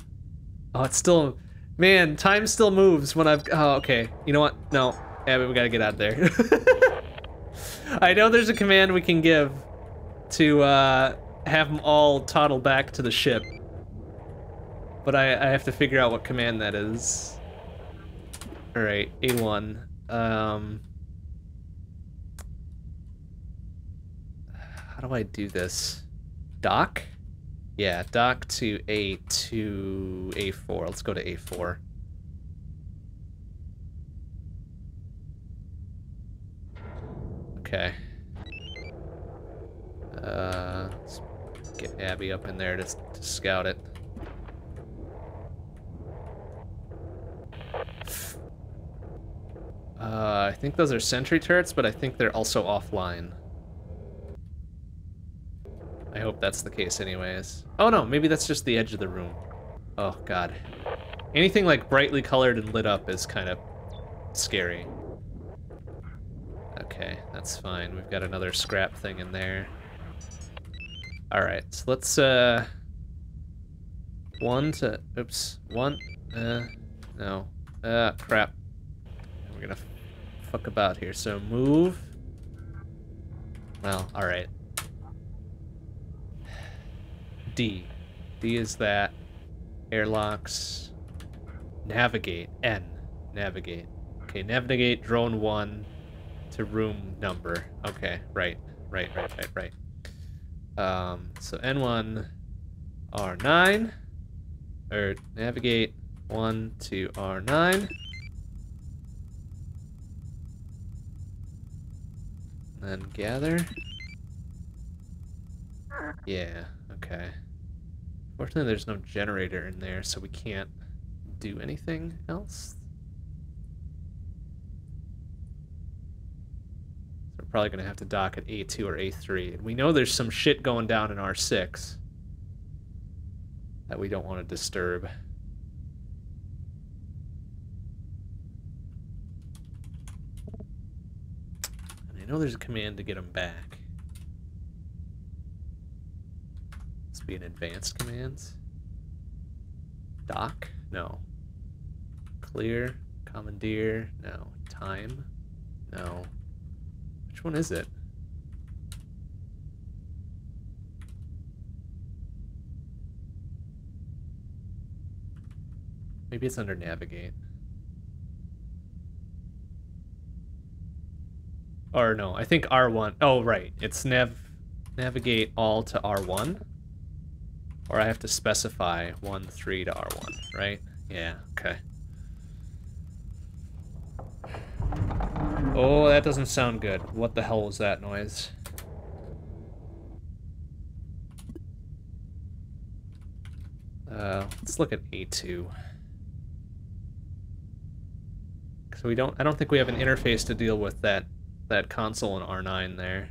it's still... Man, time still moves when I've... Oh, okay. You know what? No. Yeah, but we gotta get out of there. I know there's a command we can give to have them all toddle back to the ship. But I have to figure out what command that is. Alright, A1. How do I do this? Dock? Yeah, dock to A2, A4. Let's go to A4. Okay. Let's get Abby up in there to scout it. I think those are sentry turrets, but I think they're also offline. I hope that's the case anyways. Oh no, maybe that's just the edge of the room. Oh god. Anything like brightly colored and lit up is kind of scary. Okay, that's fine. We've got another scrap thing in there. Alright, so let's, crap. We're gonna fuck about here, so move. Well, alright. D. D is that. Airlocks. Navigate. N. Navigate. Okay, navigate drone 1 to room number. Okay, right. So N1, R9. Or navigate 1 to R9. Then gather. Yeah, okay. Fortunately, there's no generator in there, so we can't do anything else. So we're probably going to have to dock at A2 or A3. And we know there's some shit going down in R6 that we don't want to disturb. And I know there's a command to get them back. Be an advanced commands. Dock? No. Clear? Commandeer? No. Time? No. Which one is it? Maybe it's under navigate. Or no, I think R1. Oh, right. It's navigate all to R1. Or I have to specify 1, 3 to R1, right? Yeah, okay. Oh, that doesn't sound good. What the hell was that noise? Let's look at A2. So I don't think we have an interface to deal with that console in R9 there.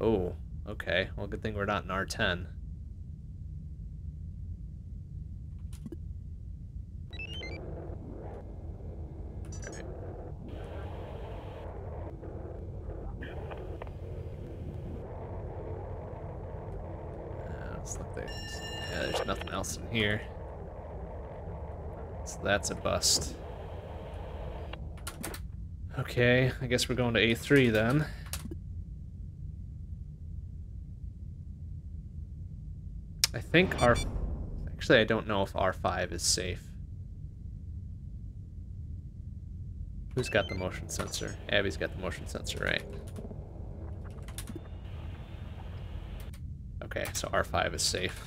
Oh. Okay, well, good thing we're not in R10. Let's look there. Yeah, there's nothing else in here. So that's a bust. Okay, I guess we're going to A3 then. I think R... Actually, I don't know if R5 is safe. Who's got the motion sensor? Abby's got the motion sensor, right? Okay, so R5 is safe.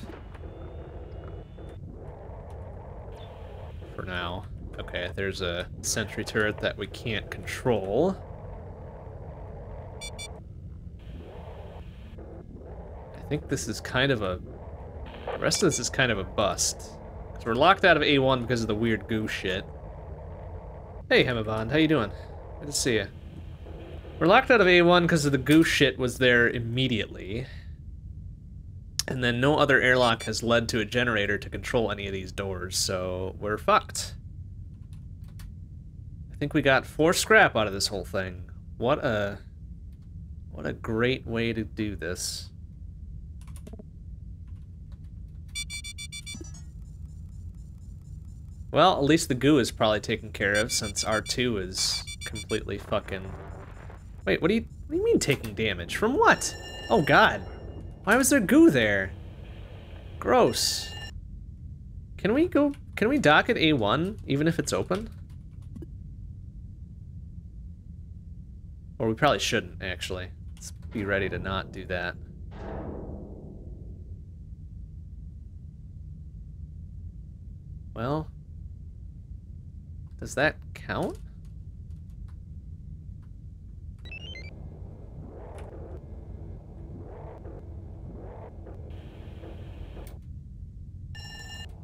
For now. Okay, there's a sentry turret that we can't control. I think this is kind of a... The rest of this is kind of a bust. So we're locked out of A1 because of the weird goo shit. Hey, Mr. Bond, how you doing? Good to see you. We're locked out of A1 because of the goo shit was there immediately. And then no other airlock has led to a generator to control any of these doors, so we're fucked. I think we got 4 scrap out of this whole thing. What a great way to do this. Well, at least the goo is probably taken care of since R2 is completely fucking... Wait, what do you mean taking damage? From what? Oh god. Why was there goo there? Gross. Can we dock at A1 even if it's open? Or we probably shouldn't, actually. Let's be ready to not do that. Well... Does that count?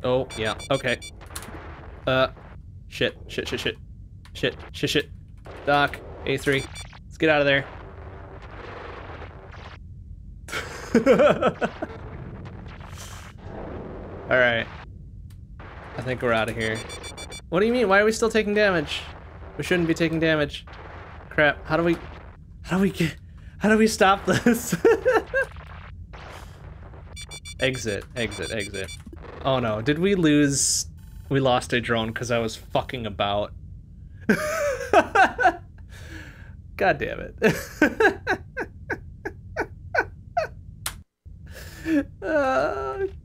Oh, yeah, okay. Shit. Doc, A3, let's get out of there. Alright. I think we're out of here. What do you mean? Why are we still taking damage? We shouldn't be taking damage. Crap. How do we stop this? Exit. Oh no, did we lose? We lost a drone because I was fucking about. God damn it.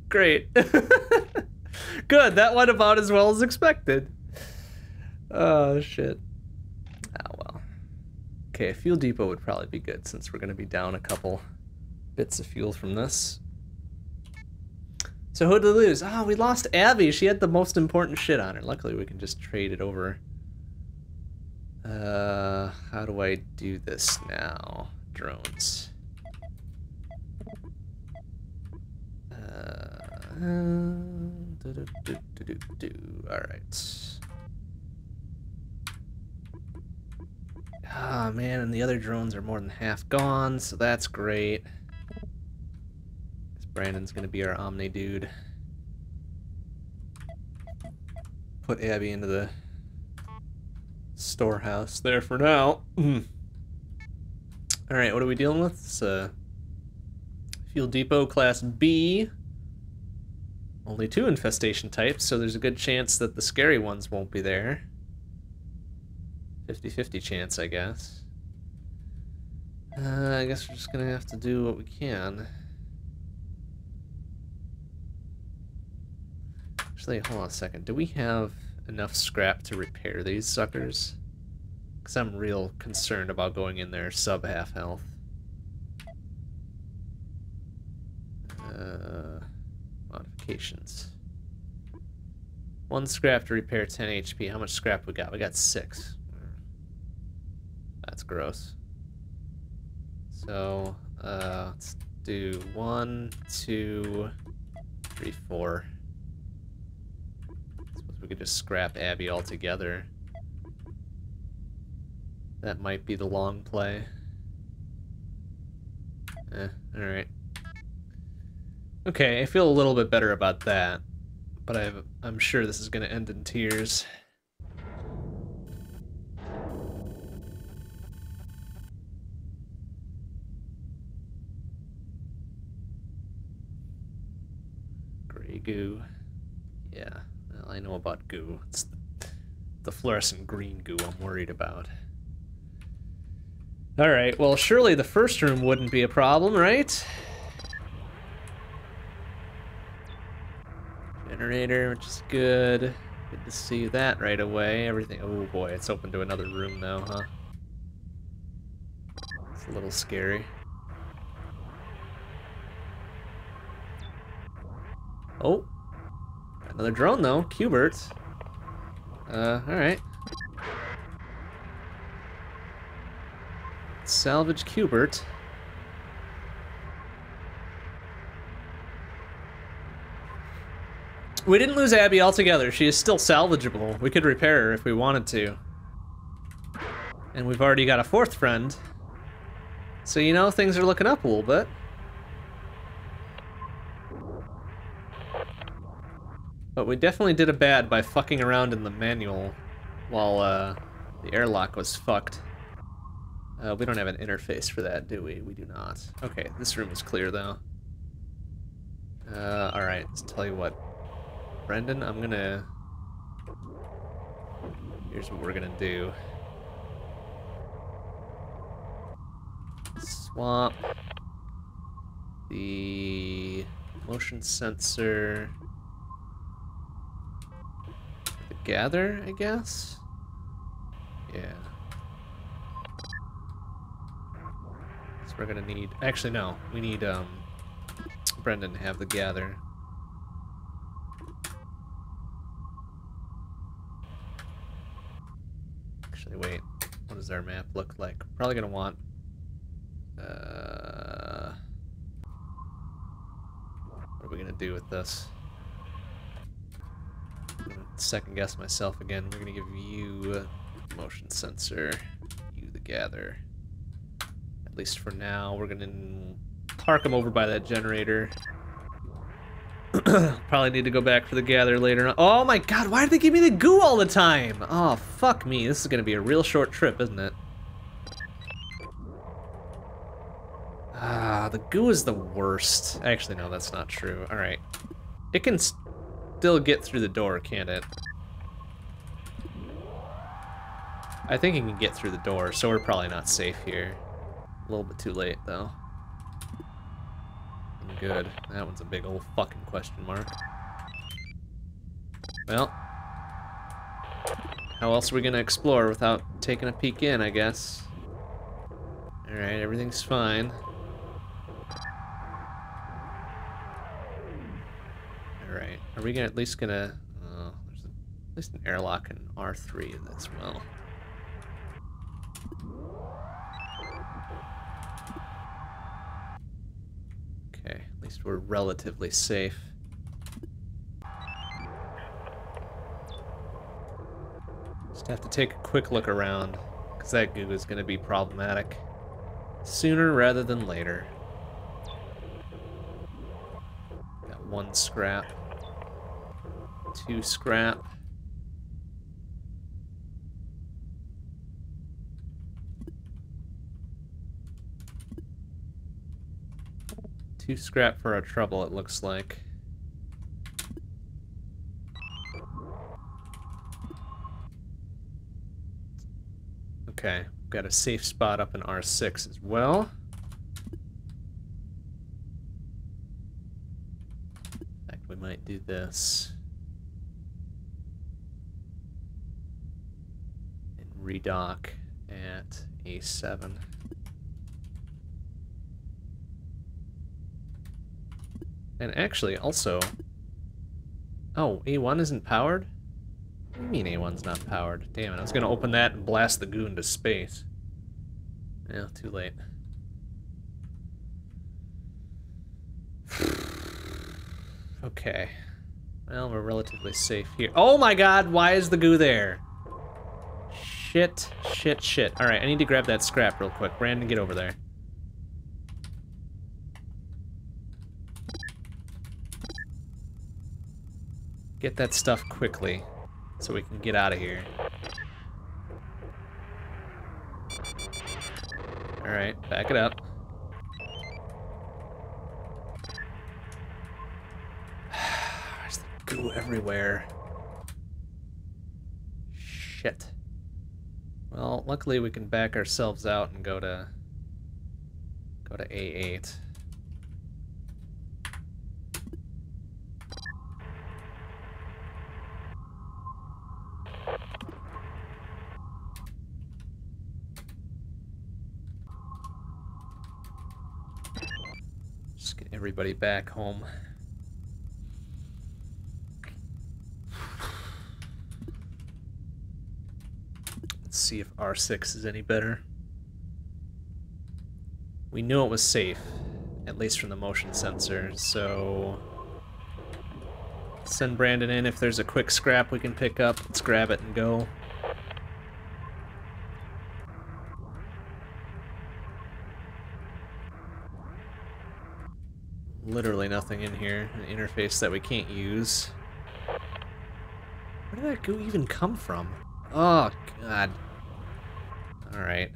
Great. Good, that went about as well as expected. Oh, shit. Ah, well. Okay, fuel depot would probably be good since we're going to be down a couple bits of fuel from this. So who did we lose? Ah, we lost Abby. She had the most important shit on her. Luckily, we can just trade it over. How do I do this now? Drones. Alright. Ah, man, and the other drones are more than half gone, so that's great. Because Brandon's gonna be our Omni dude. Put Abby into the storehouse there for now. Alright, what are we dealing with? It's Fuel Depot Class B. Only 2 infestation types, so there's a good chance that the scary ones won't be there. 50-50 chance, I guess. I guess we're just gonna have to do what we can. Actually, hold on a second. Do we have enough scrap to repair these suckers? Because I'm real concerned about going in there sub-half health. Modifications. 1 scrap to repair 10 HP. How much scrap we got? We got 6. That's gross. So, let's do 1, 2, 3, 4. I suppose we could just scrap Abby altogether. That might be the long play. Alright. Okay, I feel a little bit better about that, but I'm sure this is going to end in tears. goo. Yeah, well, I know about goo. It's the fluorescent green goo I'm worried about. Alright, well, surely the first room wouldn't be a problem, right? Generator, which is good. Good to see that right away. Everything... oh boy, it's open to another room now, huh? It's a little scary. Oh! Another drone, though. Qbert. Alright. Salvage Qbert. We didn't lose Abby altogether. She is still salvageable. We could repair her if we wanted to. And we've already got a fourth friend. So, you know, things are looking up a little bit. But we definitely did a bad by fucking around in the manual while the airlock was fucked. We don't have an interface for that, do we? We do not. Okay, this room is clear, though. Alright, let's tell you what. Brendan, I'm gonna... here's what we're gonna do. Swap the motion sensor... the gather, I guess? Yeah. So we're gonna need... actually, no. We need, Brendan to have the gather. Actually, wait. What does our map look like? We're probably gonna want... what are we gonna do with this? I'm gonna second guess myself again. We're gonna give you motion sensor, you the gather. At least for now, we're gonna park him over by that generator. Probably need to go back for the gather later on. Oh my god, why did they give me the goo all the time? Oh, fuck me. This is gonna be a real short trip, isn't it? Ah, the goo is the worst. Actually, no, that's not true. Alright. It can still get through the door, can't it? I think it can get through the door, so we're probably not safe here. A little bit too late, though. Good. That one's a big old fucking question mark. Well, how else are we gonna explore without taking a peek in, I guess? Alright, everything's fine. Alright, are we gonna, at least gonna... oh, there's at least an airlock in R3 as well. Okay, at least we're relatively safe. Just have to take a quick look around, because that goo is going to be problematic. Sooner rather than later. Got one scrap. Two scrap. Two scrap for our trouble, it looks like. Okay, we've got a safe spot up in R6 as well. In fact, we might do this. And redock at A7. And actually, also... oh, A1 isn't powered? What do you mean A1's not powered? Damn it, I was gonna open that and blast the goo into space. Well, too late. Okay. Well, we're relatively safe here. Oh my god, why is the goo there? Shit, shit, shit. Alright, I need to grab that scrap real quick. Brandon, get over there. Get that stuff quickly, so we can get out of here. Alright, back it up. glue everywhere. Shit. Well, luckily we can back ourselves out and go to A8. Just get everybody back home. See if R6 is any better. We knew it was safe, at least from the motion sensor, so send Brandon in. If there's a quick scrap we can pick up, let's grab it and go. Literally nothing in here, an interface that we can't use. Where did that goo even come from? Oh, God. Alright.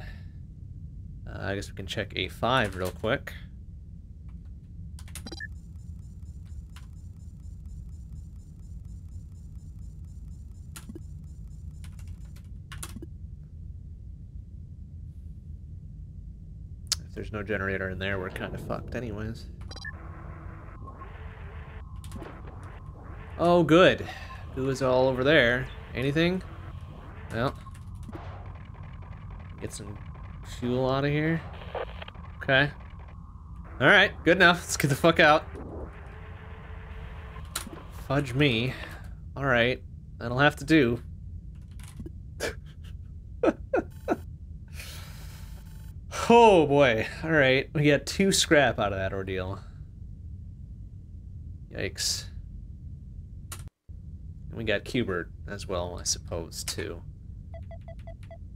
I guess we can check A5 real quick. If there's no generator in there, we're kind of fucked anyways. Oh, good. Who is all over there? Anything? Well. Get some fuel out of here. Okay. Alright, good enough. Let's get the fuck out. Fudge me. Alright. That'll have to do. Oh boy. Alright. We got 2 scrap out of that ordeal. Yikes. And we got Qbert as well, I suppose, too.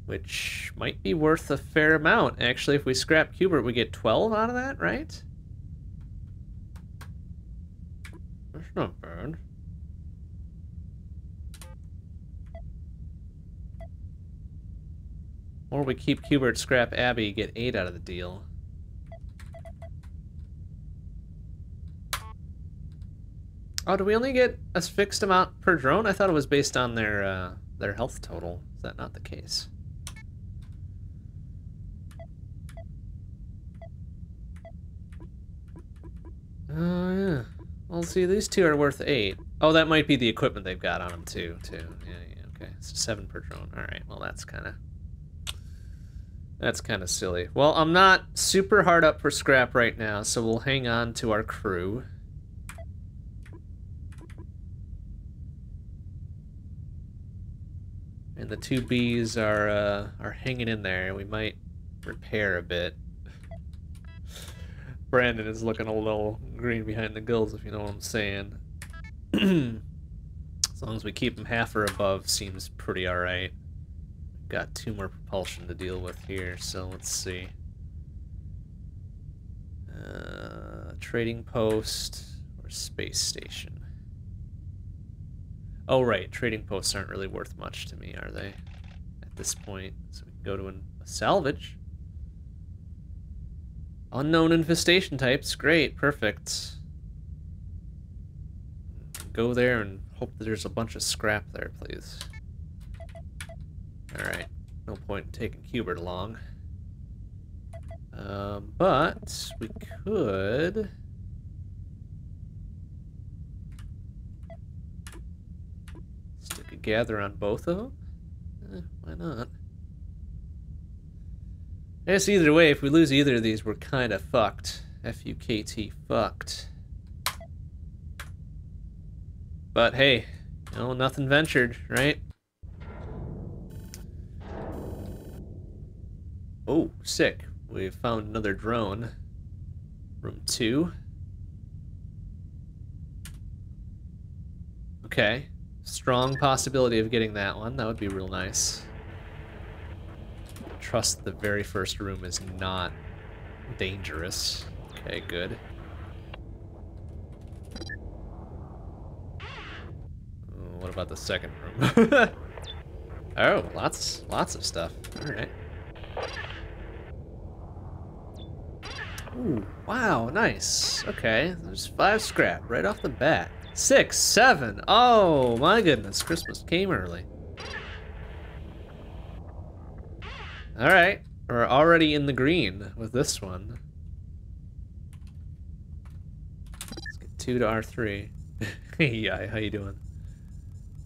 Which might be worth a fair amount. Actually, if we scrap Qbert, we get 12 out of that, right? That's not bad. Or we keep Qbert, scrap Abby, get 8 out of the deal. Oh, do we only get a fixed amount per drone? I thought it was based on their health total. Is that not the case? Oh, yeah. Well, see, these 2 are worth 8. Oh, that might be the equipment they've got on them, too. Yeah, okay. So 7 per drone. All right, well, that's kind of silly. Well, I'm not super hard up for scrap right now, so we'll hang on to our crew. And the 2 Bs are hanging in there. We might repair a bit. Brandon is looking a little green behind the gills, if you know what I'm saying. As long as we keep them half or above, seems pretty alright. Got 2 more propulsion to deal with here, so let's see. Trading post or space station? Oh right, trading posts aren't really worth much to me, are they? At this point, so we can go to a salvage. Unknown infestation types, great, perfect. Go there and hope that there's a bunch of scrap there, please. Alright, no point in taking Qbert along. But we could... stick a gather on both of them? Why not? I guess either way, if we lose either of these, we're kind of fucked. F-U-K-T, fucked. But hey, no, nothing ventured, right? Oh, sick. We've found another drone. Room 2. Okay. Strong possibility of getting that one. That would be real nice. Trust the very first room is not dangerous. Okay, good. What about the second room? Oh, lots of stuff. All right. Ooh, wow, nice. Okay, there's 5 scrap right off the bat. 6, 7. Oh my goodness, Christmas came early. All right, we're already in the green with this one. Let's get 2 to R3. Hey, how you doing?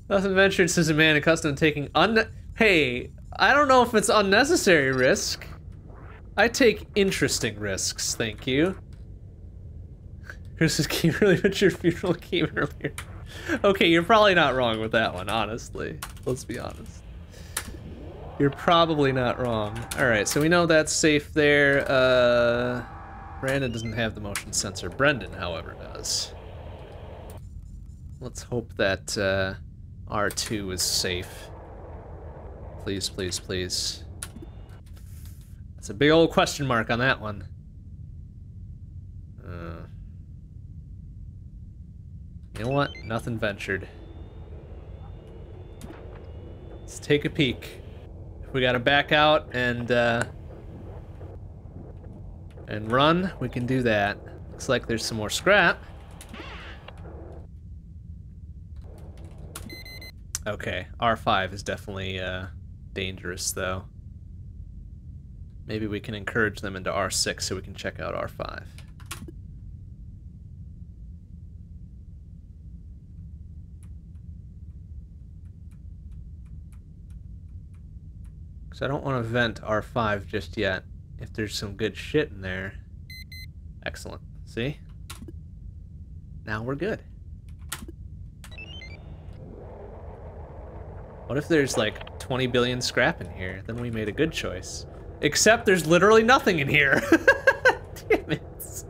Nothing ventured, says a man accustomed to taking Hey, I don't know if it's unnecessary risk. I take interesting risks, thank you. Christmas came early, but your funeral came earlier. Okay, you're probably not wrong with that one, honestly. Let's be honest. You're probably not wrong. Alright, so we know that's safe there. Brandon doesn't have the motion sensor. Brendan, however, does. Let's hope that R2 is safe. Please, please, please. That's a big old question mark on that one. You know what? Nothing ventured. Let's take a peek. We gotta back out and run. We can do that. Looks like there's some more scrap. Okay, R5 is definitely dangerous though. Maybe we can encourage them into R6 so we can check out R5. So I don't want to vent R5 just yet, if there's some good shit in there. Excellent. See? Now we're good. What if there's like 20 billion scrap in here? Then we made a good choice. Except there's literally nothing in here. Damn it.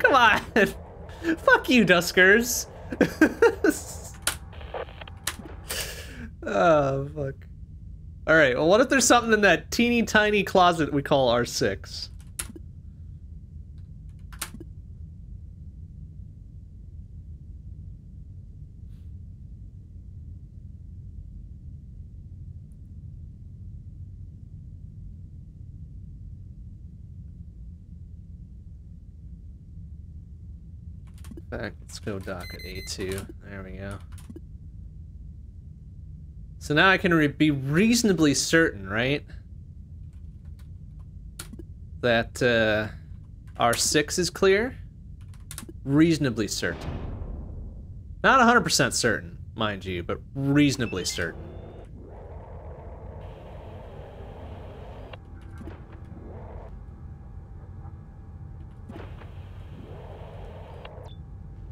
Come on. Fuck you, Duskers. Oh, fuck. All right, well, what if there's something in that teeny tiny closet we call R6? In fact, let's go dock at A2. There we go. So now I can be reasonably certain, right? That R6 is clear? Reasonably certain. Not 100% certain, mind you, but reasonably certain.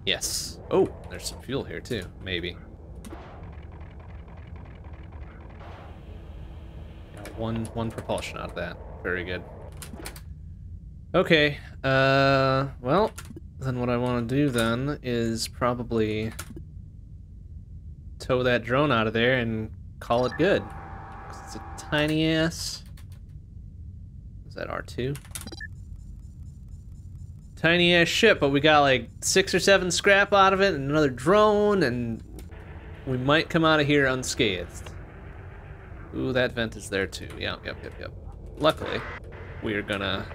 Yes. Oh, there's some fuel here too, maybe. 1 propulsion out of that. Very good. Okay, well, then what I want to do then is probably tow that drone out of there and call it good. 'Cause it's a tiny ass... Is that R2? Tiny ass ship, but we got like 6 or 7 scrap out of it and another drone, and we might come out of here unscathed. Ooh, that vent is there too. Yeah, yep. Luckily, we are gonna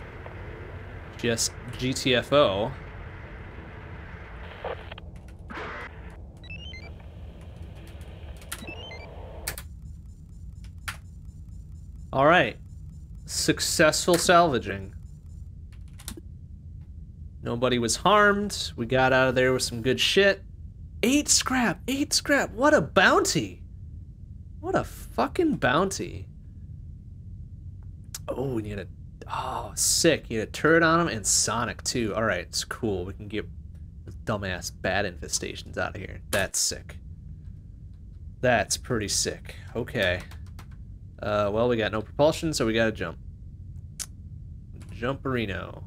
just GTFO. All right, successful salvaging. Nobody was harmed. We got out of there with some good shit. 8 scrap. What a bounty! What a fucking bounty. Oh, and you had a... Oh, sick. You had a turret on him and Sonic, too. All right, it's cool. We can get those dumbass bat infestations out of here. That's sick. That's pretty sick. Okay. Well, we got no propulsion, so we gotta jump. Jumperino.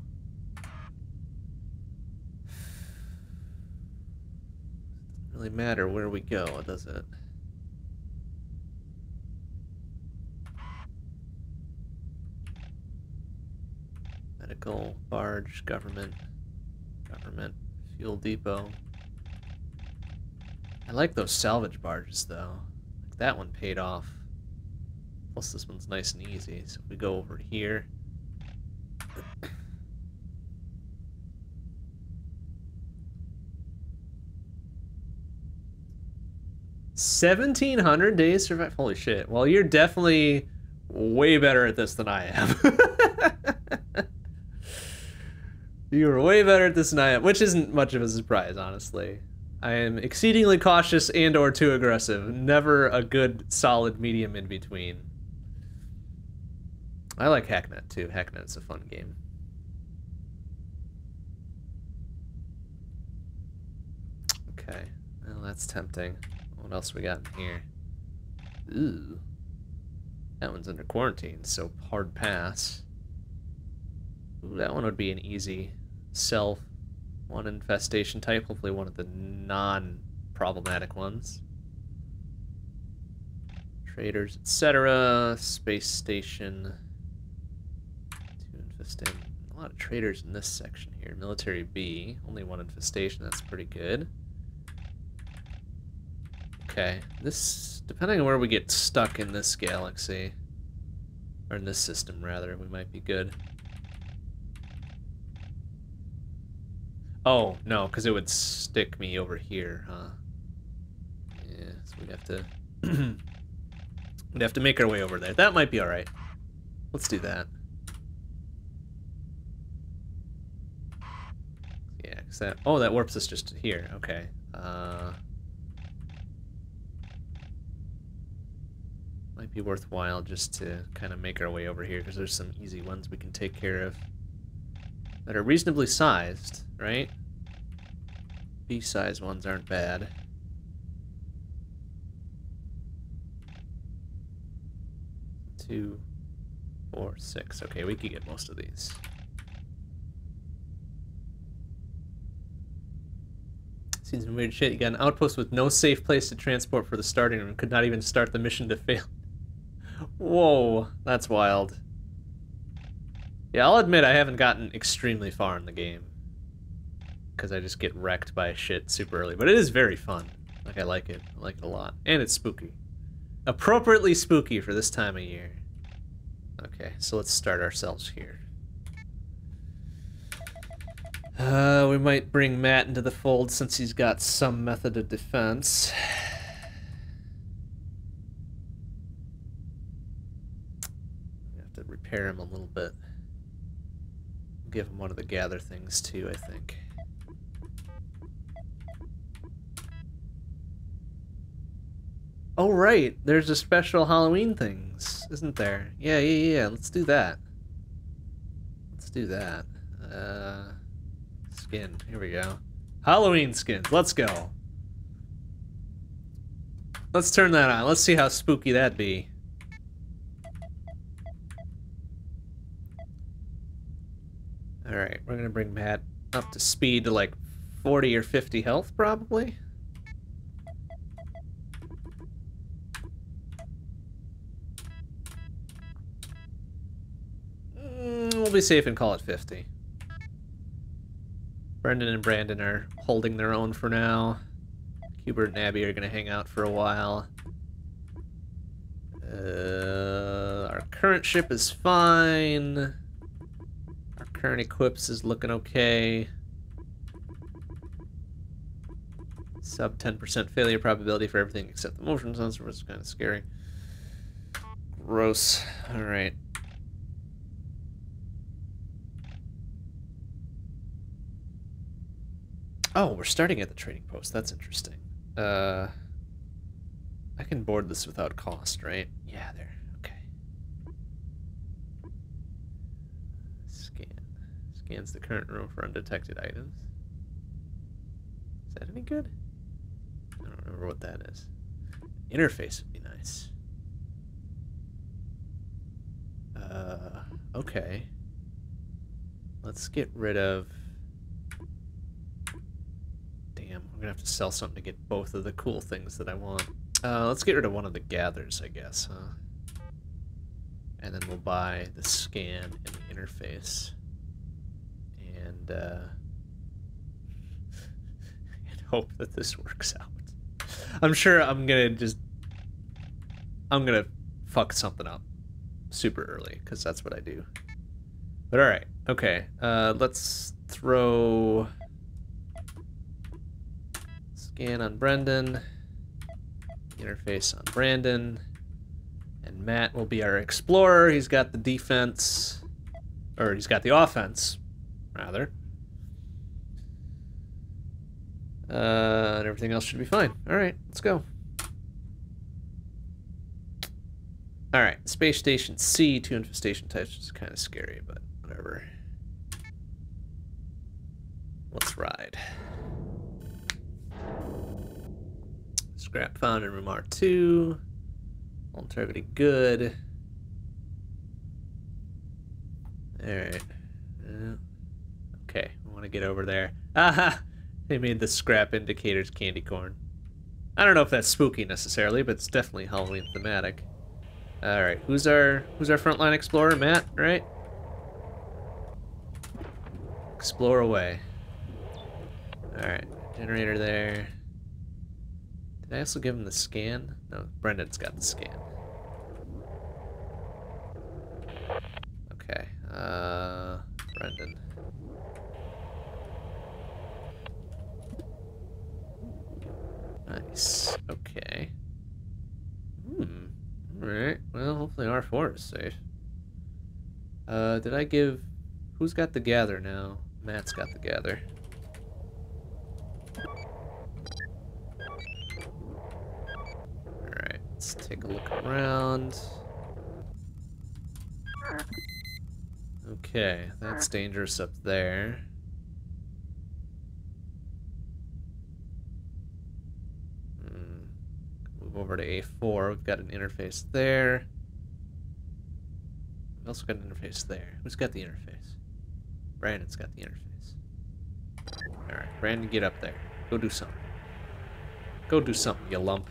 Doesn't really matter where we go, does it? Medical, barge, government, fuel depot. I like those salvage barges though. Like that one paid off. Plus this one's nice and easy. So if we go over here. 1,700 days survive. Holy shit. Well, you're definitely way better at this than I am. You're way better at this than I am, which isn't much of a surprise, honestly. I am exceedingly cautious and or too aggressive. Never a good, solid medium in between. I like Hacknet, too. Hacknet's a fun game. Okay. Well, that's tempting. What else we got in here? Ooh. That one's under quarantine, so hard pass. Ooh, that one would be an easy sell. One infestation type, hopefully one of the non-problematic ones. Traders, etc. Space station. Two infestation. A lot of traders in this section here. Military B. Only one infestation, that's pretty good. Okay, this, depending on where we get stuck in this galaxy, or in this system rather, we might be good. Oh, no, because it would stick me over here, huh? Yeah, so we'd have to... we'd have to make our way over there. That might be alright. Let's do that. Yeah, because that... Oh, that warps us just here. Okay. Might be worthwhile just to kind of make our way over here, because there's some easy ones we can take care of that are reasonably sized, right? B-size ones aren't bad. Two, four, six. Okay, we could get most of these. Seen some weird shit. You got an outpost with no safe place to transport for the starting room. Could not even start the mission to fail. Whoa, that's wild. Yeah, I'll admit I haven't gotten extremely far in the game, because I just get wrecked by shit super early. But it is very fun. Like, I like it. I like it a lot. And it's spooky. Appropriately spooky for this time of year. Okay, so let's start ourselves here. We might bring Matt into the fold since he's got some method of defense. Pair him a little bit. Give him one of the gather things too, I think. Oh right, there's a special Halloween things, isn't there? Yeah, let's do that. Let's do that. Skin, here we go. Halloween skins, let's go. Let's turn that on, let's see how spooky that'd be. Alright, we're gonna bring Matt up to speed to like 40 or 50 health, probably. We'll be safe and call it 50. Brendan and Brandon are holding their own for now. Hubert and Abby are gonna hang out for a while. Our current ship is fine. Current equips is looking okay. Sub 10% failure probability for everything except the motion sensor, which is kind of scary. Gross. All right. Oh, we're starting at the trading post. That's interesting. I can board this without cost, right? Yeah, there. Scans the current room for undetected items. Is that any good? I don't remember what that is. Interface would be nice. Okay. Let's get rid of... Damn, I'm gonna have to sell something to get both of the cool things that I want. Let's get rid of one of the gathers, I guess, huh? And then we'll buy the scan and the interface. And hope that this works out. I'm sure I'm gonna fuck something up super early, because that's what I do. But alright, okay. Let's throw scan on Brendan. interface on Brandon. And Matt will be our explorer. He's got the defense, or he's got the offense, rather. And everything else should be fine. All right, let's go. All right, space station C, 2 infestation types, which is kind of scary, but whatever. Let's ride. Scrap found in room R2. All integrity good. All right. Okay, I want to get over there. Aha! They made the scrap indicators candy corn. I don't know if that's spooky necessarily, but it's definitely Halloween thematic. All right, who's our frontline explorer? Matt, right? Explore away. All right, generator there. Did I also give him the scan? No, Brendan's got the scan. Okay, Brendan. Nice, okay. Alright, well, hopefully R4 is safe. Did I give... Who's got the gather now? Matt's got the gather. Alright, let's take a look around. Okay, that's dangerous up there. Over to A4, we've got an interface there. We've also got an interface there. Who's got the interface? Brandon's got the interface. Alright, Brandon, get up there. Go do something. Go do something, you lump.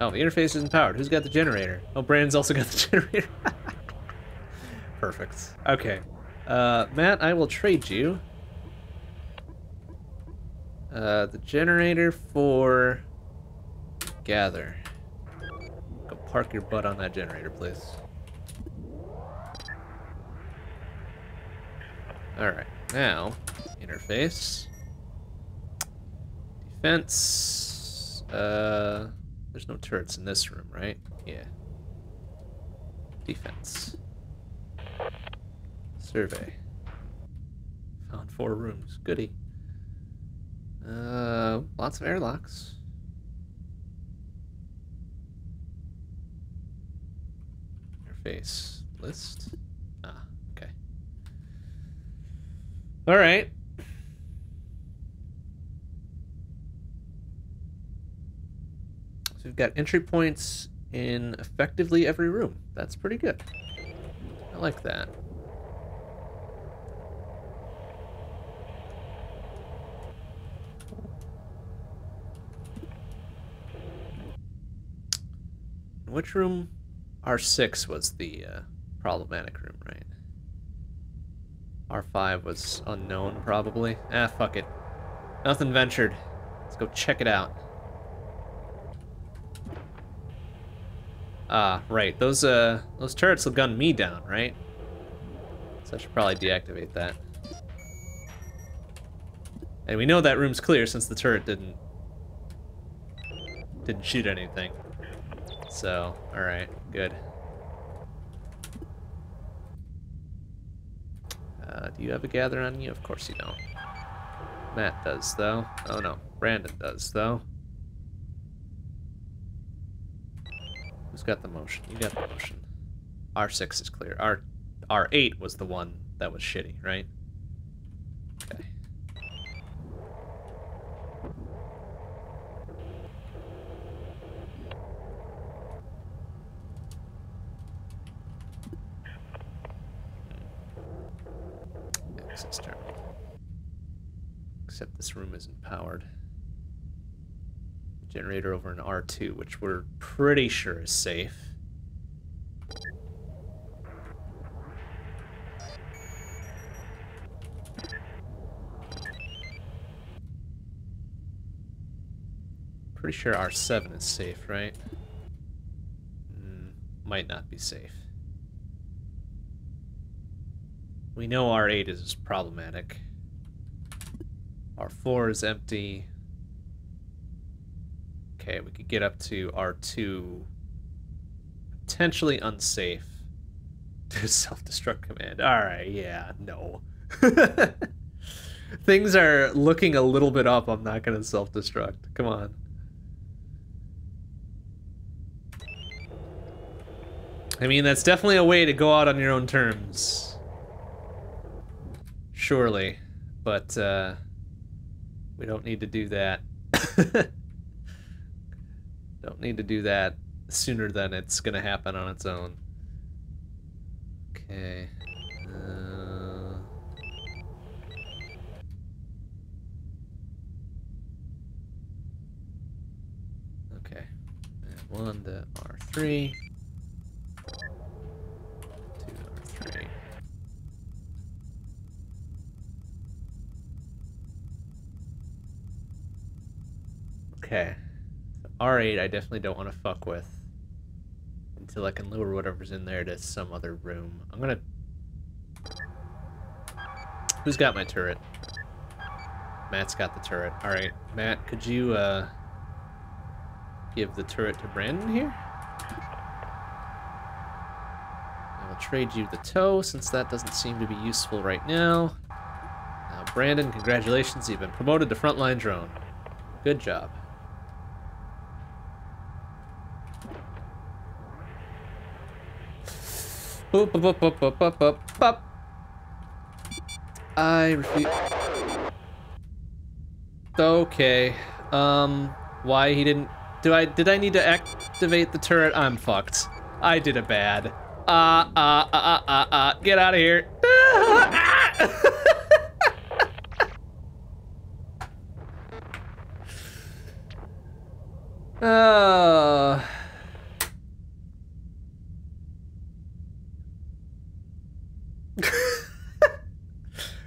Oh, the interface isn't powered. Who's got the generator? Oh, Brandon's also got the generator. Perfect. Okay. Matt, I will trade you the generator for... Gather. Go park your butt on that generator, please. Alright, now, interface. Defense. There's no turrets in this room, right? Yeah. Defense. Survey. Found 4 rooms. Goody. Lots of airlocks. Interface list. Ah, okay. All right. So we've got entry points in effectively every room. That's pretty good. I like that. In which room? R6 was the problematic room, right? R5 was unknown, probably. Ah, fuck it. Nothing ventured. Let's go check it out. Ah, right. Those turrets will gun me down, right? So I should probably deactivate that. And we know that room's clear since the turret didn't shoot anything. So, alright, good. Do you have a gather on you? Of course you don't. Matt does, though. Oh no, Brandon does, though. Who's got the motion? You got the motion. R6 is clear. R8 was the one that was shitty, right? Okay. Except this room isn't powered. Generator over in R2, which we're pretty sure is safe. Pretty sure R7 is safe, right? Might not be safe. We know R8 is problematic. R4 is empty. Okay, we could get up to R2. Potentially unsafe. There's self-destruct command. Alright, yeah, no. Things are looking a little bit up. I'm not going to self-destruct. Come on. I mean, that's definitely a way to go out on your own terms. Surely. But, we don't need to do that. Don't need to do that sooner than it's going to happen on its own. Okay. Okay. One to R3. Two to R3. Okay. So R8 I definitely don't want to fuck with. Until I can lure whatever's in there to some other room. I'm gonna... Who's got my turret? Matt's got the turret. Alright, Matt, could you, give the turret to Brandon here? I will trade you the toe, since that doesn't seem to be useful right now. Now, Brandon, congratulations, you've been promoted to Frontline Drone. Good job. Boop, boop, boop, boop, boop, boop, boop. I refuse. Okay. Why he didn't... Did I need to activate the turret? I'm fucked. I did it bad. Get out of here.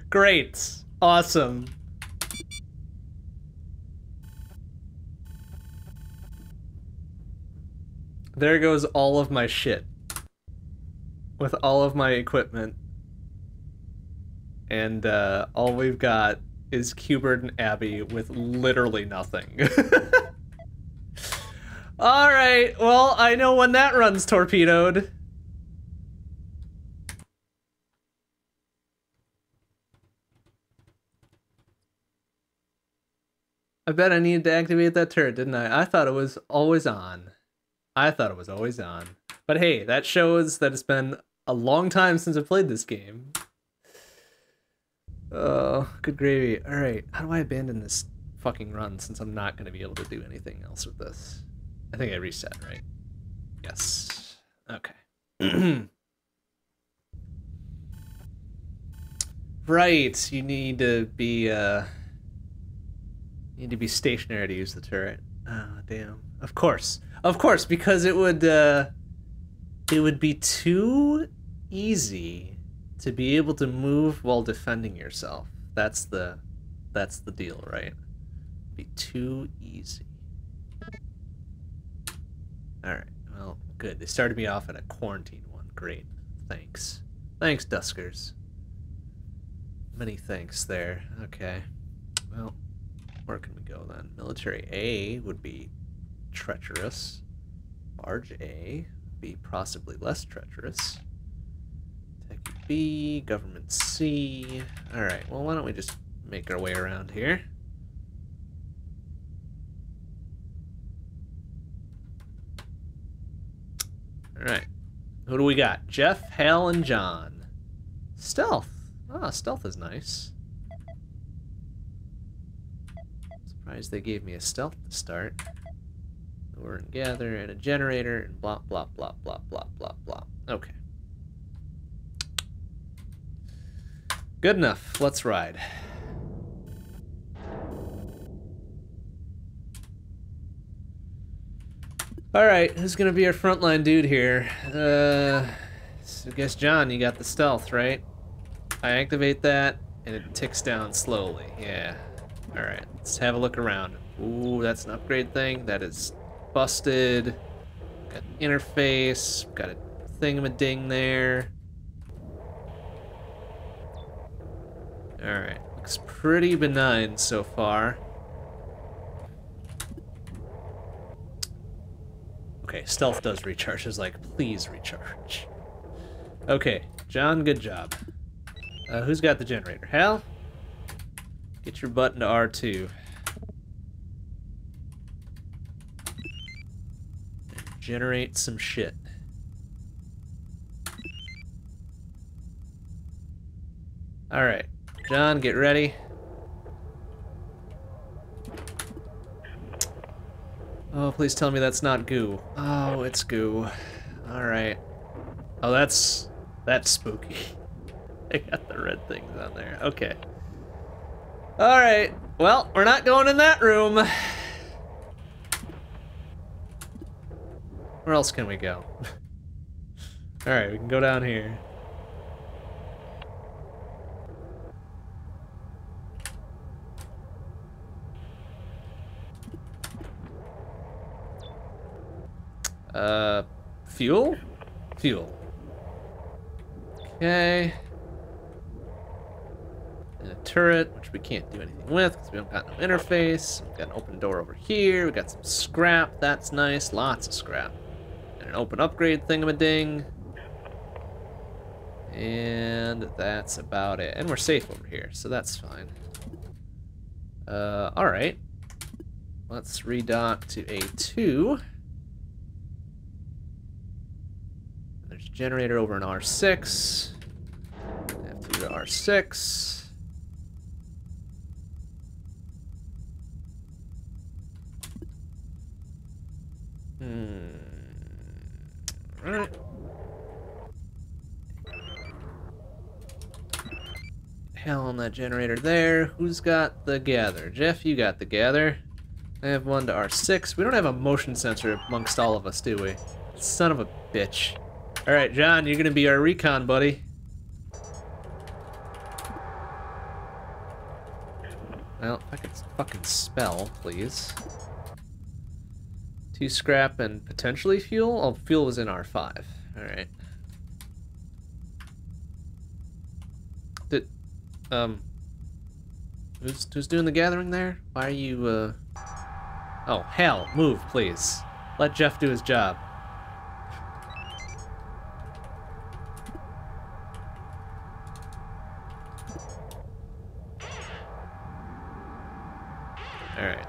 Great. Awesome. There goes all of my shit. With all of my equipment. And all we've got is Cubert and Abby with literally nothing. Alright, well, I know when that run's torpedoed. I bet I needed to activate that turret, didn't I? I thought it was always on. I thought it was always on. But hey, that shows that it's been a long time since I played this game. Oh, good gravy. Alright, how do I abandon this fucking run since I'm not going to be able to do anything else with this? I think I reset, right? Yes. Okay. Right, you need to be... Need to be stationary to use the turret. Oh, damn. Of course. Of course, because it would be too easy to be able to move while defending yourself. That's the deal, right? It'd be too easy. Alright, well, good. They started me off at a quarantine one. Great. Thanks. Thanks, Duskers. Many thanks there. Okay. Well... Where can we go then? Military A would be treacherous. Barge A would be possibly less treacherous. Tech B, government C. Alright, well, why don't we just make our way around here? Alright. Who do we got? Jeff, Hal, and John. Stealth. Ah, stealth is nice. They gave me a stealth to start. Lure and gather and a generator and blah blah blah blah blah blah blah. Okay. Good enough. Let's ride. Alright, who's gonna be our frontline dude here? So I guess John, you got the stealth, right? I activate that and it ticks down slowly. Yeah. Alright, let's have a look around. Ooh, that's an upgrade thing. That is busted. Got an interface. Got a thingamading there. Alright, looks pretty benign so far. stealth does recharge. It's like, please recharge. Okay, John, good job. Who's got the generator? Hal? Get your button to R2. Generate some shit. Alright, John, get ready. Oh, please tell me that's not goo. Oh, it's goo. Alright. Oh, that's spooky. I got the red things on there. Okay. Alright. Well, we're not going in that room. Where else can we go? Alright, we can go down here. Fuel? Fuel. Okay. And a turret, which we can't do anything with because we don't got no interface. We've got an open door over here. We've got some scrap. That's nice. Lots of scrap. And an open upgrade thingamading. And that's about it. And we're safe over here, so that's fine. Alright. Let's redock to A2. Generator over in R6. I have to go to R6. All right. Hell on that generator there. Who's got the gather? Jeff, you got the gather. I have one to R6. We don't have a motion sensor amongst all of us, do we? Son of a bitch. All right, John, you're gonna be our recon buddy. Well, if I could fucking spell, please. 2 scrap and potentially fuel? Oh, fuel was in R5. All right. Did, who's doing the gathering there? Why are you, Oh, hell, move, please. Let Jeff do his job.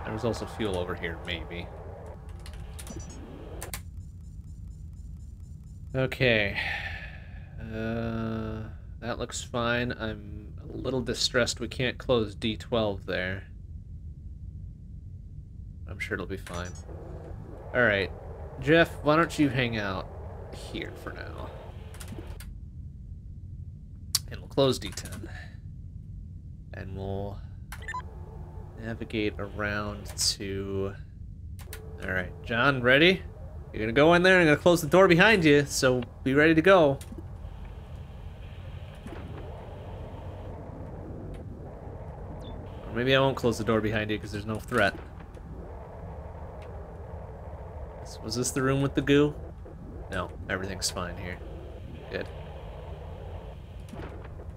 There's also fuel over here, maybe. Okay. That looks fine. I'm a little distressed we can't close D12 there. I'm sure it'll be fine. Alright. Jeff, why don't you hang out here for now? And we'll close D10. And we'll navigate around to... Alright, John, ready? You're gonna go in there and I'm gonna close the door behind you, so be ready to go. Or maybe I won't close the door behind you because there's no threat. Was this the room with the goo? No, everything's fine here. Good.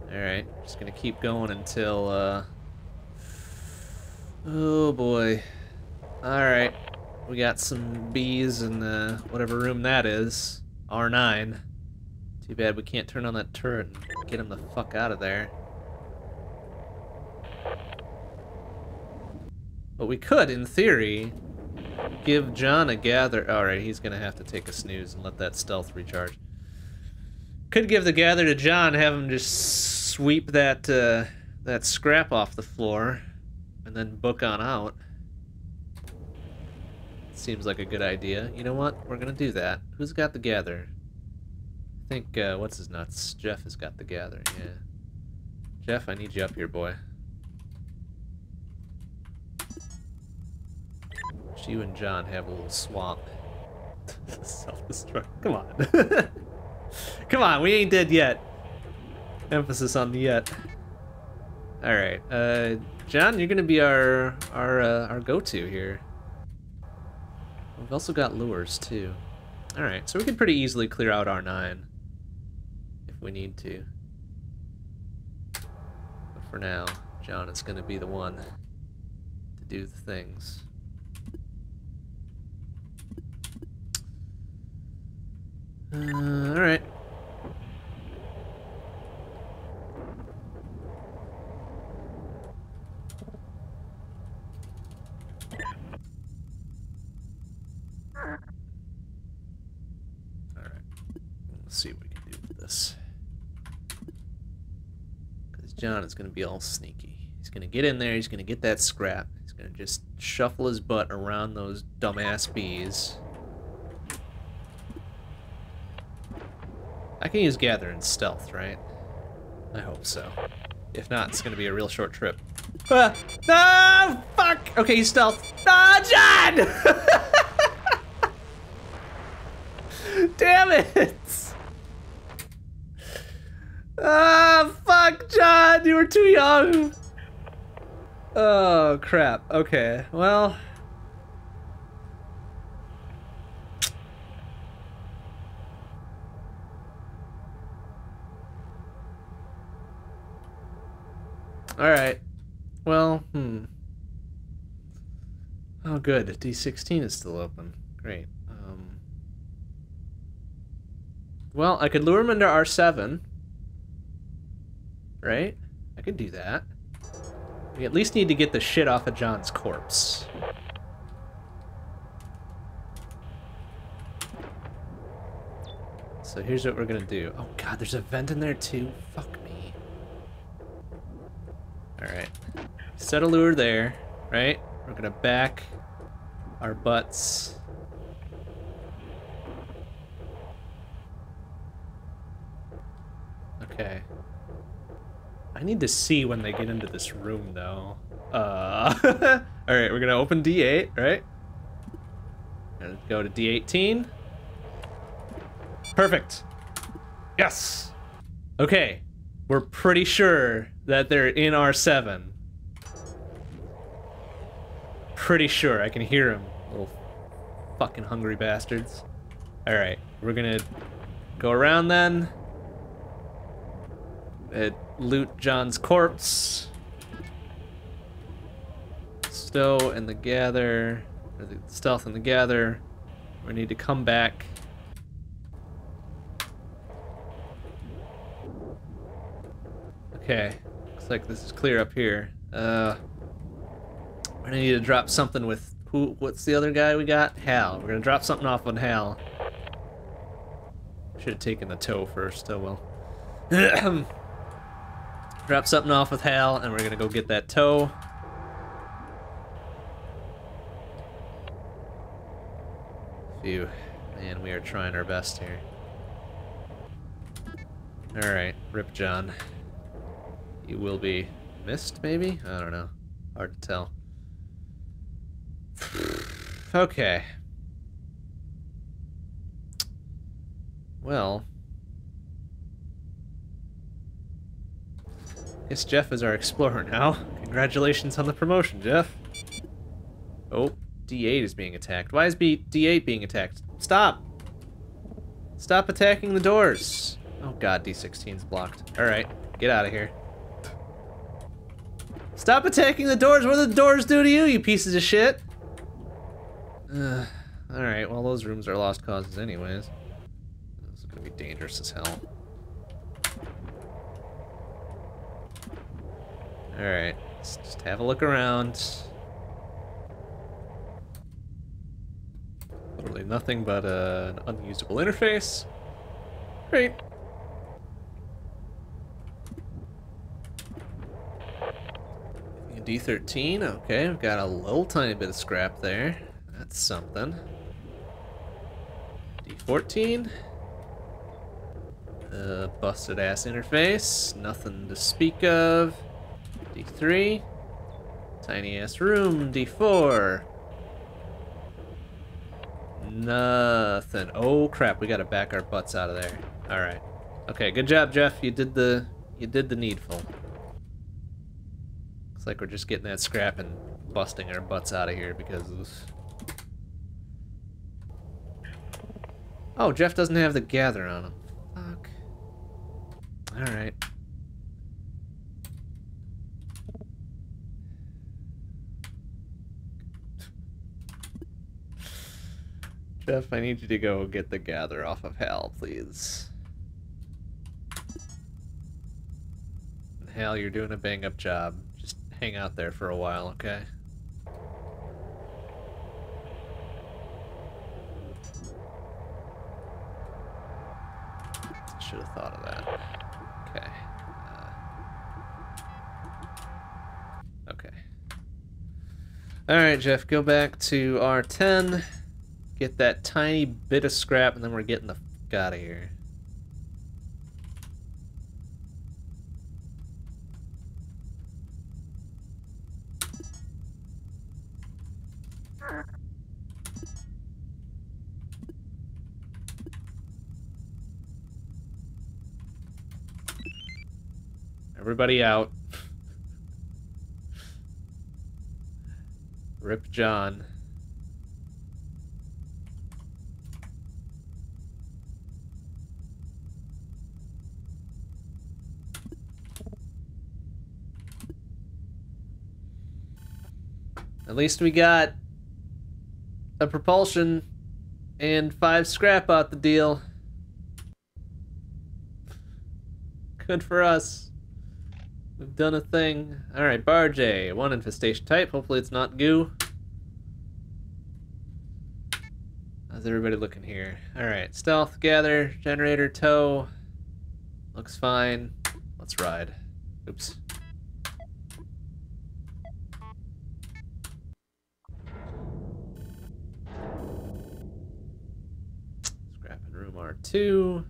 Alright, just gonna keep going until, Oh boy. Alright. We got some B's in whatever room that is. R9. Too bad we can't turn on that turret and get him the fuck out of there. But we could, in theory, give John a gather. Alright, he's gonna have to take a snooze and let that stealth recharge. Could give the gather to John, have him just sweep that, that scrap off the floor. And then book on out. Seems like a good idea. You know what? We're gonna do that. Who's got the gather? I think, what's his nuts? Jeff has got the gather, yeah. Jeff, I need you up here, boy. You and John have a little swap. Self-destruct. Come on. Come on, we ain't dead yet. Emphasis on the yet. Alright, John, you're gonna be our go-to here. We've also got lures too. All right, so we can pretty easily clear out R9 if we need to. But for now, John is gonna be the one to do the things. Alright. Let's see what we can do with this. Because John is going to be all sneaky. He's going to get in there, he's going to get that scrap, he's going to just shuffle his butt around those dumbass bees. I can use Gather and Stealth, right? I hope so. If not, it's gonna be a real short trip. Ah, no! Fuck! Okay, you stealth. Ah, John! Damn it! Ah, fuck, John! You were too young! Oh, crap. Okay, well... Alright. Well, Oh, good. D16 is still open. Great. Well, I could lure him into R7. Right? I could do that. We at least need to get the shit off of John's corpse. So here's what we're gonna do. Oh god, there's a vent in there too. Fuck me. Alright. Set a lure there, right? We're gonna back our butts. Okay. I need to see when they get into this room, though. Alright, we're gonna open D8, right? Gonna go to D18. Perfect! Yes! Okay. We're pretty sure that they're in R7. Pretty sure. I can hear them, little fucking hungry bastards. Alright, we're gonna go around then. Loot John's corpse. Stow and the gather, or the stealth and the gather. We need to come back. Okay, looks like this is clear up here. We're gonna need to drop something with who? What's the other guy we got? Hal. We're gonna drop something off on Hal. Should have taken the toe first. Oh well. Drop something off with Hal, and we're gonna go get that toe. Phew, man, we are trying our best here. All right, rip John. You will be missed, maybe? I don't know. Hard to tell. Okay. Well. I guess Jeff is our explorer now. Congratulations on the promotion, Jeff. Oh, D8 is being attacked. Why is D8 being attacked? Stop! Stop attacking the doors! Oh god, D16's blocked. Alright, get out of here. Stop attacking the doors! What do the doors do to you, you pieces of shit? Alright, well those rooms are lost causes anyways. This is gonna be dangerous as hell. Alright, let's just have a look around. Literally nothing but an unusable interface. Great. D13, okay, I've got a little tiny bit of scrap there. That's something. D14. Busted ass interface. Nothing to speak of. D3. Tiny ass room. D4. Nothing. Oh crap, we gotta back our butts out of there. Alright. Okay, good job, Jeff. You did the needful. It's like we're just getting that scrap and busting our butts out of here because of this. Oh, Jeff doesn't have the gather on him. Fuck. Alright. Jeff, I need you to go get the gather off of Hal, please. Hal, you're doing a bang-up job. Just hang out there for a while, okay? Should have thought of that. Okay. Okay. Alright, Jeff, go back to R10. Get that tiny bit of scrap, and then we're getting the f*** out of here. Everybody out. Rip John. At least we got a propulsion and 5 scrap out the deal. Good for us. We've done a thing. Alright, Barge A. 1 infestation type. Hopefully it's not goo. How's everybody looking here? Alright, stealth, gather, generator, tow. Looks fine. Let's ride. Oops. Scrap in room R2.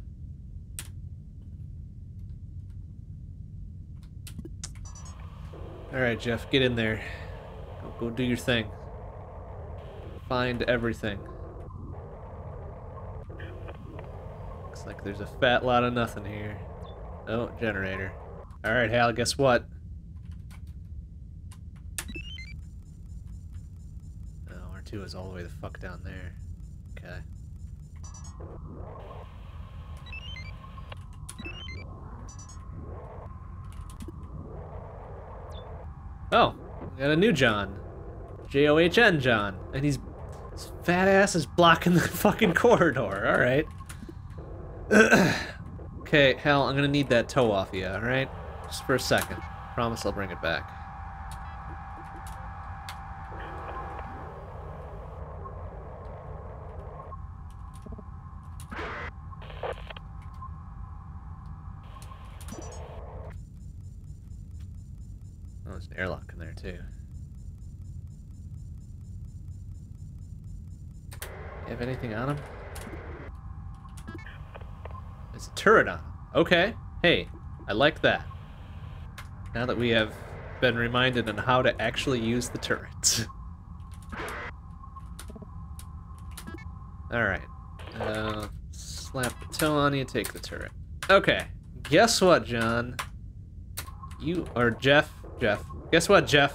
Alright, Jeff, get in there. Go do your thing. Find everything. Looks like there's a fat lot of nothing here. Oh, generator. Alright, Hal, guess what? Oh, R2 is all the way the fuck down there. Okay. Oh, we got a new John. J-O-H-N John. And he's... his fat ass is blocking the fucking corridor. Alright. Okay, Hal, I'm gonna need that toe off you, alright? Just for a second. Promise I'll bring it back. Airlock in there too. You have anything on him? There's a turret on him. Okay. Hey, I like that. Now that we have been reminded on how to actually use the turret. Alright. Slap the toe on you, take the turret. Okay. Guess what, John? You or Jeff. Guess what, Jeff?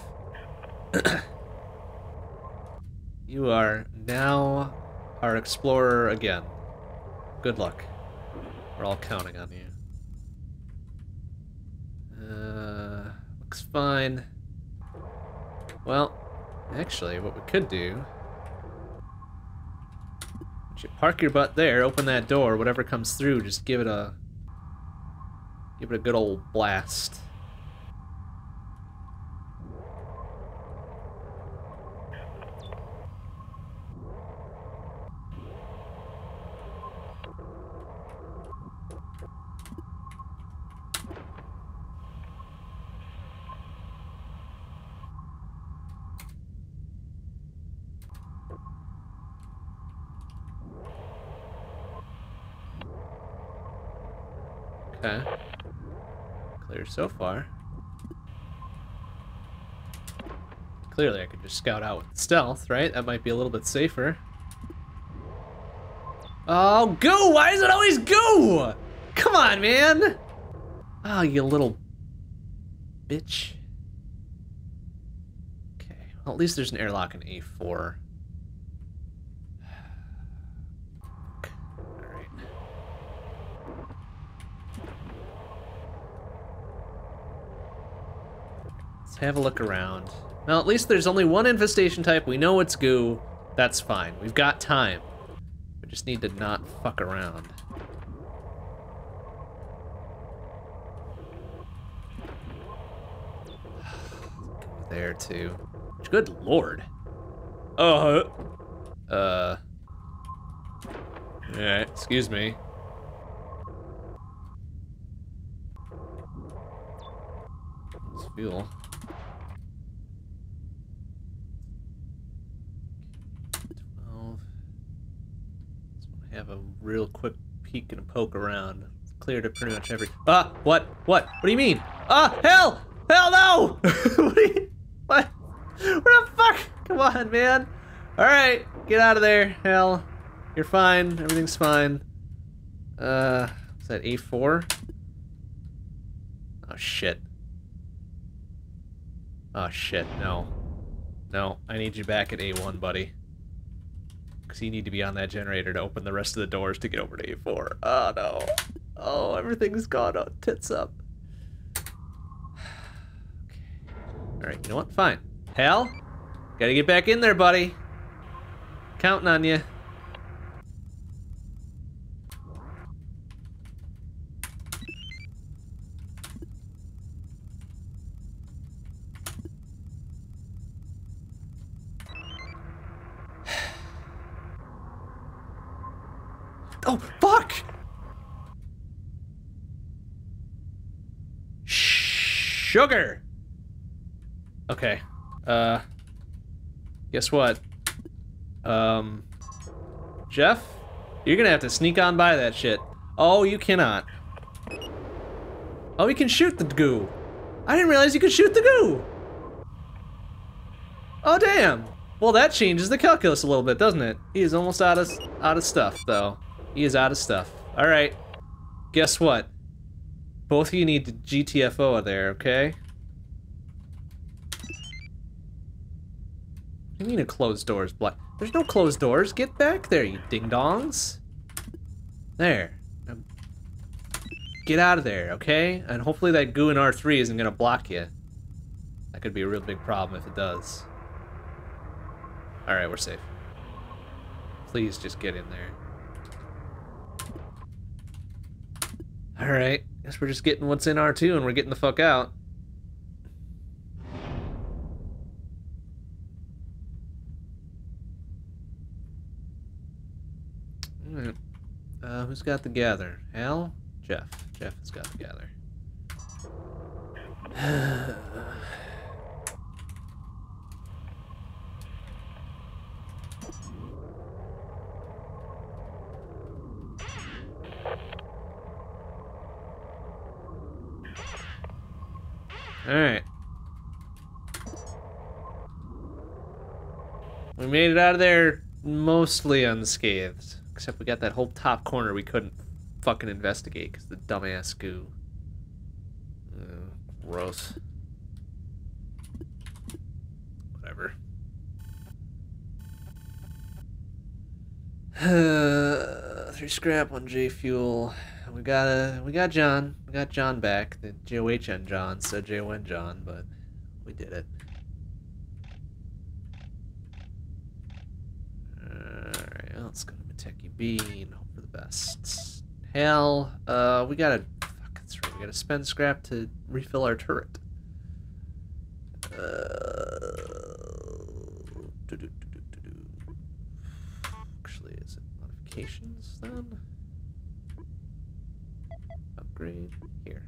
You are now our explorer again. Good luck. We're all counting on you. Looks fine. Well, actually, what we could do... you park your butt there, open that door, whatever comes through, just give it a... give it a good old blast. Okay. Clear so far. Clearly I could just scout out with stealth, right? That might be a little bit safer. Oh, goo! Why is it always goo? Come on, man! Oh, you little bitch. Okay, well, at least there's an airlock in A4. Have a look around. Now, at least there's only one infestation type. We know it's goo. That's fine. We've got time. I just need to not fuck around. Go there too. Good lord. Yeah, excuse me. It's fuel. Have a real quick peek and a poke around. It's clear to pretty much every. Ah, what? What? What do you mean? Ah, hell! Hell no! What do you? What? What the fuck? Come on, man. All right, get out of there, hell. You're fine. Everything's fine. Is that A4? Oh shit. Oh shit. No. No. I need you back at A1, buddy. Because you need to be on that generator to open the rest of the doors to get over to A4. Oh, no. Oh, everything's gone. Oh, tits up. Okay. All right, you know what? Fine. Hal, gotta get back in there, buddy. Counting on you. Oh, fuck! Sugar! Okay. Guess what? Jeff? You're gonna have to sneak on by that shit. Oh, you cannot. Oh, you can shoot the goo. I didn't realize you could shoot the goo! Oh, damn! Well, that changes the calculus a little bit, doesn't it? He is almost out of stuff, though. He is out of stuff. All right. Guess what? Both of you need to GTFO there, okay? What do you mean a closed door is blocked? There's no closed doors. Get back there, you ding-dongs. There. Get out of there, okay? And hopefully that goo in R3 isn't gonna block you. That could be a real big problem if it does. All right, we're safe. Please just get in there. Alright, guess we're just getting what's in R2 and we're getting the fuck out. Alright. Who's got the gather? Al? Jeff. Jeff has got the gather. All right, we made it out of there mostly unscathed, except we got that whole top corner we couldn't fucking investigate because the dumbass goo. Gross. Whatever. Three scrap, one J fuel. We got John. We got John back. The J-O-H-N John said J-O-N John, but we did it. Alright, let's go to Mateki B and hope for the best. Hell, we gotta spend scrap to refill our turret. Actually, is it modifications then? Upgrade here.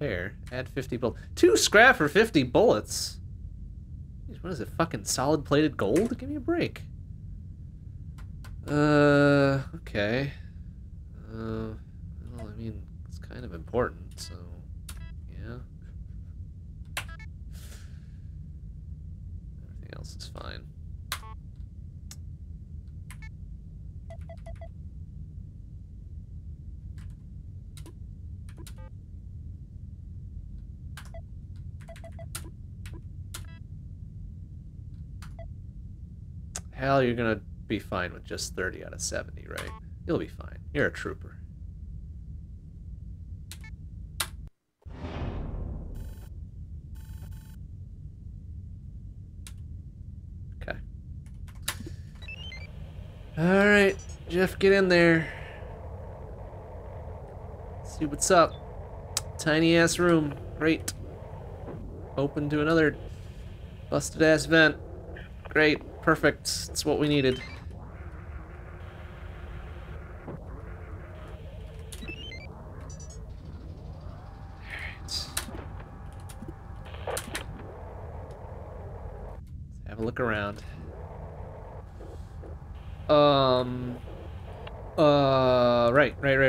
Pair. Add 50 bullets. 2 scrap for 50 bullets. Jeez, what is it? Fucking solid plated gold? Give me a break. Okay. Well, I mean, it's kind of important, so yeah. Everything else is fine. Hell, you're gonna be fine with just 30 out of 70, right? You'll be fine. You're a trooper. Okay. Alright, Jeff, get in there. Let's see what's up. Tiny ass room. Great. Open to another busted ass vent. Great. Perfect. That's what we needed. Look around.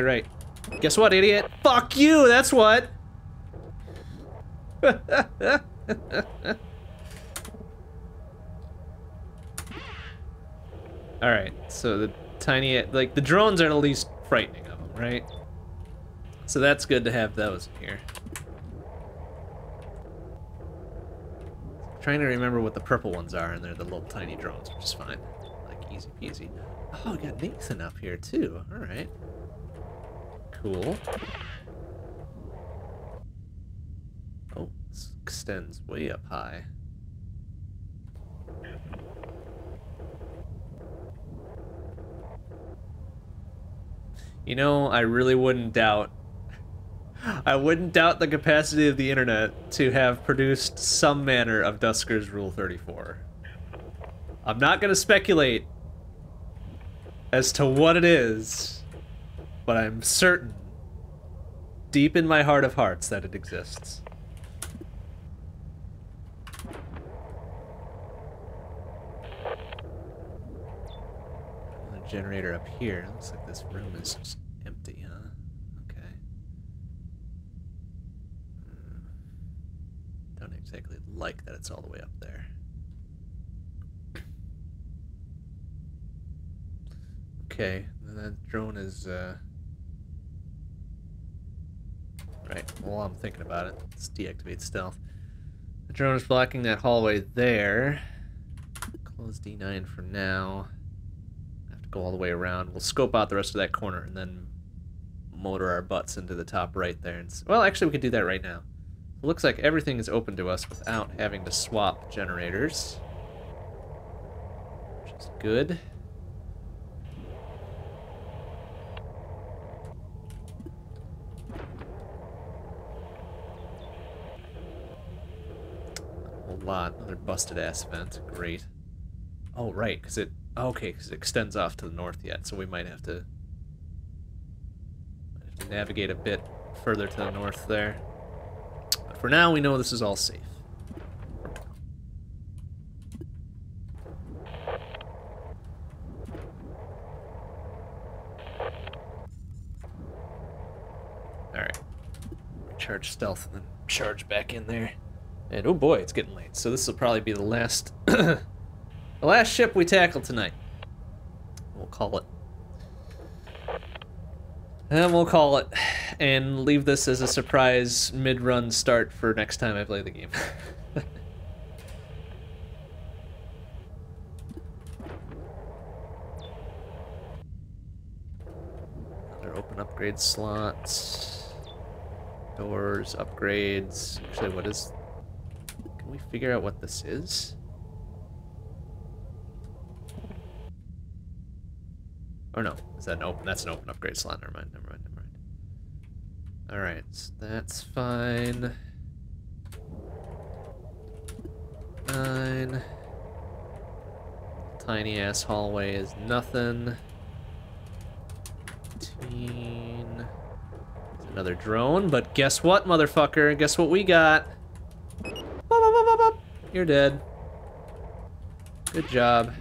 Right. Guess what, idiot? Fuck you, that's what! Alright, so the tiny, like, the drones are the least frightening of them, right? So that's good to have those in here. Trying to remember what the purple ones are, and they're the little tiny drones, which is fine. Like, easy peasy. Oh, we got Nathan up here, too. Alright. Cool. Oh, this extends way up high. You know, I really wouldn't doubt... I wouldn't doubt the capacity of the internet to have produced some manner of Duskers Rule 34. I'm not going to speculate as to what it is, but I'm certain, deep in my heart of hearts, that it exists. Another generator up here. Looks like this room is just empty, huh? Don't exactly like that it's all the way up there. Okay, that drone is, right, well, I'm thinking about it. Let's deactivate stealth. The drone is blocking that hallway there. Close D9 for now. I have to go all the way around. We'll scope out the rest of that corner and then motor our butts into the top right there. And well, actually, we could do that right now. It looks like everything is open to us without having to swap generators, which is good. A lot. Another busted ass vent. Great. Oh, right, because it... Okay, because it extends off to the north yet, so we might have to navigate a bit further to the north there. For now, we know this is all safe. Alright. Recharge stealth and then charge back in there. And oh boy, it's getting late. So this will probably be the last... the last ship we tackle tonight. We'll call it. And we'll call it. And leave this as a surprise mid-run start for next time I play the game. Another open upgrade slots. Doors, upgrades. Actually, what is... Can we figure out what this is? Or no, is that an open? That's an open upgrade slot. Never mind. Alright, so that's fine. 9. Tiny ass hallway is nothing. 18. There's another drone, but guess what, motherfucker? Guess what we got? Bop, bop, bop, bop, bop. You're dead. Good job.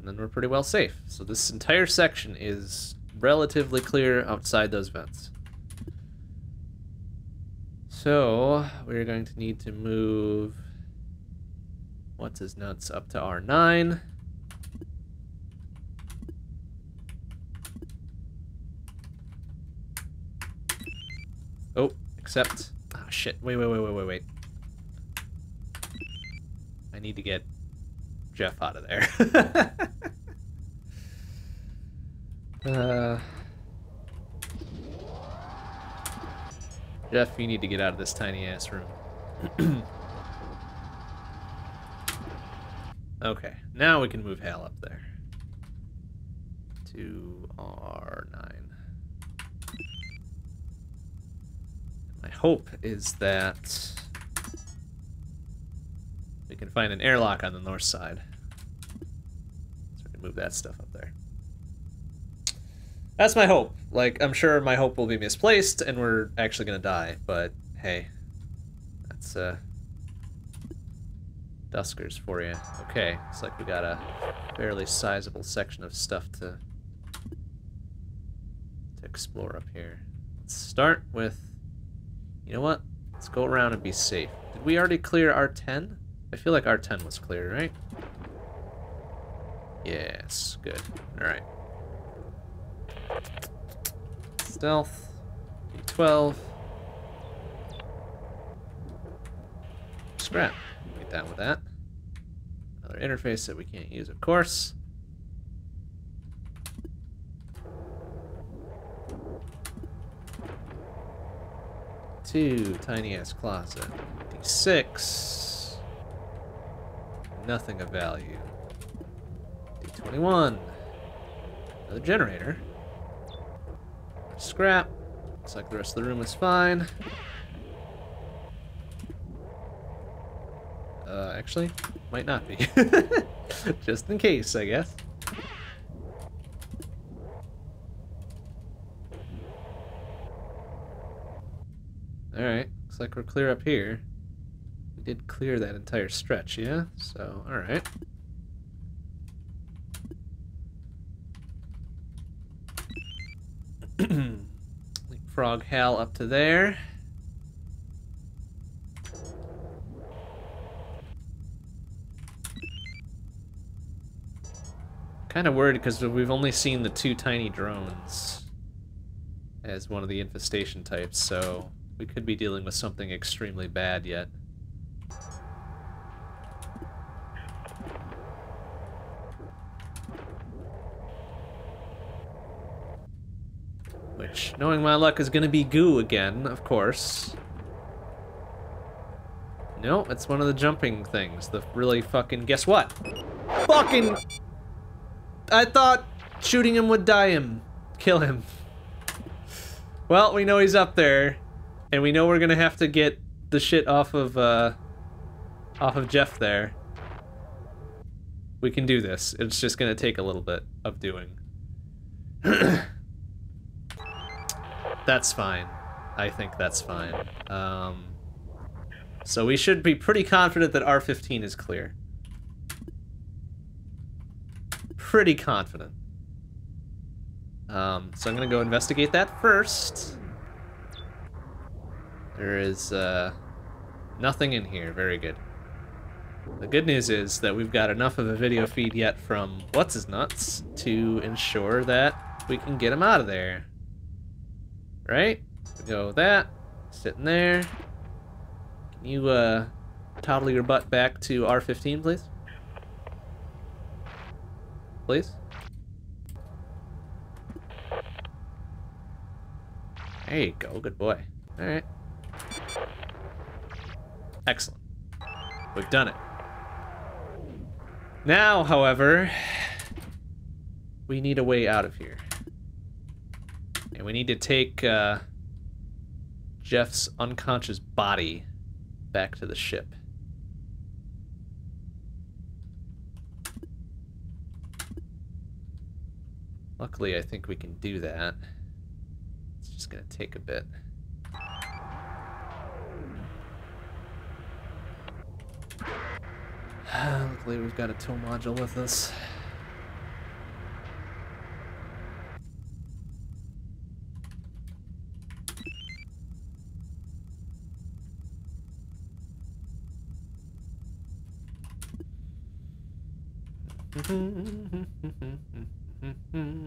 Then we're pretty well safe. So this entire section is relatively clear outside those vents. So we're going to need to move what's his nuts up to R9. Oh, except ah shit. Wait. I need to get Jeff out of there. Jeff, you need to get out of this tiny ass room. Okay, now we can move Hal up there. To R9. My hope is that we can find an airlock on the north side. So we can move that stuff up there. That's my hope. Like, I'm sure my hope will be misplaced and we're actually gonna die, but hey. That's Duskers for you. Okay, it's like we got a fairly sizable section of stuff to explore up here. Let's start with, you know what? Let's go around and be safe. Did we already clear R10? I feel like R10 was clear, right? Yes, good. Alright. Stealth, D12. Scrap. Get down with that. Another interface that we can't use, of course. Two tiny ass closet. D6. Nothing of value. D21. Another generator. Scrap. Looks like the rest of the room is fine. Actually, might not be. Just in case, I guess. Alright, looks like we're clear up here. We did clear that entire stretch, yeah? So, alright. Leapfrog Hal up to there. Kind of worried because we've only seen the two tiny drones as one of the infestation types, so we could be dealing with something extremely bad yet. Which, knowing my luck, is gonna be goo again, of course. No, it's one of the jumping things. The really fucking... Guess what? Fucking... I thought shooting him would die him. Kill him. Well, we know he's up there. And we know we're gonna have to get the shit off of Jeff there. We can do this. It's just gonna take a little bit of doing. That's fine. I think that's fine. So we should be pretty confident that R15 is clear. Pretty confident. So I'm gonna go investigate that first. There is nothing in here. Very good. The good news is that we've got enough of a video feed yet from What's-His-Nuts to ensure that we can get him out of there. Right? Go with that. Sitting there. Can you toddle your butt back to R15, please? Please? There you go. Good boy. Alright. Excellent. We've done it. Now, however, we need a way out of here. And we need to take Jeff's unconscious body back to the ship. Luckily, I think we can do that. It's just gonna take a bit. Luckily, we've got a tow module with us.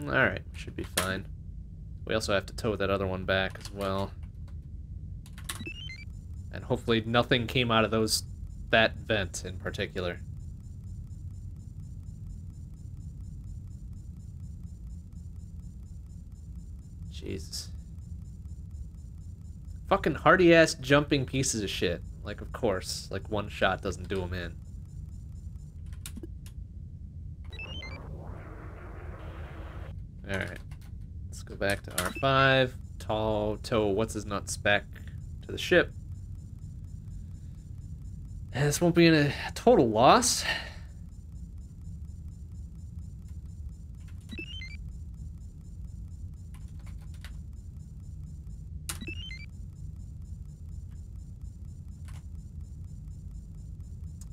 Alright, should be fine. We also have to tow that other one back as well. And hopefully nothing came out of that vent in particular. Jesus. Fucking hardy-ass jumping pieces of shit. Like, of course. Like, one shot doesn't do them in. Alright. Let's go back to R5. Tall toe what's-his-nuts back to the ship. And this won't be in a total loss.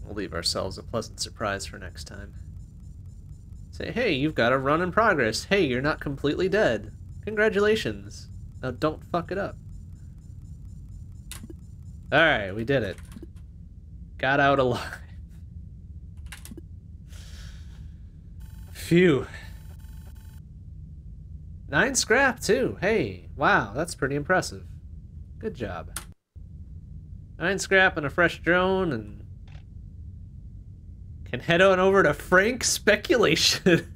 We'll leave ourselves a pleasant surprise for next time. Say, hey, you've got a run in progress. Hey, you're not completely dead. Congratulations. Now don't fuck it up. Alright, we did it. Got out alive. Phew. 9 scrap, too. Hey, wow, that's pretty impressive. Good job. 9 scrap and a fresh drone, and can head on over to Frank's speculation.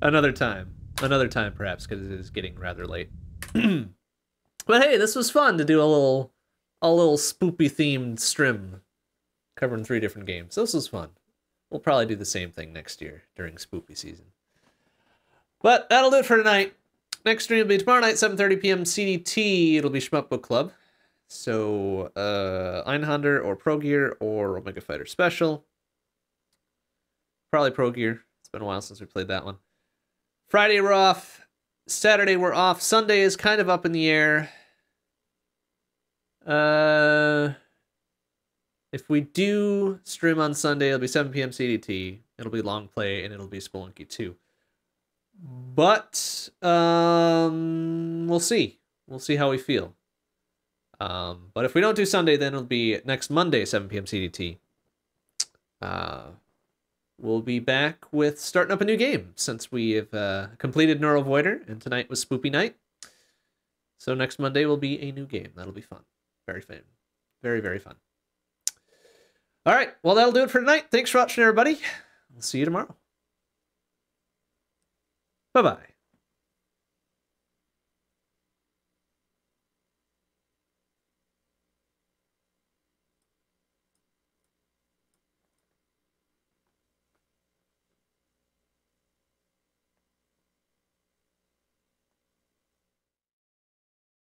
Another time. Another time, perhaps, because it is getting rather late. But hey, this was fun to do a little spoopy-themed strim covering 3 different games. So this was fun. We'll probably do the same thing next year during spoopy season. But that'll do it for tonight. Next stream will be tomorrow night, 7:30 p.m. CDT. It'll be Shmup Book Club. So, Einhander or Pro Gear or Omega Fighter Special. Probably Pro Gear. It's been a while since we played that one. Friday we're off. Saturday we're off. Sunday is kind of up in the air. If we do stream on Sunday, it'll be 7 p.m. CDT. It'll be long play, and it'll be Spelunky 2. But, we'll see. We'll see how we feel. But if we don't do Sunday, then it'll be next Monday, 7 p.m. CDT. We'll be back with starting up a new game, since we have completed Neural Voider, and tonight was Spoopy Night. So next Monday will be a new game. That'll be fun. Very fun. Very, very fun. All right. Well, that'll do it for tonight. Thanks for watching, everybody. We'll see you tomorrow. Bye-bye.